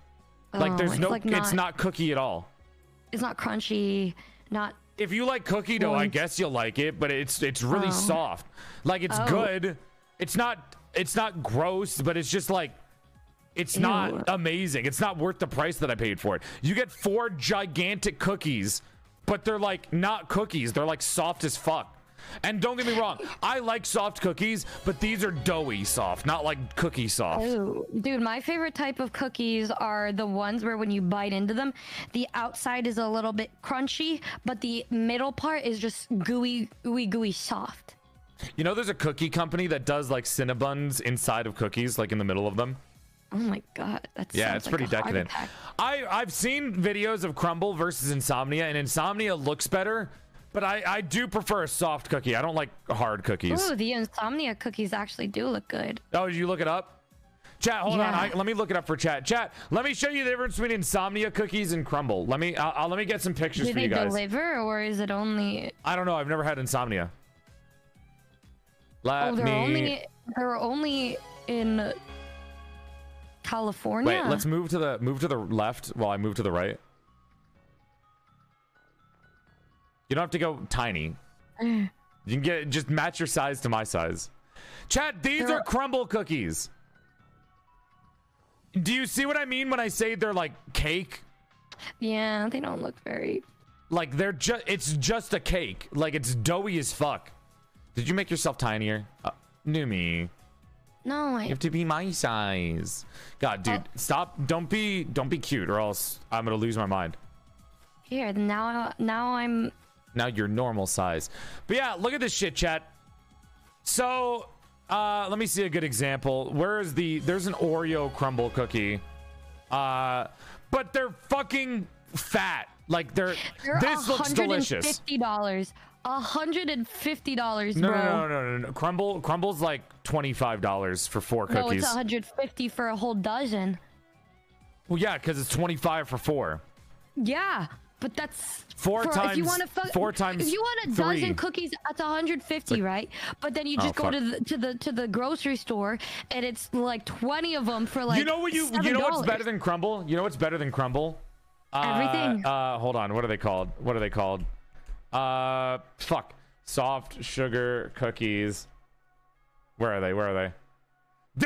Oh, like, there's no, like not, it's not cookie at all. It's not crunchy, not... If you like cookie dough, I guess you'll like it, but it's it's really oh. soft. Like, it's oh. good. It's not, it's not gross, but it's just like... It's Ew. not amazing. It's not worth the price that I paid for it. You get four gigantic cookies, but they're like not cookies. They're like soft as fuck. And don't get me wrong, I like soft cookies, but these are doughy soft, not like cookie soft. Oh, dude, my favorite type of cookies are the ones where when you bite into them, the outside is a little bit crunchy, but the middle part is just gooey, gooey, gooey soft. You know, there's a cookie company that does like Cinnabuns inside of cookies, like in the middle of them. Oh my god, that's yeah, it's like pretty decadent. I I've seen videos of Crumble versus Insomnia, and Insomnia looks better, but I I do prefer a soft cookie. I don't like hard cookies. Ooh, the Insomnia cookies actually do look good. Oh, did you look it up? Chat, hold yeah. on. I, let me look it up for chat. Chat, let me show you the difference between Insomnia cookies and Crumble. Let me I'll, I'll let me get some pictures do for you guys. Do they deliver or is it only? I don't know. I've never had Insomnia. Let oh, they're me... only they're only in California. Wait, let's move to the move to the left while I move to the right. You don't have to go tiny. You can get just match your size to my size. Chat, these they're... are Crumble cookies. Do you see what I mean when I say they're like cake? Yeah, they don't look very like they're just it's just a cake. Like it's doughy as fuck. Did you make yourself tinier? Uh, Numi. No, I... You have to be my size. God, dude, uh, stop. Don't be, don't be cute or else I'm going to lose my mind. Here, now, now I'm... Now you're normal size. But yeah, look at this shit, chat. So, uh, let me see a good example. Where is the... There's an Oreo crumble cookie. Uh, but they're fucking fat. Like, they're... You're this looks delicious. one hundred fifty dollars. one hundred fifty dollars, no, bro. No, no, no, no, no. Crumble, Crumble's like twenty-five dollars for four cookies. No, it's one hundred fifty for a whole dozen. Well, yeah, because it's twenty-five for four. Yeah, but that's four for, times. If you want to, four times. If you want a three. dozen cookies, that's one hundred fifty, like, right? But then you just oh, go fuck. to the to the to the grocery store, and it's like twenty of them for like. You know what you seven dollars. You know what's better than Crumble? You know what's better than Crumble? Everything. Uh, uh, hold on. What are they called? What are they called? Uh, fuck. Soft sugar cookies. Where are they? Where are they?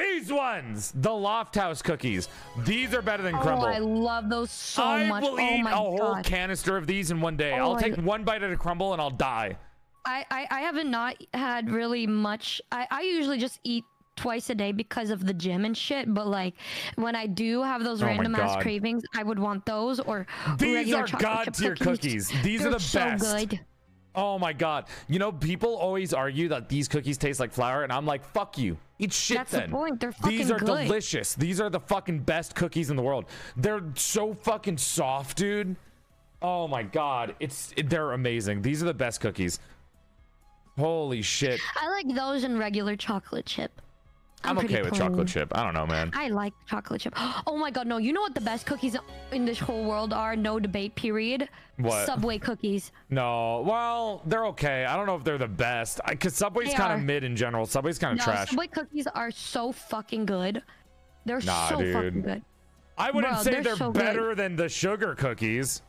These ones! The Loft House cookies. These are better than Crumble. Oh, I love those so I much. I will oh eat my a God. whole canister of these in one day. Oh, I'll take God. one bite at a Crumble and I'll die. I, I, I haven't not had really much. I, I usually just eat twice a day because of the gym and shit, but like when I do have those oh random ass cravings, I would want those or these are god tier cookies. cookies. These They're are the so best. Good. Oh my god! You know, people always argue that these cookies taste like flour, and I'm like, fuck you. Eat shit That's then. The point. They're fucking these are good. delicious. These are the fucking best cookies in the world. They're so fucking soft, dude. Oh my god, it's they're amazing. These are the best cookies. Holy shit! I like those and regular chocolate chip. I'm, I'm okay with plain. chocolate chip. I don't know, man. I like chocolate chip. Oh my god, no. You know what the best cookies in this whole world are? No debate, period. What? Subway cookies. No. Well, they're okay. I don't know if they're the best. I, Cause Subway's kind of mid in general. Subway's kind of no, trash. Subway cookies are so fucking good. They're nah, so dude. fucking good. I wouldn't Bro, say they're, they're so better good. than the sugar cookies.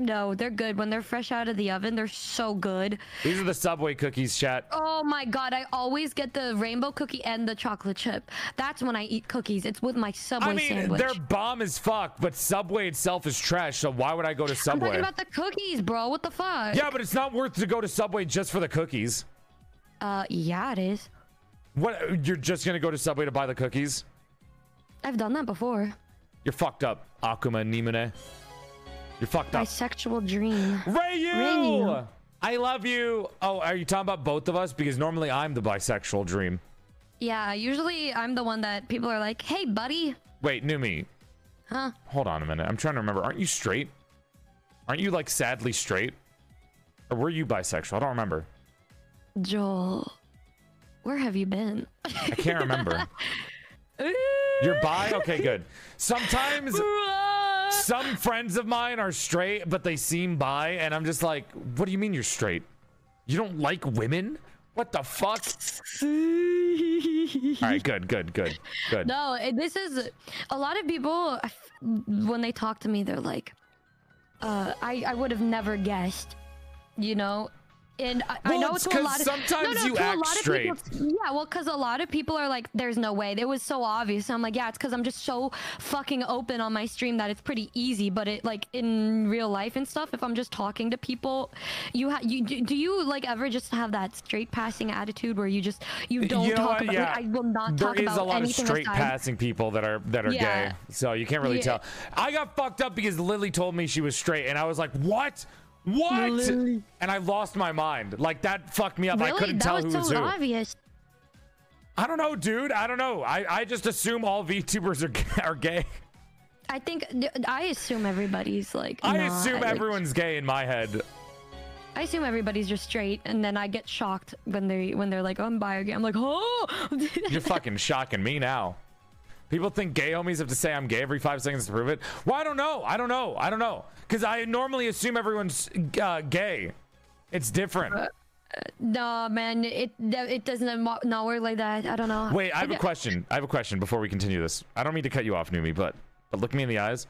No, they're good. When they're fresh out of the oven, they're so good. These are the Subway cookies, chat. Oh my god, I always get the rainbow cookie and the chocolate chip. That's when I eat cookies. It's with my Subway sandwich. I mean, sandwich. they're bomb as fuck, but Subway itself is trash, so why would I go to Subway? I'm talking about the cookies, bro. What the fuck? Yeah, but it's not worth to go to Subway just for the cookies. Uh, yeah, it is. What? You're just gonna go to Subway to buy the cookies? I've done that before. You're fucked up, Akuma Nimune. You're fucked up. My sexual dream. Rayu! Rayu! I love you. Oh, are you talking about both of us? Because normally I'm the bisexual dream. Yeah, usually I'm the one that people are like, hey, buddy. Wait, Numi. Huh? Hold on a minute. I'm trying to remember. Aren't you straight? Aren't you, like, sadly straight? Or were you bisexual? I don't remember. Joel, where have you been? I can't remember. You're bi? Okay, good. Sometimes... Some friends of mine are straight, but they seem bi, and I'm just like, what do you mean you're straight? You don't like women? What the fuck? All right, good, good, good, good. No, this is... A lot of people, when they talk to me, they're like, uh, I, I would have never guessed, you know? And I, well, I know it's to a lot of sometimes no, no, you act straight. People, yeah, well, because a lot of people are like, there's no way. It was so obvious. And I'm like, yeah, it's because I'm just so fucking open on my stream that it's pretty easy. But it like in real life and stuff, if I'm just talking to people, you have you do you like ever just have that straight passing attitude where you just you don't you know talk what? about yeah. like, I will not there talk about anything. There is a lot of straight aside. passing people that are that are yeah. gay, so you can't really yeah. tell. I got fucked up because Lily told me she was straight, and I was like, what? What? Literally. And I lost my mind. Like, that fucked me up. Really? I couldn't that tell was who so was who. Obvious. I don't know, dude. I don't know. I, I just assume all VTubers are, are gay. I think... I assume everybody's, like... I not, assume everyone's like, gay in my head. I assume everybody's just straight, and then I get shocked when, they, when they're like, oh, I'm bi or gay. I'm like, oh! You're fucking shocking me now. People think gay homies have to say I'm gay every five seconds to prove it. Well, I don't know. I don't know. I don't know. Because I normally assume everyone's uh, gay. It's different. Uh, no, man. It it doesn't not work like that. I don't know. Wait, I have a question. I have a question before we continue this. I don't mean to cut you off, Numi, but but look me in the eyes.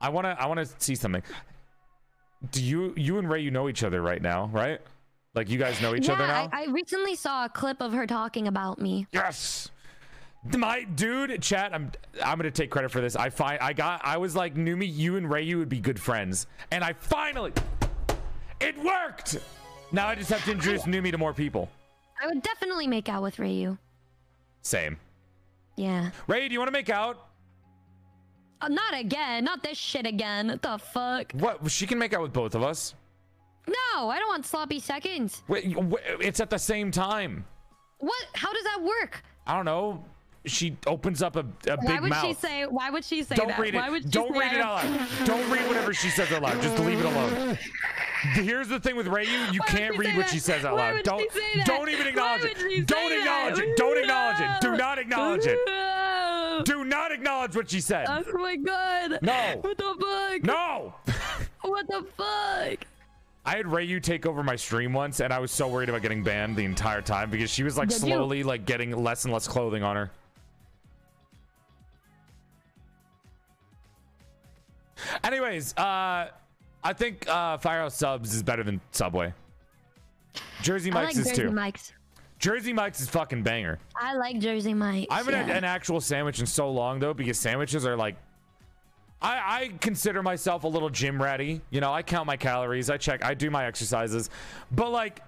I wanna I wanna see something. Do you you and Ray you know each other right now, right? Like you guys know each yeah, other now. I, I recently saw a clip of her talking about me. Yes. My dude, chat, I'm I'm gonna take credit for this. I find I got I was like, Numi, you and Rayu would be good friends. And I finally it worked! Now I just have to introduce I, Numi to more people. I would definitely make out with Rayu. Same. Yeah. Ray, do you wanna make out? Uh, not again, not this shit again. What the fuck? What she can make out with both of us. No, I don't want sloppy seconds. Wait, it's at the same time. What? How does that work? I don't know. She opens up a, a big mouth. Why would mouth. she say? Why would she say don't that? Read it. Why would she don't say read it out loud. Don't read whatever she says out loud. Just leave it alone. Here's the thing with Rayu: you why can't read what that? she says out why loud. Don't don't even acknowledge it. Don't acknowledge that? it. Don't no. acknowledge it. Do not acknowledge it. No. Do not acknowledge what she said. Oh my god. No. What the fuck? No. What the fuck? I had Rayu take over my stream once, and I was so worried about getting banned the entire time because she was like Did slowly you? like getting less and less clothing on her. Anyways, uh, I think uh, Firehouse Subs is better than Subway. Jersey Mike's like is Jersey too. Mike's. Jersey Mike's is fucking banger. I like Jersey Mike's. I haven't yeah. had an actual sandwich in so long though, because sandwiches are like, I, I consider myself a little gym ratty. You know, I count my calories, I check, I do my exercises, but like,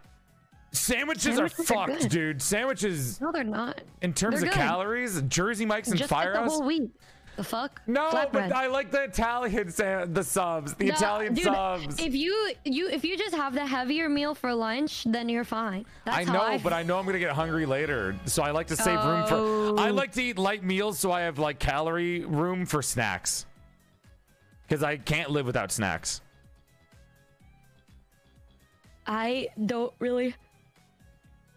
sandwiches, sandwiches are fucked, are dude. Sandwiches. No, they're not. In terms they're of good. calories, Jersey Mike's and Just Firehouse. Like the whole week. The fuck? No, Flatbread. but I like the Italian the subs, the no, Italian dude, subs. If you you if you just have the heavier meal for lunch, then you're fine. That's I know, how I but I know I'm gonna get hungry later, so I like to save oh. room for. I like to eat light meals, so I have like calorie room for snacks, because I can't live without snacks. I don't really.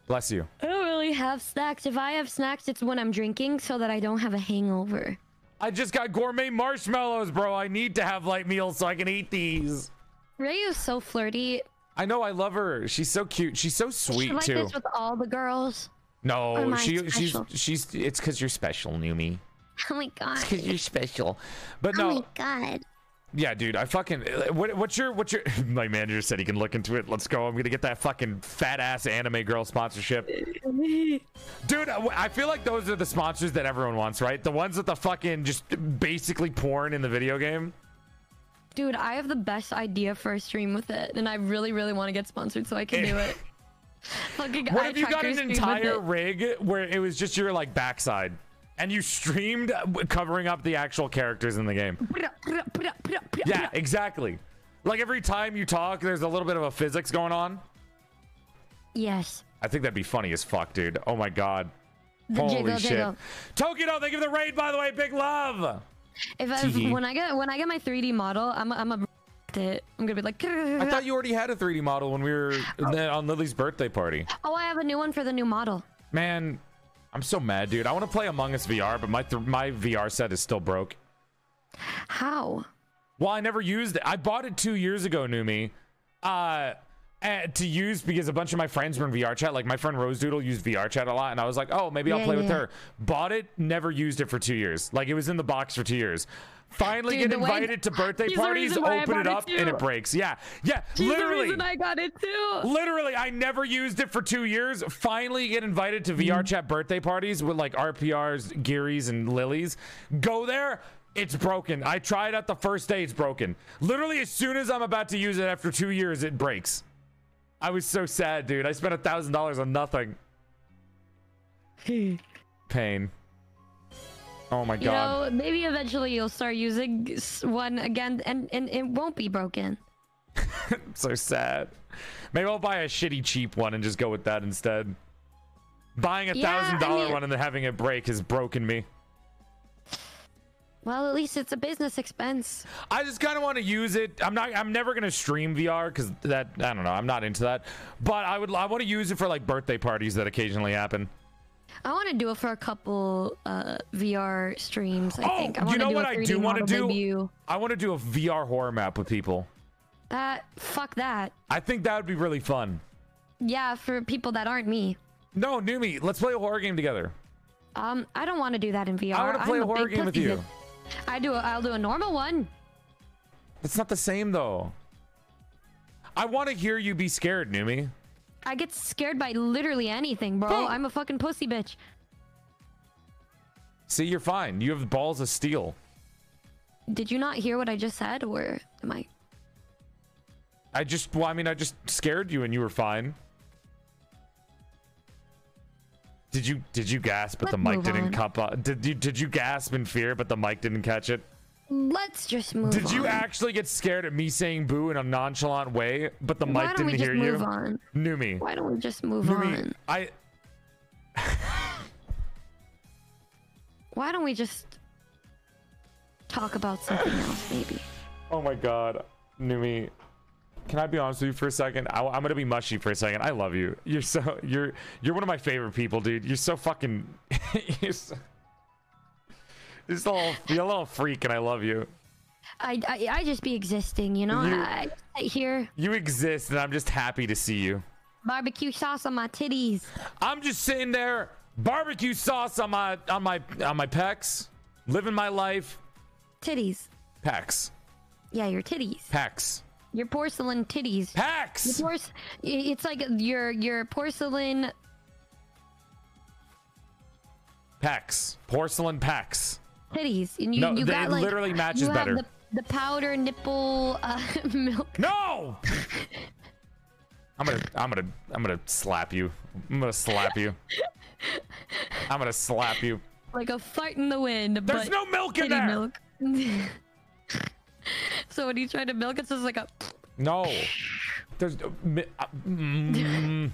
Bless you. I don't really have snacks. If I have snacks, it's when I'm drinking, so that I don't have a hangover. I just got gourmet marshmallows, bro. I need to have light meals so I can eat these. Rayu's so flirty. I know, I love her. She's so cute. She's so sweet, like too. This with all the girls. No, she, she's she's. It's because you're special, Numi. Oh my god. It's because you're special. But no. Oh my god. Yeah, dude. I fucking. What, what's your what's your? My manager said he can look into it. Let's go. I'm gonna get that fucking fat ass anime girl sponsorship. Dude, I feel like those are the sponsors that everyone wants, right? The ones with the fucking just basically porn in the video game. Dude, I have the best idea for a stream with it, and I really, really want to get sponsored so I can do it. Fucking, what if you got an entire rig where it was just your like backside, and you streamed covering up the actual characters in the game? Yeah, exactly. Like every time you talk, there's a little bit of a physics going on. Yes. I think that'd be funny as fuck, dude. Oh my god. The Holy jiggle, shit. Jiggle. Tokido, they give the raid, by the way. Big love. If I, when I get when I get my three D model, I'm I'm a it. I'm gonna be like. I thought you already had a three D model when we were oh. on Lily's birthday party. Oh, I have a new one for the new model. Man, I'm so mad, dude. I want to play Among Us V R, but my my V R set is still broke. How? Well, I never used it. I bought it two years ago, Numi. Uh. Uh, to use, because a bunch of my friends were in V R Chat. Like, my friend Rose Doodle used V R Chat a lot, and I was like, oh, maybe I'll yeah, play yeah. with her. Bought it, never used it for two years. Like, it was in the box for two years. Finally Dude, get invited way... to birthday He's parties, open it up, it and it breaks. Yeah, yeah, He's literally. I got it too. Literally, I never used it for two years. Finally get invited to V R mm-hmm. Chat birthday parties with, like, R P Rs, Geary's, and Lilies. Go there. It's broken. I tried out the first day. It's broken. Literally, as soon as I'm about to use it after two years, it breaks. I was so sad, dude. I spent a thousand dollars on nothing. Pain. Oh my god. You know, maybe eventually you'll start using one again, and and it won't be broken. So sad. Maybe I'll buy a shitty cheap one and just go with that instead. Buying a yeah, thousand dollar I mean, one and then having it break has broken me. Well, at least it's a business expense. I just kind of want to use it. I'm not. I'm never gonna stream V R because that. I don't know. I'm not into that. But I would. I want to use it for like birthday parties that occasionally happen. I want to do it for a couple uh, V R streams. I oh, think. I you know what I do want to do? Debut. I want to do a V R horror map with people. That uh, fuck that. I think that would be really fun. Yeah, for people that aren't me. No, Numi. Let's play a horror game together. Um, I don't want to do that in V R. I want to play I'm a horror game with you. That, I do. A, I'll do a normal one. It's not the same though. I want to hear you be scared, Numi. I get scared by literally anything, bro. Boom. I'm a fucking pussy bitch. See, you're fine. You have balls of steel. Did you not hear what I just said, or am I? I just. Well, I mean, I just scared you, and you were fine. Did you did you gasp but Let's the mic didn't cup up? Did you did you gasp in fear but the mic didn't catch it? Let's just move Did on. you actually get scared at me saying boo in a nonchalant way but the Why mic didn't hear you? On? Numi. Why don't we just move Numi, on? I Why don't we just talk about something else maybe? Oh my god, Numi. Can I be honest with you for a second? I, I'm gonna be mushy for a second. I love you. You're so you're you're one of my favorite people, dude. You're so fucking. You're so, just a little, you're a little freak, and I love you. I I, I just be existing, you know. You, I, I here. You exist, and I'm just happy to see you. Barbecue sauce on my titties. I'm just sitting there, barbecue sauce on my on my on my pecs, living my life. Titties. Pecs. Yeah, your titties. Pecs. Your porcelain titties. Pax. Your porce it's like your your porcelain. Pax. Porcelain Pax. Titties. And you, no, you they got, like, literally matches you have better. The, the powder nipple uh, milk. No. I'm gonna I'm gonna I'm gonna slap you. I'm gonna slap you. I'm gonna slap you. Like a fart in the wind. There's but no milk in there. Milk. So when you try to milk, it's just like a no. There's uh, mm,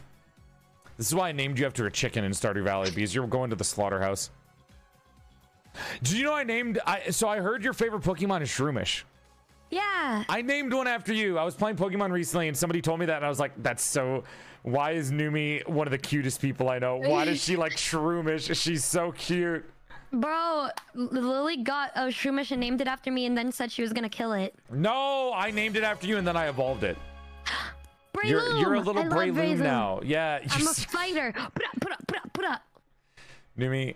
this is why I named you after a chicken in Stardew Valley, because you're going to the slaughterhouse. Do you know I named? I so I heard your favorite Pokemon is Shroomish. Yeah. I named one after you. I was playing Pokemon recently, and somebody told me that, and I was like, "That's so. Why is Numi one of the cutest people I know? Why does she like Shroomish? She's so cute." Bro, Lily got a Shroomish and named it after me, and then said she was gonna kill it. No, I named it after you, and then I evolved it. Breloom! You're, you're a little Breloom now. Yeah. I'm a fighter. Put up, put up, put up, put up. Numi,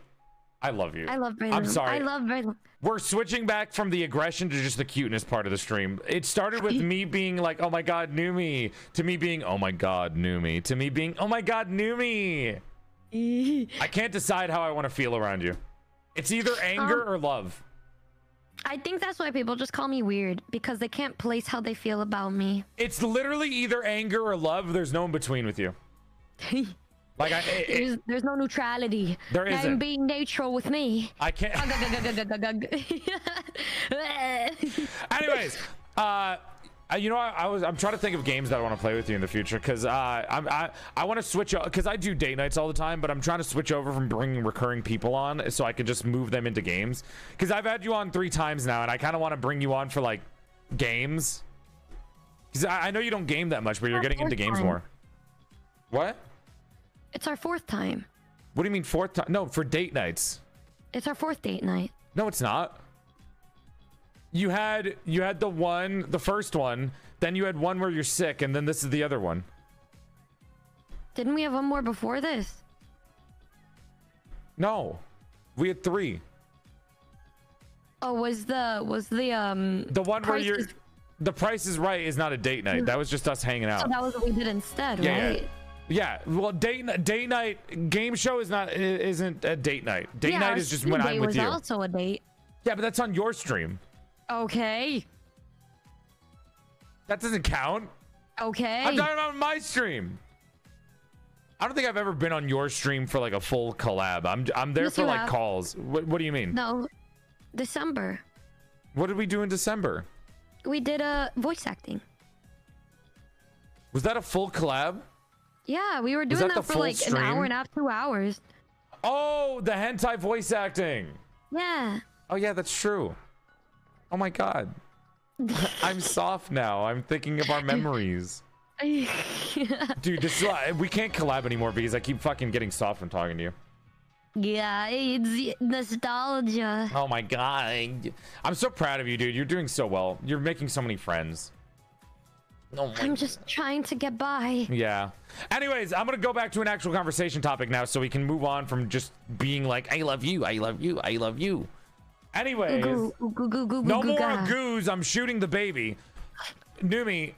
I love you. I love Breloom. I'm sorry. I love Breloom. We're switching back from the aggression to just the cuteness part of the stream. It started with me being like, oh my god, Numi, to me being, oh my god, Numi, to me being, oh my god, Numi. I can't decide how I want to feel around you. It's either anger um, or love. I think that's why people just call me weird, because they can't place how they feel about me. It's literally either anger or love. There's no in between with you. Like I, it, there's, it, there's no neutrality. There isn't. I'm being neutral with me. I can't. Anyways, uh, you know, I, I was I'm trying to think of games that I want to play with you in the future, because uh, I'm I I want to switch up, because I do date nights all the time, but I'm trying to switch over from bringing recurring people on so I can just move them into games, because I've had you on three times now, and I kind of want to bring you on for like games, because I, I know you don't game that much, but you're getting into games more. What? It's our fourth time. What do you mean fourth time? No, for date nights. It's our fourth date night. No, it's not. You had you had the one, the first one, then you had one where you're sick, and then this is the other one. Didn't we have one more before this? No, we had three. Oh, was the was the um the one where you're is... the Price is Right is not a date night. That was just us hanging out. So that was what we did instead, yeah, right? Yeah. yeah. Well, day day night game show is not isn't a date night. Date yeah, night is just when I'm with you. It was also a date. Yeah, but that's on your stream. Okay. That doesn't count. Okay. I'm talking about my stream. I don't think I've ever been on your stream for like a full collab. I'm I'm there yes, for like have. calls. What What do you mean? No, December. What did we do in December? We did a uh, voice acting. Was that a full collab? Yeah, we were doing that, that for like stream? an hour and a half, two hours. Oh, the hentai voice acting. Yeah. Oh yeah, that's true. Oh my god. I'm soft now. I'm thinking of our memories. Dude, this is, we can't collab anymore because I keep fucking getting soft from talking to you. Yeah, it's nostalgia. Oh my god, I'm so proud of you, dude. You're doing so well. You're making so many friends. Oh I'm just god. trying to get by. Yeah. Anyways, I'm gonna go back to an actual conversation topic now, so we can move on from just being like, I love you, I love you, I love you. Anyways, ooh, ooh, ooh, ooh, ooh, no ooh, more ga. goos. I'm shooting the baby. Numi.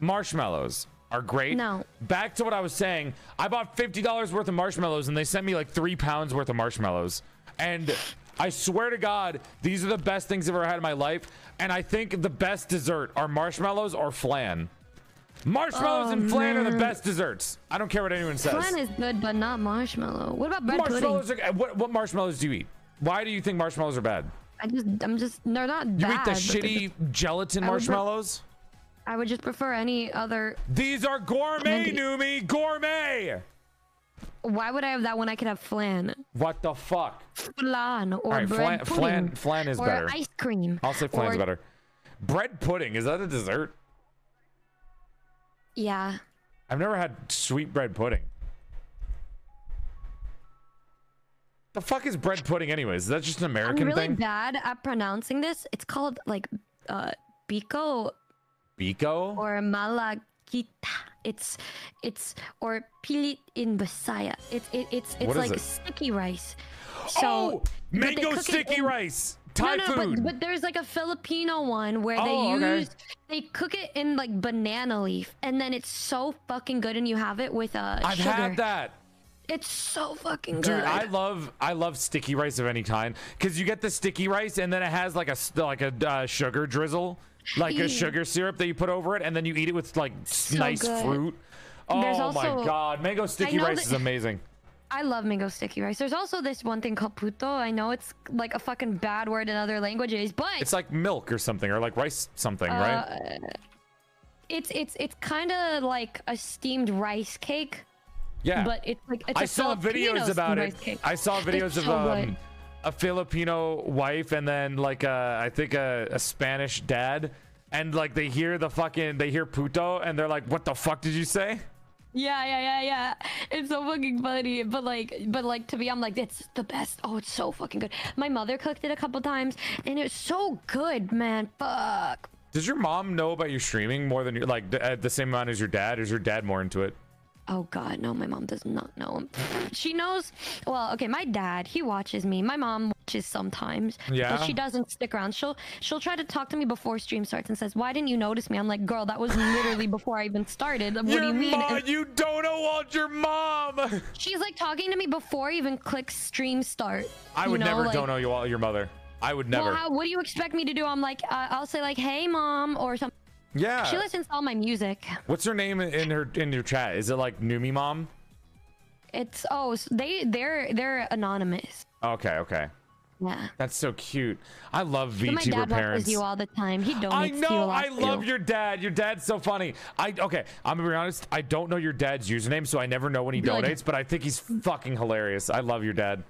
Marshmallows are great. No. Back to what I was saying. I bought fifty dollars worth of marshmallows and they sent me like three pounds worth of marshmallows. And I swear to God, these are the best things I've ever had in my life. And I think the best dessert are marshmallows or flan. Marshmallows oh, and flan man. are the best desserts. I don't care what anyone says. Flan is good, but not marshmallow. What about bread marshmallows pudding? Are, what, what marshmallows do you eat? Why do you think marshmallows are bad? I just, I'm just, they're not you bad. You eat the shitty just, gelatin marshmallows? I would just prefer any other. These are gourmet, Numi! Gourmet! Why would I have that when I could have flan? What the fuck? Flan or right, bread flan, pudding. Flan, flan is or better. Or ice cream. I'll say flan's or... better. Bread pudding, is that a dessert? Yeah. I've never had sweet bread pudding. The fuck is bread pudding anyways? Is that just an American thing? I'm really thing? bad at pronouncing this. It's called like uh, Biko... Biko or Malakita, it's it's or Pilit in Bisaya. It's it, it's it's what like it? sticky rice. So, oh, mango sticky in, rice. Thai no, no, food. But, but there's like a Filipino one where oh, they use okay. they cook it in like banana leaf, and then it's so fucking good, and you have it with uh. I've sugar. had that. It's so fucking good. Dude, I love I love sticky rice of any kind because you get the sticky rice, and then it has like a like a uh, sugar drizzle. Like a sugar syrup that you put over it, and then you eat it with like so nice good. fruit. Oh my god, mango sticky rice is amazing. I love mango sticky rice. There's also this one thing called puto. I know it's like a fucking bad word in other languages, but it's like milk or something, or like rice something, uh, right? It's it's it's kind of like a steamed rice cake. Yeah, but it's like it's I, a saw videos about it. I saw videos it's of so um. Good. a Filipino wife and then like uh I think a, a Spanish dad, and like they hear the fucking they hear puto and they're like, what the fuck did you say? Yeah, yeah, yeah, yeah. It's so fucking funny. But like but like to me, I'm like, it's the best. Oh, it's so fucking good. My mother cooked it a couple times and it's so good, man. Fuck. Does your mom know about your streaming more than you like at the same amount as your dad? Or is your dad more into it? Oh god, no, my mom does not know him. She knows, well, okay, my dad, he watches me. My mom watches sometimes. Yeah. But she doesn't stick around. She'll she'll try to talk to me before stream starts and says, why didn't you notice me? I'm like, girl, that was literally before I even started. What your do you mean? Ma, and you don't know your mom. She's like talking to me before I even click stream start. I would know? never like, don't know you all your mother. I would never. Well, how, what do you expect me to do? I'm like, uh, I'll say like, hey mom, or something. Yeah. She listens to all my music. What's her name in her in your chat? Is it like Numi Mom? It's oh they they're they're anonymous. Okay, okay. Yeah. That's so cute. I love VTuber parents. My dad parents. watches you all the time. He donates I know. To you a lot I love too. your dad. Your dad's so funny. I okay. I'm gonna be honest. I don't know your dad's username, so I never know when he Good. donates. But I think he's fucking hilarious. I love your dad.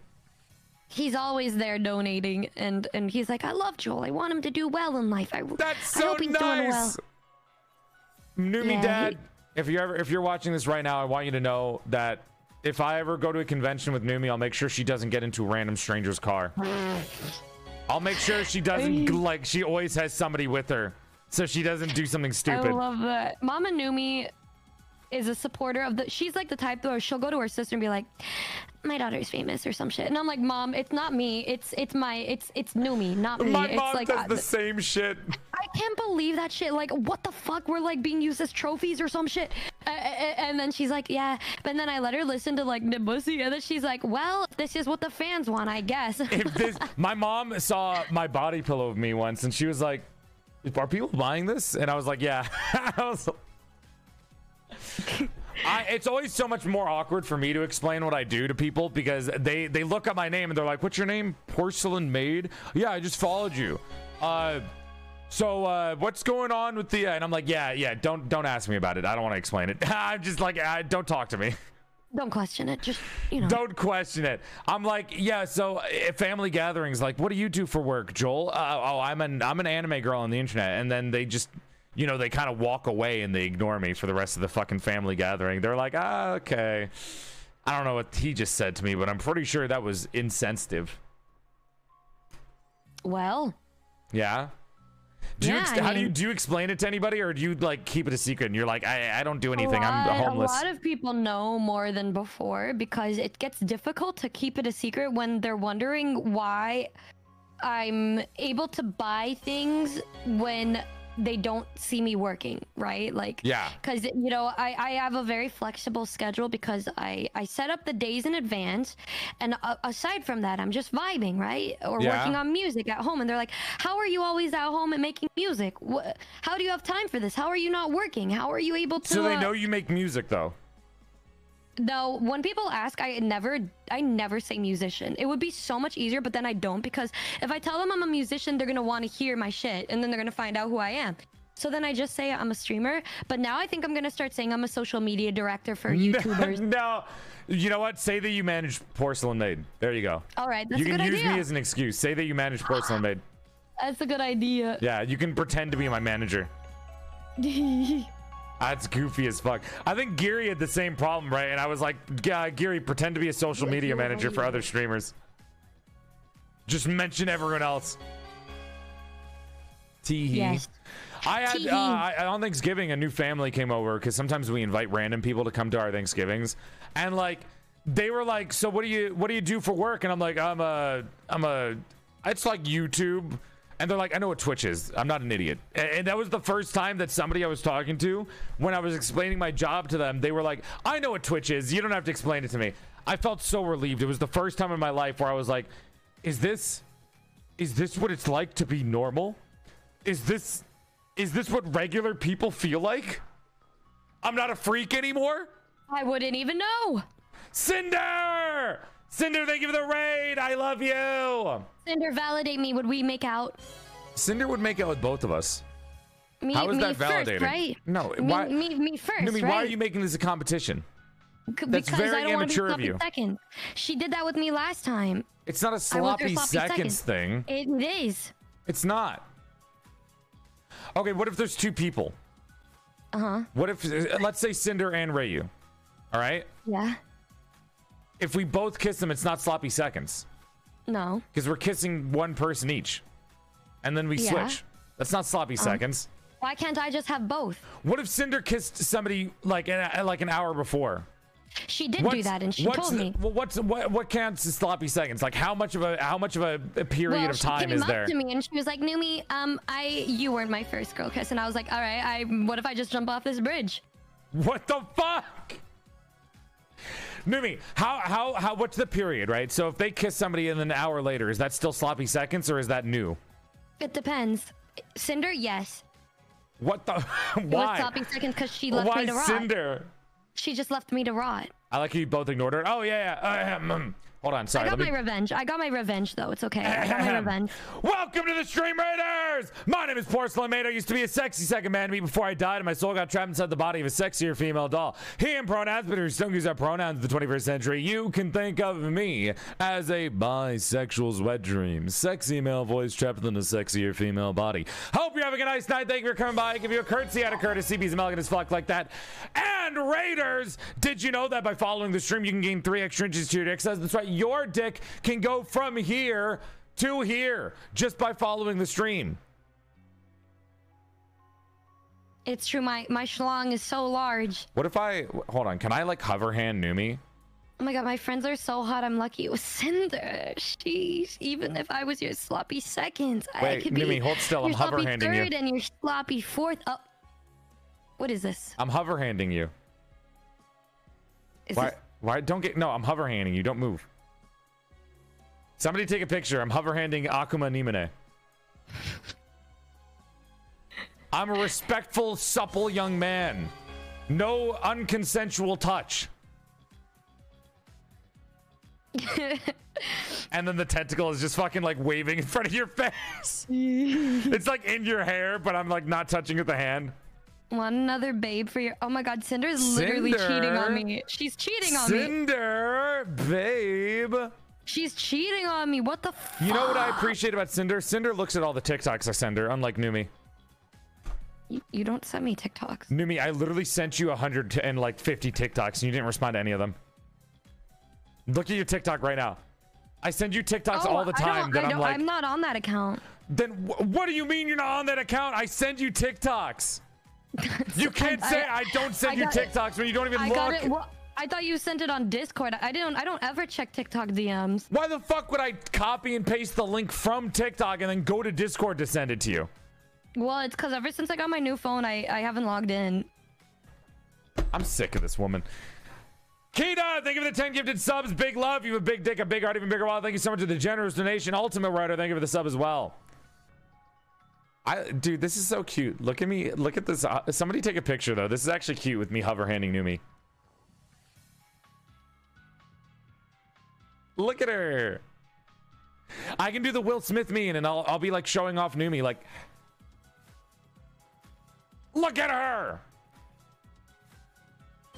He's always there donating, and and he's like, I love Joel. I want him to do well in life. I, That's so I hope he's nice. doing well. Numi yeah, dad, he... if you're ever if you're watching this right now, I want you to know that if I ever go to a convention with Numi, I'll make sure she doesn't get into a random stranger's car. I'll make sure she doesn't like she always has somebody with her, so she doesn't do something stupid. I love that. Mama Numi is a supporter of the... She's like the type where she'll go to her sister and be like, my daughter's famous or some shit. And I'm like, Mom, it's not me. It's it's my... It's it's Noomi, not me. My it's mom like, does uh, the same shit. I can't believe that shit. Like, what the fuck? We're like being used as trophies or some shit. Uh, and then she's like, yeah. But then I let her listen to like Nibusi. And then she's like, well, this is what the fans want, I guess. If this, my mom saw my body pillow of me once and she was like, are people buying this? And I was like, yeah. I was like, I, it's always so much more awkward for me to explain what I do to people because they they look up my name and they're like, what's your name? Porcelain Maid? Yeah, I just followed you. Uh, so uh, what's going on with the? Uh, and I'm like, yeah, yeah. Don't don't ask me about it. I don't want to explain it. I'm just like, uh, don't talk to me. Don't question it. Just, you know. Don't question it. I'm like, yeah, so uh, family gatherings, like, what do you do for work, Joel? Uh, oh, I'm an, I'm an anime girl on the internet. And then they just, you know, they kind of walk away and they ignore me for the rest of the fucking family gathering. They're like, ah, okay. I don't know what he just said to me, but I'm pretty sure that was insensitive. Well. Yeah? Do yeah, you ex I mean, how do you do you explain it to anybody, or do you like keep it a secret and you're like, I, I don't do anything, a lot, I'm homeless? A lot of people know more than before because it gets difficult to keep it a secret when they're wondering why I'm able to buy things when they don't see me working, right? Like, yeah, because, you know, I, I have a very flexible schedule because I, I set up the days in advance. And uh, aside from that, I'm just vibing, right? Or yeah. working on music at home. And they're like, how are you always at home and making music? What, how do you have time for this? How are you not working? How are you able to... So they uh, know you make music, though. No, when people ask, I never I never say musician. It would be so much easier, but then I don't, because if I tell them I'm a musician, they're going to want to hear my shit, and then they're going to find out who I am. So then I just say I'm a streamer, but now I think I'm going to start saying I'm a social media director for YouTubers. No, you know what? Say that you manage Porcelain Maid. There you go. All right, that's a good idea. You can use me as an excuse. Say that you manage Porcelain Maid. That's a good idea. Yeah, you can pretend to be my manager. That's goofy as fuck. I think Geary had the same problem, right? And I was like, yeah, Geary, pretend to be a social media manager for other streamers. Just mention everyone else. Tee hee. Yes. I had uh, I, on Thanksgiving, a new family came over because sometimes we invite random people to come to our Thanksgivings, and like they were like, so what do you what do you do for work? And I'm like, I'm a I'm a it's like YouTube. And they're like, I know what Twitch is. I'm not an idiot. And that was the first time that somebody I was talking to, when I was explaining my job to them, they were like, I know what Twitch is. You don't have to explain it to me. I felt so relieved. It was the first time in my life where I was like, is this, is this what it's like to be normal? Is this, is this what regular people feel like? I'm not a freak anymore? I wouldn't even know. Cinder! Cinder, thank you for the raid. I love you. Cinder, validate me. Would we make out? Cinder would make out with both of us. Me, How is me that validating? First, right? No, me, why? Me, me first, I mean, right? Why are you making this a competition? C That's because very I don't immature want to be sloppy of you. Second. She did that with me last time. It's not a sloppy, sloppy seconds second. thing. It is. It's not. Okay, what if there's two people? Uh huh. What if, let's say Cinder and Rayu. All right? Yeah. If we both kiss them, it's not sloppy seconds. No. Because we're kissing one person each. And then we yeah. switch. That's not sloppy um, seconds. Why can't I just have both? What if Cinder kissed somebody like an, like an hour before? She did what's, do that, and she what's, told me. What's, what, what counts as sloppy seconds? Like, how much of a how much of a, a period well, of time is there? She came up to me, and she was like, Noomi, um, I, you weren't my first girl kiss. And I was like, all right, I, what if I just jump off this bridge? What the fuck? Noomi, how, how, how, what's the period, right? So if they kiss somebody and an hour later, is that still sloppy seconds or is that new? It depends. Cinder, yes. What the? Why? It was sloppy seconds because she left why me to rot. Why Cinder? She just left me to rot. I like how you both ignored her. Oh, yeah, yeah. Uh, um, hold on, sorry. I got my me... revenge. I got my revenge, though. It's okay. I got my revenge. Welcome to the Stream Raiders! My name is Porcelain Maid. I used to be a sexy second man to me before I died, and my soul got trapped inside the body of a sexier female doll. He and pronouns, but who don't use our pronouns in the twenty-first century, you can think of me as a bisexual's wet dream. Sexy male voice trapped within a sexier female body. Hope you're having a nice night. Thank you for coming by. I give you a curtsy out of courtesy. He's a mulligan his flock like that. And Raiders, did you know that by following the stream, you can gain three extra inches to your dick size? That's right. Your dick can go from here to here just by following the stream. It's true, my my schlong is so large. What if I hold on? Can I like hover hand Numi? Oh my god, my friends are so hot. I'm lucky it was Cinder. Sheesh. Even if I was your sloppy second, wait, I could Numi, be hold still. I'm hover handing you. And your sloppy fourth. Oh, what is this? I'm hover handing you. Is why? This... Why don't get? No, I'm hover handing you. Don't move. Somebody take a picture. I'm hover handing Akuma Nimine. I'm a respectful, supple young man. No unconsensual touch. And then the tentacle is just fucking like waving in front of your face. It's like in your hair, but I'm like not touching with the hand. Want another babe for your... Oh my god, Cinder is literally Cinder, cheating on me. She's cheating on Cinder, me. Cinder, babe. She's cheating on me. What the fuck? You know what I appreciate about Cinder? Cinder looks at all the TikToks I send her, unlike Numi. You don't send me TikToks. Numi, I literally sent you one hundred and like fifty TikToks and you didn't respond to any of them. Look at your TikTok right now. I send you TikToks oh, all the time that I'm like... I'm not on that account. Then wh what do you mean you're not on that account? I send you TikToks. You can't I, say I, I don't send I you TikToks it. when you don't even I look. Got it. Well, I thought you sent it on Discord. I don't I don't ever check TikTok D Ms. Why the fuck would I copy and paste the link from TikTok and then go to Discord to send it to you? Well, it's because ever since I got my new phone, I, I haven't logged in. I'm sick of this woman. Kita, thank you for the ten gifted subs. Big love. You have a big dick, a big heart, even bigger wallet. Thank you so much for the generous donation. Ultimate Rider, thank you for the sub as well. I, dude, this is so cute. Look at me. Look at this. Uh, somebody take a picture, though. This is actually cute with me hover-handing Numi. Look at her. I can do the Will Smith meme, and I'll, I'll be, like, showing off Numi, like... Look at her!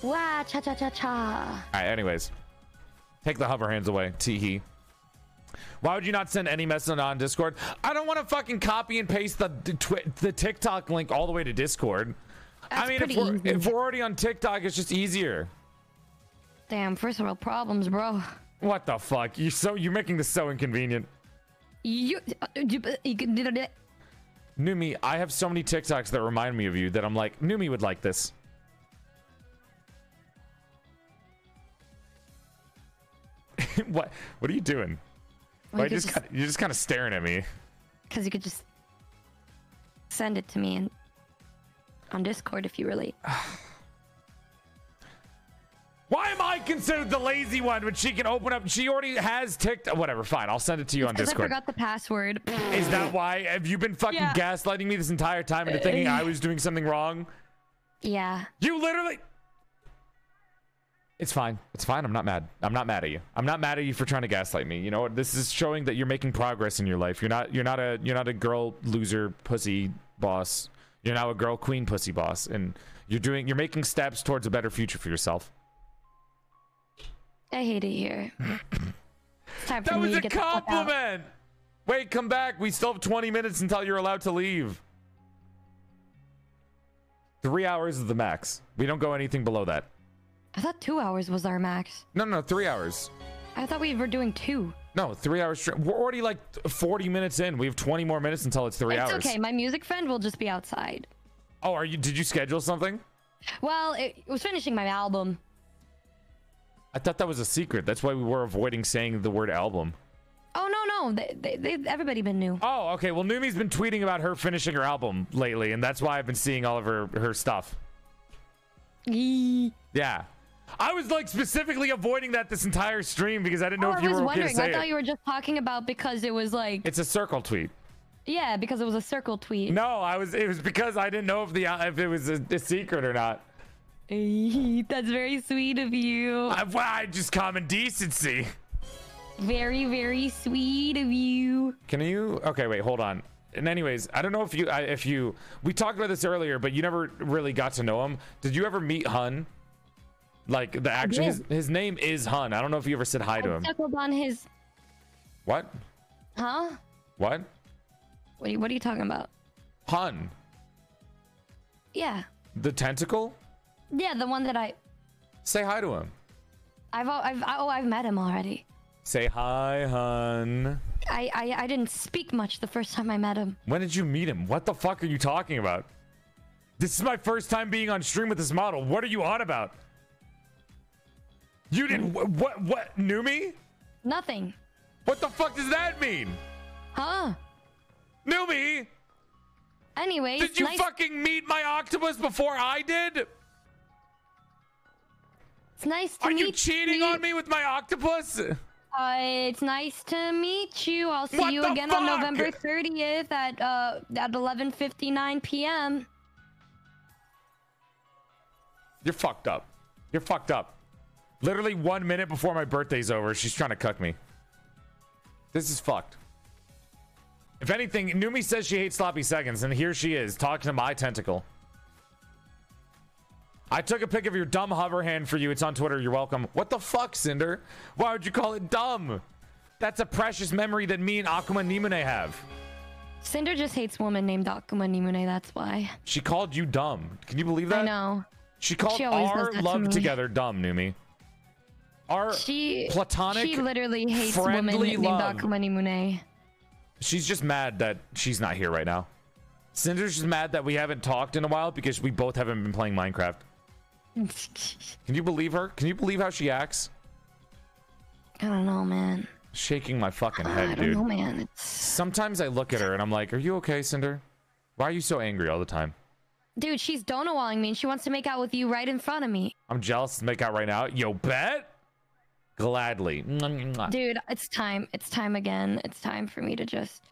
Wah, cha cha cha cha. Alright, anyways. Take the hover hands away, teehee. Why would you not send any message on Discord? I don't want to fucking copy and paste the the TikTok link all the way to Discord. That's I mean, if we're, if we're already on TikTok, it's just easier. Damn, first world problems, bro. What the fuck? You're, so, you're making this so inconvenient. You... you, you can do that. Numi, I have so many TikToks that remind me of you that I'm like, Numi would like this. What? What are you doing? Well, Why you just, just kinda, you're just kind of staring at me. Because you could just send it to me and on Discord if you really. Why am I considered the lazy one when she can open up? She already has TikTok. Whatever, fine. I'll send it to you on Discord. I forgot the password. Is that why? Have you been fucking yeah. gaslighting me this entire time into thinking I was doing something wrong? Yeah. You literally... It's fine. It's fine. I'm not mad. I'm not mad at you. I'm not mad at you for trying to gaslight me. You know what? This is showing that you're making progress in your life. You're not. You're not a. You're not a girl loser pussy boss. You're now a girl queen pussy boss, and you're doing. You're making steps towards a better future for yourself. I hate it here. That was a compliment. Wait, come back. We still have twenty minutes until you're allowed to leave. Three hours is the max. We don't go anything below that. I thought two hours was our max. No, no, three hours. I thought we were doing two. No, three hours. We're already like forty minutes in. We have twenty more minutes until it's three it's hours. It's okay. My music friend will just be outside. Oh, are you? Did you schedule something? Well, it, it was finishing my album. I thought that was a secret. That's why we were avoiding saying the word album. Oh, no, no. They, they, they, everybody been new. Oh, okay. Well, Numi's been tweeting about her finishing her album lately, and that's why I've been seeing all of her, her stuff. Eee. Yeah. I was, like, specifically avoiding that this entire stream because I didn't know oh, if you were okay to say it. I was wondering. I thought you were just talking about because it was, like... It's a circle tweet. Yeah, because it was a circle tweet. No, I was. It was because I didn't know if, the, if it was a, a secret or not. That's very sweet of you. I, well, I just common decency. Very, very sweet of you. Can you? Okay, wait, hold on. And anyways, I don't know if you, I, if you, we talked about this earlier, but you never really got to know him. Did you ever meet Hun? Like the action, his, his name is Hun. I don't know if you ever said hi I to him. Suckled on his. What? Huh? What? What are you, what are you talking about? Hun. Yeah. The tentacle. Yeah, the one that I... Say hi to him. I've, I've, oh, I've met him already. Say hi, hun. I, I, I didn't speak much the first time I met him. When did you meet him? What the fuck are you talking about? This is my first time being on stream with this model. What are you on about? You didn't wh what what Numi? Nothing. What the fuck does that mean? Huh? Numi! Anyways, did you nice fucking meet my octopus before I did? It's nice to Are meet you cheating me. on me with my octopus? Uh, it's nice to meet you. I'll see what you again fuck? on November thirtieth at uh at eleven fifty-nine p m You're fucked up. You're fucked up. Literally one minute before my birthday's over, she's trying to cuck me. This is fucked. If anything, Numi says she hates sloppy seconds, and here she is, talking to my tentacle. I took a pic of your dumb hover hand for you. It's on Twitter. You're welcome. What the fuck, Cinder? Why would you call it dumb? That's a precious memory that me and Akuma Nimune have. Cinder just hates a woman named Akuma Nimune. That's why. She called you dumb. Can you believe that? I know. She called she our love to together dumb, Numi. Our she, platonic, she literally hates friendly women named love. Akuma Nimune. She's just mad that she's not here right now. Cinder's just mad that we haven't talked in a while because we both haven't been playing Minecraft. Can you believe her? Can you believe how she acts? I don't know, man. Shaking my fucking head, I don't dude. know, man. It's... Sometimes I look at her and I'm like, "Are you okay, Cinder? Why are you so angry all the time?" Dude, she's donut-walling me and she wants to make out with you right in front of me. I'm jealous to make out right now. Yo, bet? Gladly. Dude, it's time. It's time again. It's time for me to just...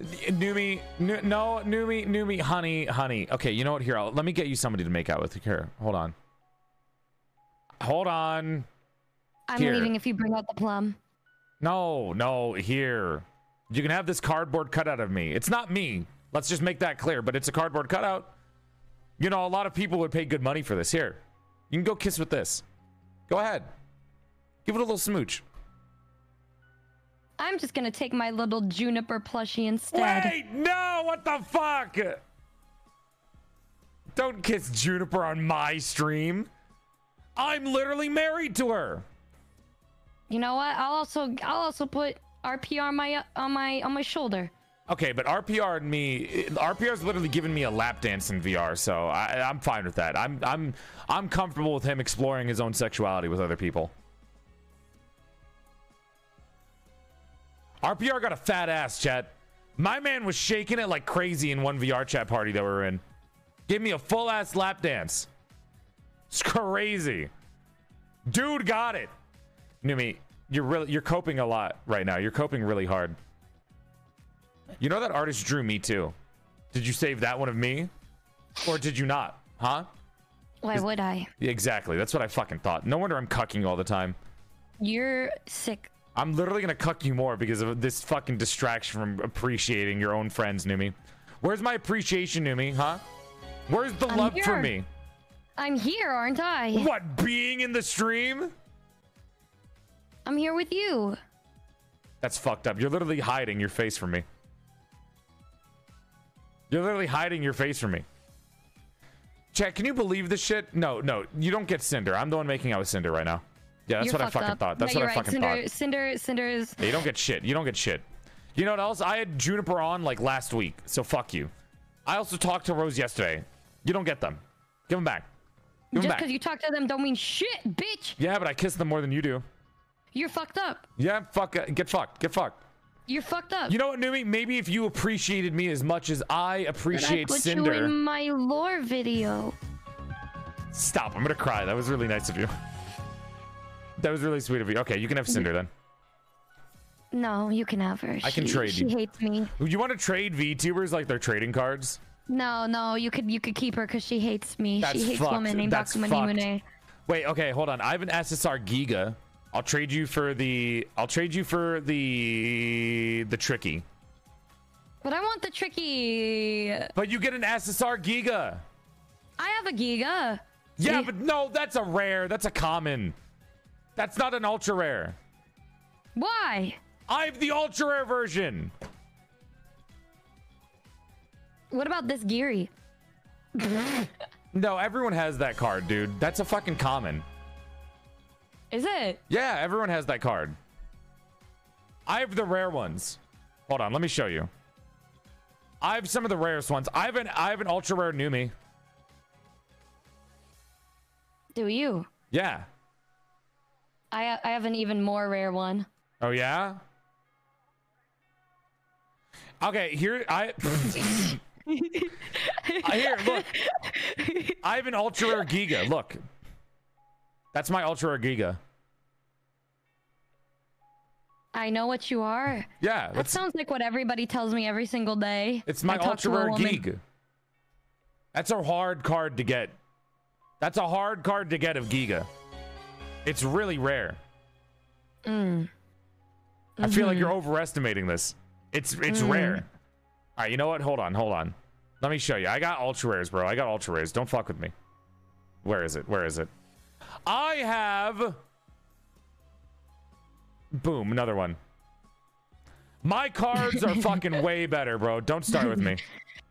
Numi, no, Numi, Numi, honey, honey. Okay, you know what? Here, I'll, let me get you somebody to make out with. Here, hold on. Hold on. I'm here. leaving if you bring out the plum. No, no, here. You can have this cardboard cutout of me. It's not me. Let's just make that clear, but it's a cardboard cutout. You know, a lot of people would pay good money for this. Here, you can go kiss with this. Go ahead. Give it a little smooch. I'm just going to take my little juniper plushie instead. Wait, no, what the fuck? Don't kiss Juniper on my stream. I'm literally married to her. You know what? I'll also I'll also put R P R on my on my on my shoulder. Okay, but R P R and me, R P R's literally giving me a lap dance in V R, so I, I'm fine with that. I'm I'm I'm comfortable with him exploring his own sexuality with other people. R P R got a fat ass, chat. My man was shaking it like crazy in one V R chat party that we were in. Gave me a full ass lap dance. It's crazy. Dude got it. Numi, you're really you're coping a lot right now. You're coping really hard. You know that artist drew me too. Did you save that one of me? Or did you not? Huh? Why would I? Exactly. That's what I fucking thought. No wonder I'm cucking all the time. You're sick. I'm literally gonna cuck you more because of this fucking distraction from appreciating your own friends, Numi. Where's my appreciation, Numi? Huh? Where's the I'm love here. for me? I'm here, aren't I? What, being in the stream? I'm here with you. That's fucked up. You're literally hiding your face from me. You're literally hiding your face from me. Chat, can you believe this shit? No, no, you don't get Cinder. I'm the one making out with Cinder right now. Yeah, that's you're what I fucking up. thought. That's no, what I right. fucking Cinder, thought. Cinder, Cinder is... Yeah, you don't get shit. You don't get shit. You know what else? I had Juniper on like last week, so fuck you. I also talked to Rose yesterday. You don't get them. Give them back. Give Just because you talk to them don't mean shit, bitch. Yeah, but I kiss them more than you do. You're fucked up. Yeah, fuck. Uh, get fucked. Get fucked. You're fucked up. You know what, Numi? Maybe if you appreciated me as much as I appreciate I put Cinder. You in my lore video. Stop. I'm gonna cry. That was really nice of you. That was really sweet of you. Okay, you can have Cinder then. No, you can have her. I she, can trade she you. She hates me. You want to trade VTubers like they're trading cards? No, no, you could you could keep her because she hates me. That's she hates fucked. women named That's Akuma Nimune. Wait, okay, hold on. I have an S S R Giga. I'll trade you for the I'll trade you for the the tricky. But I want the tricky. But you get an S S R Giga. I have a Giga. Yeah, G but no, that's a rare. That's a common. That's not an ultra rare. Why? I have the ultra rare version. What about this Geary? No, everyone has that card, dude. That's a fucking common. Is it? Yeah, everyone has that card. I have the rare ones. Hold on, let me show you. I have some of the rarest ones. I have an I have an ultra rare Numi. Do you? Yeah. I ha I have an even more rare one. Oh yeah? Okay, here I here, look. I have an ultra rare Giga. Look. That's my ultra rare Giga. I know what you are. Yeah. That sounds like what everybody tells me every single day. It's my ultra rare Giga. That's a hard card to get. That's a hard card to get of Giga. It's really rare. Mm. Mm-hmm. I feel like you're overestimating this. It's it's mm. rare. All right, you know what? Hold on, hold on. Let me show you. I got ultra rares, bro. I got ultra rares. Don't fuck with me. Where is it? Where is it? I have... Boom, another one. My cards are fucking way better, bro. Don't start with me.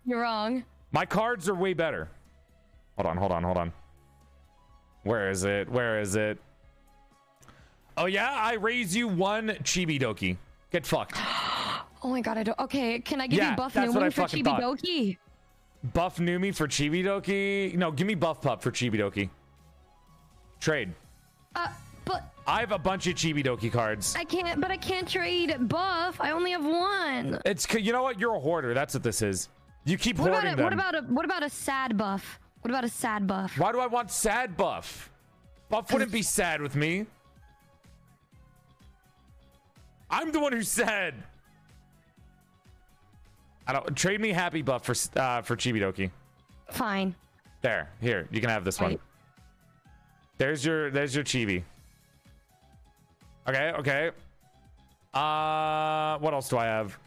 You're wrong. My cards are way better. Hold on, hold on, hold on. Where is it? Where is it? Oh, yeah? I raise you one Chibi-Doki. Get fucked. Oh, my God. I don't... Okay, can I give yeah, you Buff Noomi for Chibi-Doki? Buff Noomi for Chibi-Doki? No, give me Buff Pup for Chibi-Doki. Trade. Uh, but... I have a bunch of Chibi-Doki cards. I can't, but I can't trade Buff. I only have one. It's... You know what? You're a hoarder. That's what this is. You keep what hoarding about a, them. What about, a, what about a sad buff? What about a sad buff? Why do I want sad buff? Buff wouldn't be sad with me. I'm the one who's sad. I don't trade me happy buff for uh, for Chibi-Doki. Fine. There, here you can have this one. There's your there's your Chibi. Okay, okay. Uh, what else do I have?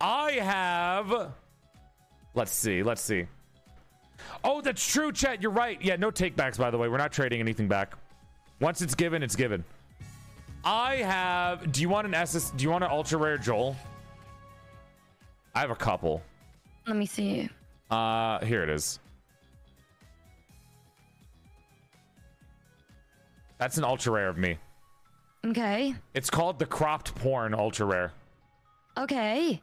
I have. Let's see. Let's see. Oh, that's true, chat. You're right. Yeah, no takebacks, by the way. We're not trading anything back. Once it's given, it's given. I have... Do you want an S S... Do you want an ultra rare Joel? I have a couple. Let me see. Uh, here it is. That's an ultra rare of me. Okay. It's called the cropped porn ultra rare. Okay.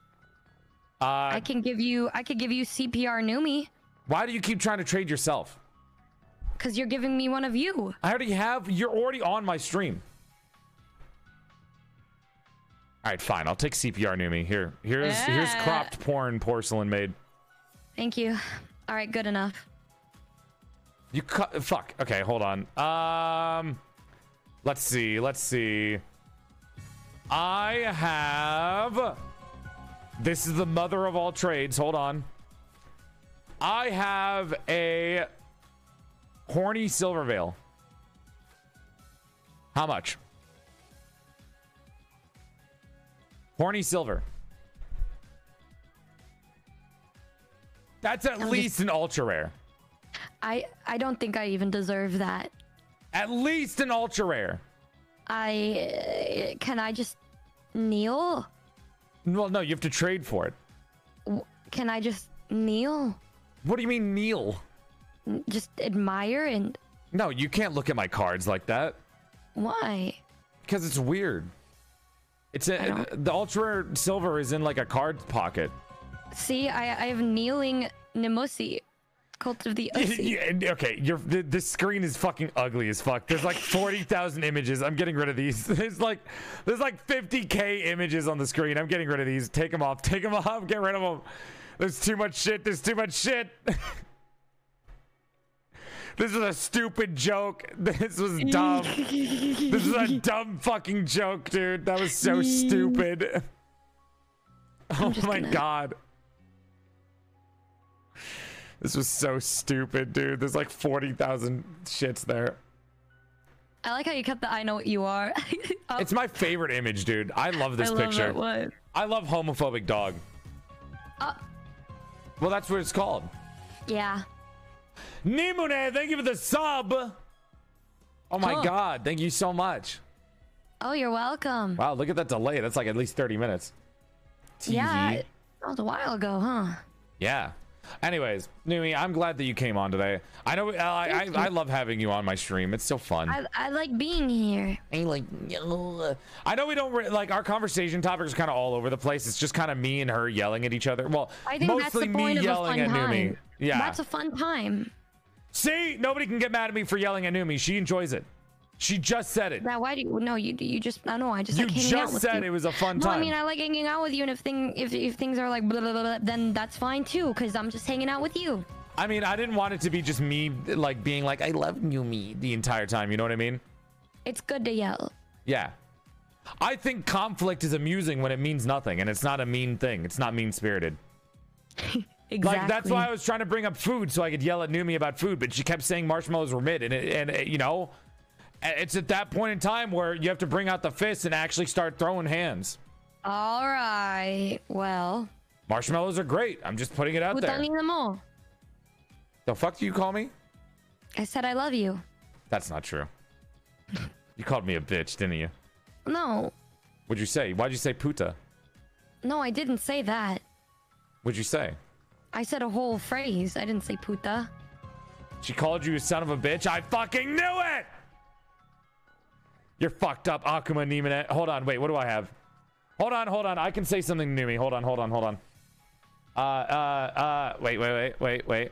Uh, I can give you... I could give you C P R Noomi. Why do you keep trying to trade yourself? Because you're giving me one of you. I already have. You're already on my stream. All right, fine. I'll take C P R Noomi. Here, here's yeah. here's cropped porn porcelain made. Thank you. All right, good enough. You cut. Fuck. Okay, hold on. Um, let's see. Let's see. I have. This is the mother of all trades. Hold on. I have a horny silver veil. How much? Horny silver. That's at I'm least just, an ultra rare. I I don't think I even deserve that. At least an ultra rare. I uh, can I just kneel? Well, no, you have to trade for it. W can I just kneel? What do you mean kneel? Just admire and... No, you can't look at my cards like that. Why? Because it's weird. It's a, the ultra silver is in like a card pocket. See, I, I have kneeling Nemusi, Cult of the Ussy. Okay, you're, the, this screen is fucking ugly as fuck. There's like forty thousand images. I'm getting rid of these. There's like there's like fifty K images on the screen. I'm getting rid of these. Take them off. Take them off. Get rid of them. There's too much shit. There's too much shit. This was a stupid joke. This was dumb. This is a dumb fucking joke, dude. That was so stupid. Oh my gonna... God. This was so stupid, dude. There's like forty thousand shits there. I like how you kept the I know what you are. Oh. It's my favorite image, dude. I love this I love picture. That one. I love homophobic dog. Uh... Well, that's what it's called. Yeah. Nimune, thank you for the sub. Oh my cool. God, thank you so much. Oh, you're welcome. Wow, look at that delay. That's like at least thirty minutes. T V. Yeah, that was a while ago, huh? Yeah. Anyways, Noomi, I'm glad that you came on today. I know, uh, I, I I love having you on my stream. It's so fun. I, I like being here. I like. Ugh. I know we don't like our conversation topics are kind of all over the place. It's just kind of me and her yelling at each other. Well, I think mostly that's the point me of yelling a fun at time. Noomi. Yeah, that's a fun time. See, nobody can get mad at me for yelling at Numi. She enjoys it. She just said it. Now, why do you? No, you you just. I know. I just. You like hanging just out with said you. It was a fun no, time. No, I mean I like hanging out with you, and if thing if if things are like blah blah blah, then that's fine too, because I'm just hanging out with you. I mean, I didn't want it to be just me like being like I love Numi the entire time. You know what I mean? It's good to yell. Yeah, I think conflict is amusing when it means nothing, and it's not a mean thing. It's not mean spirited. Exactly. Like that's why I was trying to bring up food so I could yell at Numi about food, but she kept saying marshmallows were mid, and it, and it, you know. It's at that point in time where you have to bring out the fists and actually start throwing hands. All right. Well. Marshmallows are great. I'm just putting it out there. The fuck do you call me? I said I love you. That's not true. You called me a bitch, didn't you? No. What'd you say? Why'd you say puta? No, I didn't say that. What'd you say? I said a whole phrase. I didn't say puta. She called you a son of a bitch. I fucking knew it! You're fucked up, Akuma Nimine. Hold on, wait, what do I have? Hold on, hold on. I can say something to me. Hold on, hold on, hold on. Uh, uh, uh, wait, wait, wait, wait, wait.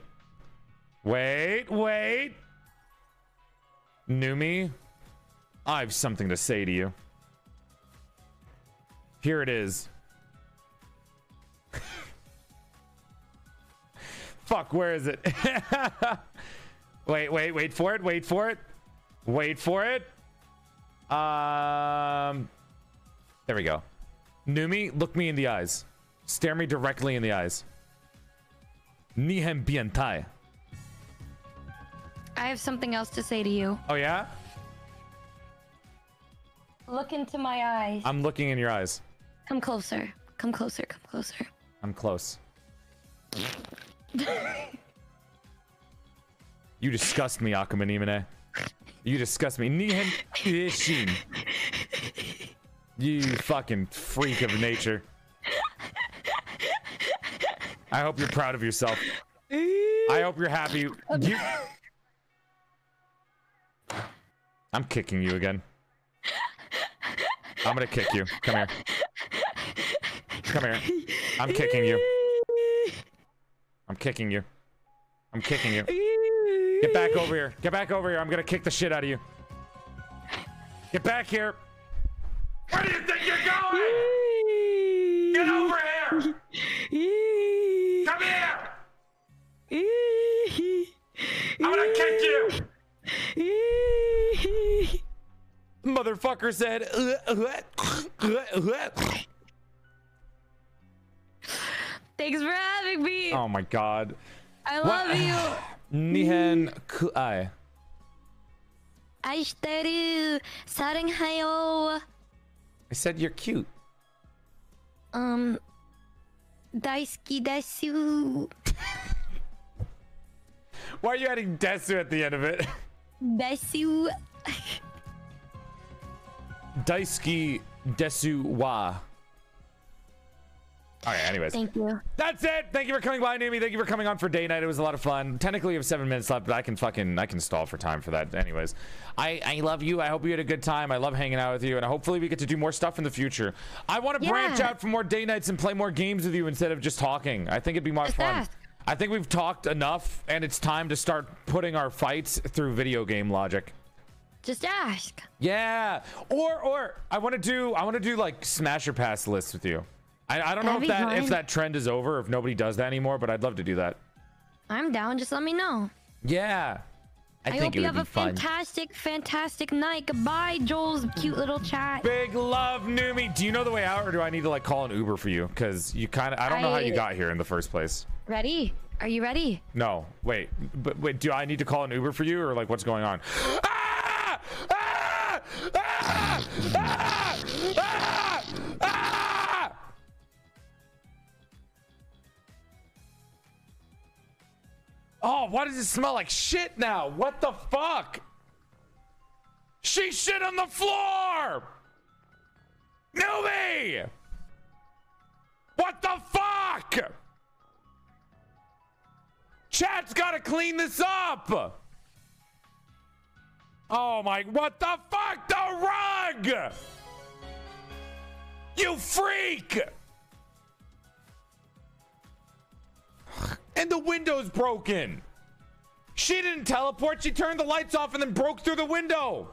Wait, wait. Numi, I have something to say to you. Here it is. Fuck, where is it? Wait, wait, wait for it, wait for it. Wait for it. Um, there we go. Numi, look me in the eyes. Stare me directly in the eyes. Nihem Bientai. I have something else to say to you. Oh, yeah? Look into my eyes. I'm looking in your eyes. Come closer. Come closer. Come closer. I'm close. You disgust me, Akuma Nimine. You disgust me. Nihen Ishin. You fucking freak of nature. I hope you're proud of yourself. I hope you're happy. You... I'm kicking you again. I'm gonna kick you. Come here. Come here. I'm kicking you. I'm kicking you. I'm kicking you. Get back over here. Get back over here. I'm gonna kick the shit out of you. Get back here. Where do you think you're going? Get over here. Come here. I'm gonna kick you. Motherfucker said. Thanks for having me. Oh my god. I love what? You. Nihen kuai. Aishiteru. Sarenhayo. I said you're cute. Um. Daisuki desu. Why are you adding desu at the end of it? Desu. Daisuki desu wa. All right, anyways. Thank you. That's it. Thank you for coming by, Numi. Thank you for coming on for day night. It was a lot of fun. Technically, you have seven minutes left, but I can fucking, I can stall for time for that. Anyways, I, I love you. I hope you had a good time. I love hanging out with you, and hopefully we get to do more stuff in the future. I want to yeah. branch out for more day nights and play more games with you instead of just talking. I think it'd be more What's fun. That? I think we've talked enough, and it's time to start putting our fights through video game logic. Just ask. Yeah. Or, or I want to do, I want to do like smash or pass lists with you. I, I don't know if that if that trend is over, if nobody does that anymore, but I'd love to do that. I'm down. Just let me know. Yeah. I, I think hope you have a fun. fantastic, fantastic night. Goodbye, Joel's cute little chat. Big love, Numi. Do you know the way out, or do I need to like call an Uber for you? Because you kind of I don't I... know how you got here in the first place. Ready? Are you ready? No. Wait. But wait. Do I need to call an Uber for you, or like what's going on? Ah! Ah! Ah! Ah! Ah! Ah! Oh, why does it smell like shit now? What the fuck? She shit on the floor! Numi! What the fuck? Chat's gotta clean this up! Oh my, what the fuck? The rug! You freak! And the window's broken. She didn't teleport. She turned the lights off and then broke through the window.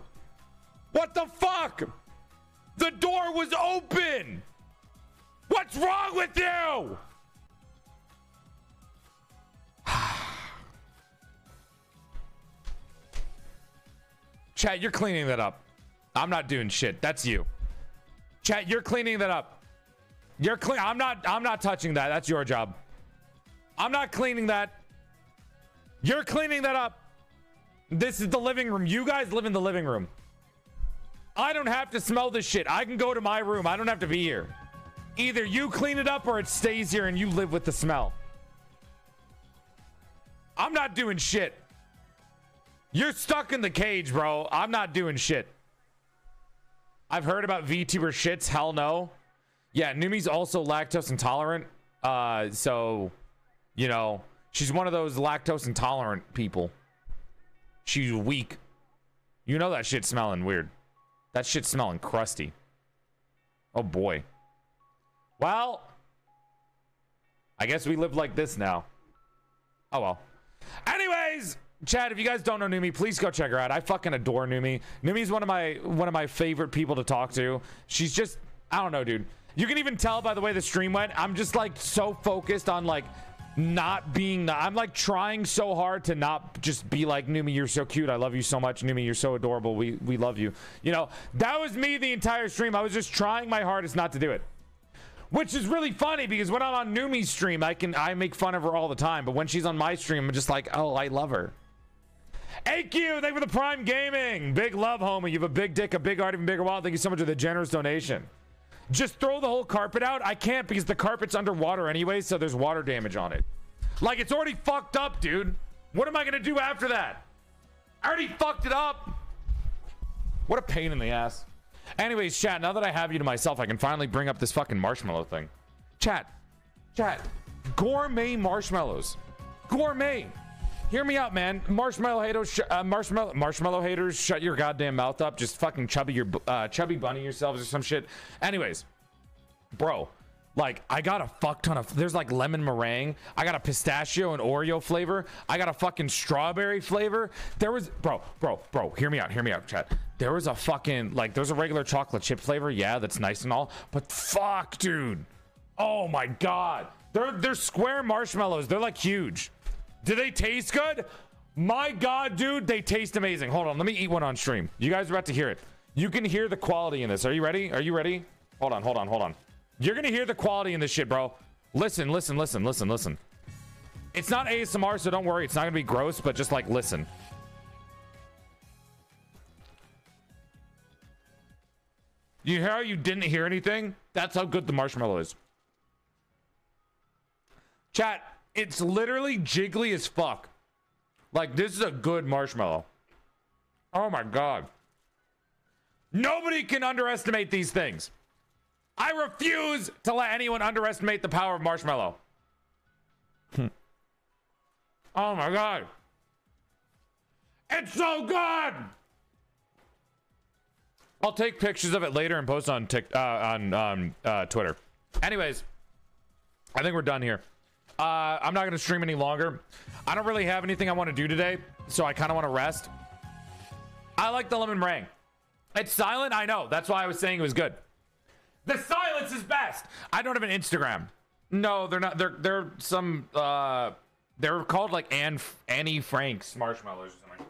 What the fuck? The door was open. What's wrong with you? Chat, you're cleaning that up. I'm not doing shit. That's you. Chat, you're cleaning that up. You're clean. I'm not. I'm not touching that. That's your job. I'm not cleaning that. You're cleaning that up. This is the living room. You guys live in the living room. I don't have to smell this shit. I can go to my room. I don't have to be here. Either you clean it up or it stays here and you live with the smell. I'm not doing shit. You're stuck in the cage, bro. I'm not doing shit. I've heard about VTuber shits. Hell no. Yeah, Numi's also lactose intolerant. Uh, so, you know, she's one of those lactose intolerant people. She's weak. You know that shit's smelling weird. That shit's smelling crusty. Oh boy. Well, I guess we live like this now. Oh well. Anyways, Chad, if you guys don't know Numi, please go check her out. I fucking adore Numi. Numi's one of my one of my favorite people to talk to. She's just, I don't know, dude. You can even tell by the way the stream went. I'm just like so focused on like not being. I'm like trying so hard to not just be like, Numi, you're so cute. I love you so much. Numi, you're so adorable. We we love you. You know, that was me the entire stream. I was just trying my hardest not to do it. Which is really funny because when I'm on Numi's stream, I can I make fun of her all the time. But when she's on my stream, I'm just like, oh, I love her. A Q, thank you for the Prime Gaming. Big love, homie. You have a big dick, a big heart, even bigger wallet. Thank you so much for the generous donation. Just throw the whole carpet out. I can't because the carpet's underwater anyway, so there's water damage on it. Like, it's already fucked up, dude. What am I going to do after that? I already fucked it up. What a pain in the ass. Anyways, chat, now that I have you to myself, I can finally bring up this fucking marshmallow thing. Chat, chat, gourmet marshmallows. Gourmet. Hear me out, man. Marshmallow haters, sh uh, marshmallow, marshmallow haters, shut your goddamn mouth up. Just fucking chubby your, uh, chubby bunny yourselves or some shit. Anyways, bro, like I got a fuck ton of. There's like lemon meringue. I got a pistachio and Oreo flavor. I got a fucking strawberry flavor. There was, bro, bro, bro. Hear me out. Hear me out, chat. There was a fucking like. There's a regular chocolate chip flavor. Yeah, that's nice and all, but fuck, dude. Oh my god. They're they're square marshmallows. They're like huge. Do they taste good? My god, dude, they taste amazing. Hold on, let me eat one on stream. You guys are about to hear it. You can hear the quality in this. Are you ready? Are you ready? Hold on, hold on, hold on. You're gonna hear the quality in this shit, bro. Listen, listen, listen, listen, listen. It's not A S M R, so don't worry. It's not gonna be gross, but just like listen. You hear how you didn't hear anything? That's how good the marshmallow is. Chat. It's literally jiggly as fuck. Like, this is a good marshmallow. Oh my god. Nobody can underestimate these things. I refuse to let anyone underestimate the power of marshmallow. Hmm. Oh my god. It's so good! I'll take pictures of it later and post on Tik- uh, on um, uh, Twitter. Anyways, I think we're done here. Uh, I'm not going to stream any longer. I don't really have anything I want to do today, so I kind of want to rest. I like the lemon meringue. It's silent, I know. That's why I was saying it was good. The silence is best. I don't have an Instagram. No, they're not. They're they're some. Uh, they're called like Anne Annie Frank's marshmallows or something.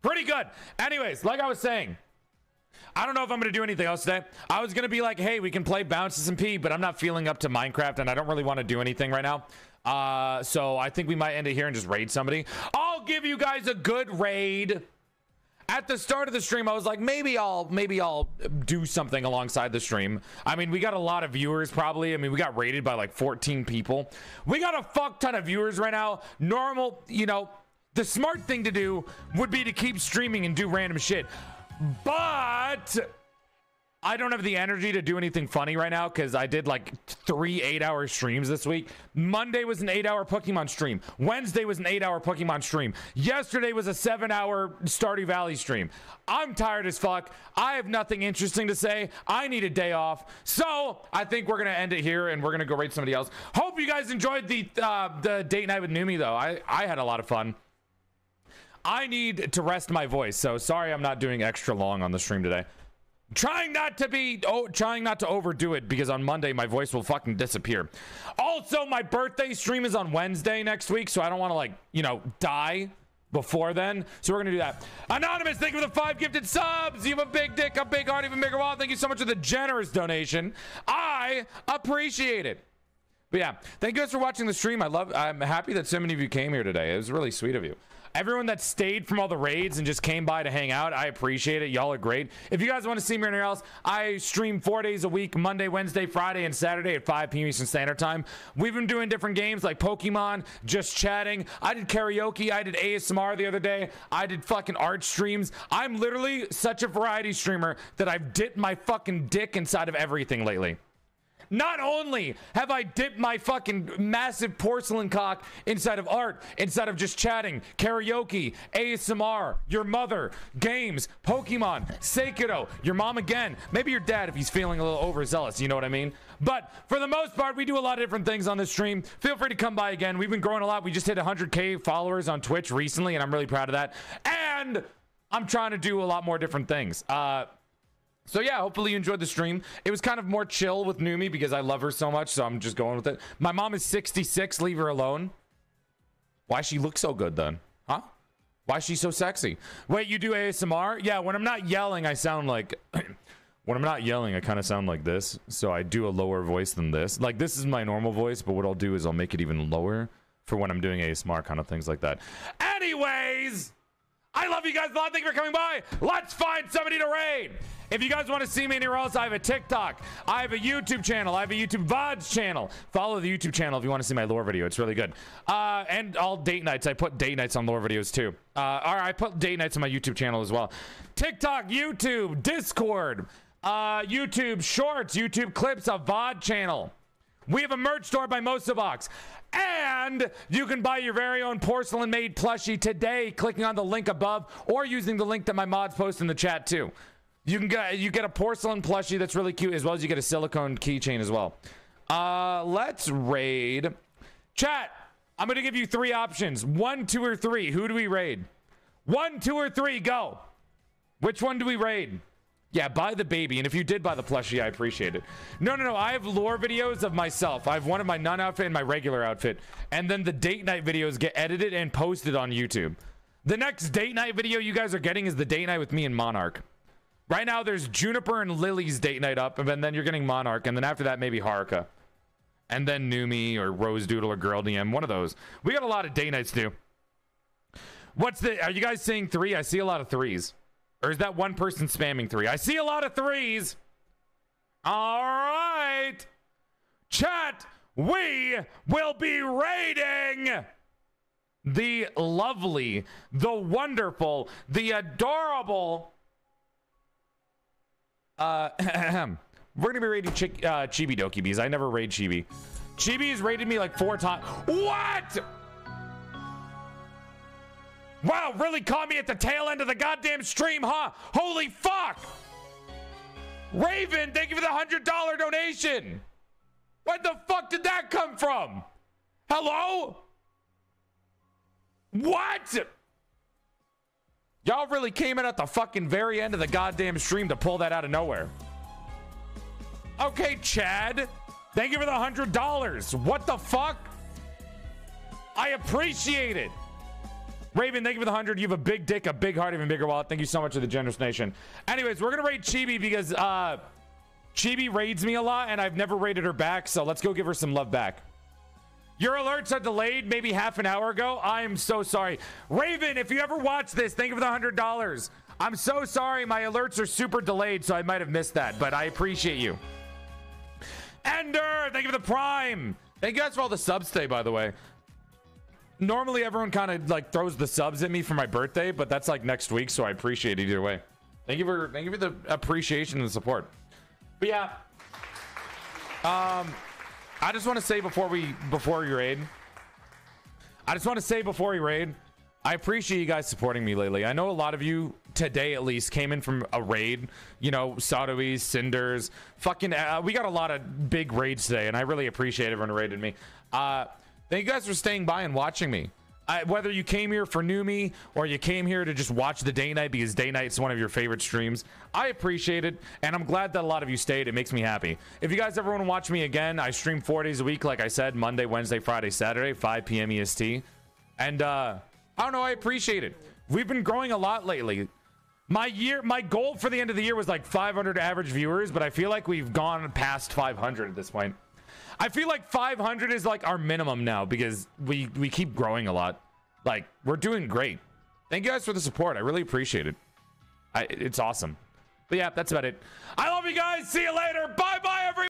Pretty good. Anyways, like I was saying, I don't know if I'm going to do anything else today. I was going to be like, hey, we can play Bounce S M P, but I'm not feeling up to Minecraft, and I don't really want to do anything right now. Uh, so I think we might end it here and just raid somebody. I'll give you guys a good raid. At the start of the stream, I was like, maybe I'll maybe I'll do something alongside the stream. I mean, we got a lot of viewers probably. I mean, we got raided by like fourteen people. We got a fuck ton of viewers right now. Normal, you know, the smart thing to do would be to keep streaming and do random shit. But I don't have the energy to do anything funny right now because I did like three eight-hour streams this week. Monday was an eight-hour Pokemon stream. Wednesday was an eight-hour Pokemon stream. Yesterday was a seven-hour Stardew Valley stream. I'm tired as fuck. I have nothing interesting to say. I need a day off. So I think we're going to end it here and we're going to go raid somebody else. Hope you guys enjoyed the, uh, the date night with Numi, though. I, I had a lot of fun. I need to rest my voice, so sorry I'm not doing extra long on the stream today. Trying not to be, oh, trying not to overdo it, because on Monday my voice will fucking disappear. Also, my birthday stream is on Wednesday next week, so I don't want to, like, you know, die before then. So we're gonna do that. Anonymous, thank you for the five gifted subs. You have a big dick, a big heart, even bigger wall. Thank you so much for the generous donation. I appreciate it. But yeah, thank you guys for watching the stream. I love, I'm happy that so many of you came here today. It was really sweet of you. Everyone that stayed from all the raids and just came by to hang out, I appreciate it. Y'all are great. If you guys want to see me anywhere else, I stream four days a week, Monday, Wednesday, Friday, and Saturday at five P M Eastern Standard Time. We've been doing different games like Pokemon, just chatting. I did karaoke. I did A S M R the other day. I did fucking art streams. I'm literally such a variety streamer that I've dipped my fucking dick inside of everything lately. Not only have I dipped my fucking massive porcelain cock inside of art, inside of just chatting, karaoke, A S M R, your mother, games, Pokemon, Sekiro, your mom again, maybe your dad if he's feeling a little overzealous, you know what I mean? But for the most part, we do a lot of different things on this stream. Feel free to come by again. We've been growing a lot. We just hit one hundred K followers on Twitch recently, and I'm really proud of that. And I'm trying to do a lot more different things. Uh... So yeah, hopefully you enjoyed the stream. It was kind of more chill with Numi because I love her so much, so I'm just going with it. My mom is sixty-six, leave her alone. Why she look so good then? Huh? Why she so sexy? Wait, you do A S M R? Yeah, when I'm not yelling, I sound like... when I'm not yelling, I kind of sound like this. So I do a lower voice than this. Like, this is my normal voice, but what I'll do is I'll make it even lower for when I'm doing A S M R, kind of things like that. Anyways! I love you guys a lot. Thank you for coming by. Let's find somebody to raid. If you guys want to see me anywhere else, I have a TikTok. I have a YouTube channel. I have a YouTube V O Ds channel. Follow the YouTube channel if you want to see my lore video. It's really good. Uh, and all date nights. I put date nights on lore videos too. Uh, or I put date nights on my YouTube channel as well. TikTok, YouTube, Discord, uh, YouTube Shorts, YouTube Clips, a V O D channel. We have a merch store by Mosabox. And you can buy your very own porcelain-made plushie today, clicking on the link above or using the link that my mods post in the chat too. You can get, you get a porcelain plushie that's really cute, as well as you get a silicone keychain as well. Uh, let's raid. Chat, I'm going to give you three options. One, two, or three. Who do we raid? One, two, or three. Go. Which one do we raid? Yeah, buy the baby, and if you did buy the plushie, I appreciate it. No, no, no, I have lore videos of myself. I have one of my nun outfit and my regular outfit, and then the date night videos get edited and posted on YouTube. The next date night video you guys are getting is the date night with me and Monarch. Right now, there's Juniper and Lily's date night up, and then you're getting Monarch, and then after that, maybe Haruka. And then Numi, or Rose Doodle, or Girl D M, one of those. We got a lot of date nights to do. What's the, are you guys seeing three? I see a lot of threes. Or is that one person spamming three? I see a lot of threes. All right. Chat, we will be raiding the lovely, the wonderful, the adorable. Uh, We're going to be raiding Ch uh, Chibi Doki Bees. I never raid Chibi. Chibi has raided me like four times. What? Wow, really caught me at the tail end of the goddamn stream, huh? Holy fuck! Raven, thank you for the one hundred dollar donation! Where the fuck did that come from? Hello? What? Y'all really came in at the fucking very end of the goddamn stream to pull that out of nowhere. Okay, Chad. Thank you for the one hundred dollars. What the fuck? I appreciate it. Raven, thank you for the one hundred. You have a big dick, a big heart, even bigger wallet. Thank you so much for the generous nation. Anyways, we're going to raid Chibi because uh, Chibi raids me a lot, and I've never raided her back, so let's go give her some love back. Your alerts are delayed maybe half an hour ago. I am so sorry. Raven, if you ever watch this, thank you for the one hundred dollars. I'm so sorry. My alerts are super delayed, so I might have missed that, but I appreciate you. Ender, thank you for the prime. Thank you guys for all the subs today, by the way. Normally everyone kind of like throws the subs at me for my birthday, but that's like next week, so I appreciate it either way. Thank you for thank you for the appreciation and the support. But yeah, um, I just want to say before we before we raid, I just want to say before we raid, I appreciate you guys supporting me lately. I know a lot of you today at least came in from a raid. You know, Sadoi's, Cinders, fucking. Uh, we got a lot of big raids today, and I really appreciate everyone who raided me. Uh. Thank you guys for staying by and watching me. I, whether you came here for Noomi or you came here to just watch the Day Night because Day Night's one of your favorite streams, I appreciate it, and I'm glad that a lot of you stayed. It makes me happy. If you guys ever want to watch me again, I stream four days a week, like I said, Monday, Wednesday, Friday, Saturday, five P M E S T. And uh, I don't know, I appreciate it. We've been growing a lot lately. My year, my goal for the end of the year was like five hundred average viewers, but I feel like we've gone past five hundred at this point. I feel like five hundred is like our minimum now because we we keep growing a lot. Like, we're doing great. Thank you guys for the support. I really appreciate it. I, it's awesome. But yeah, that's about it. I love you guys. See you later.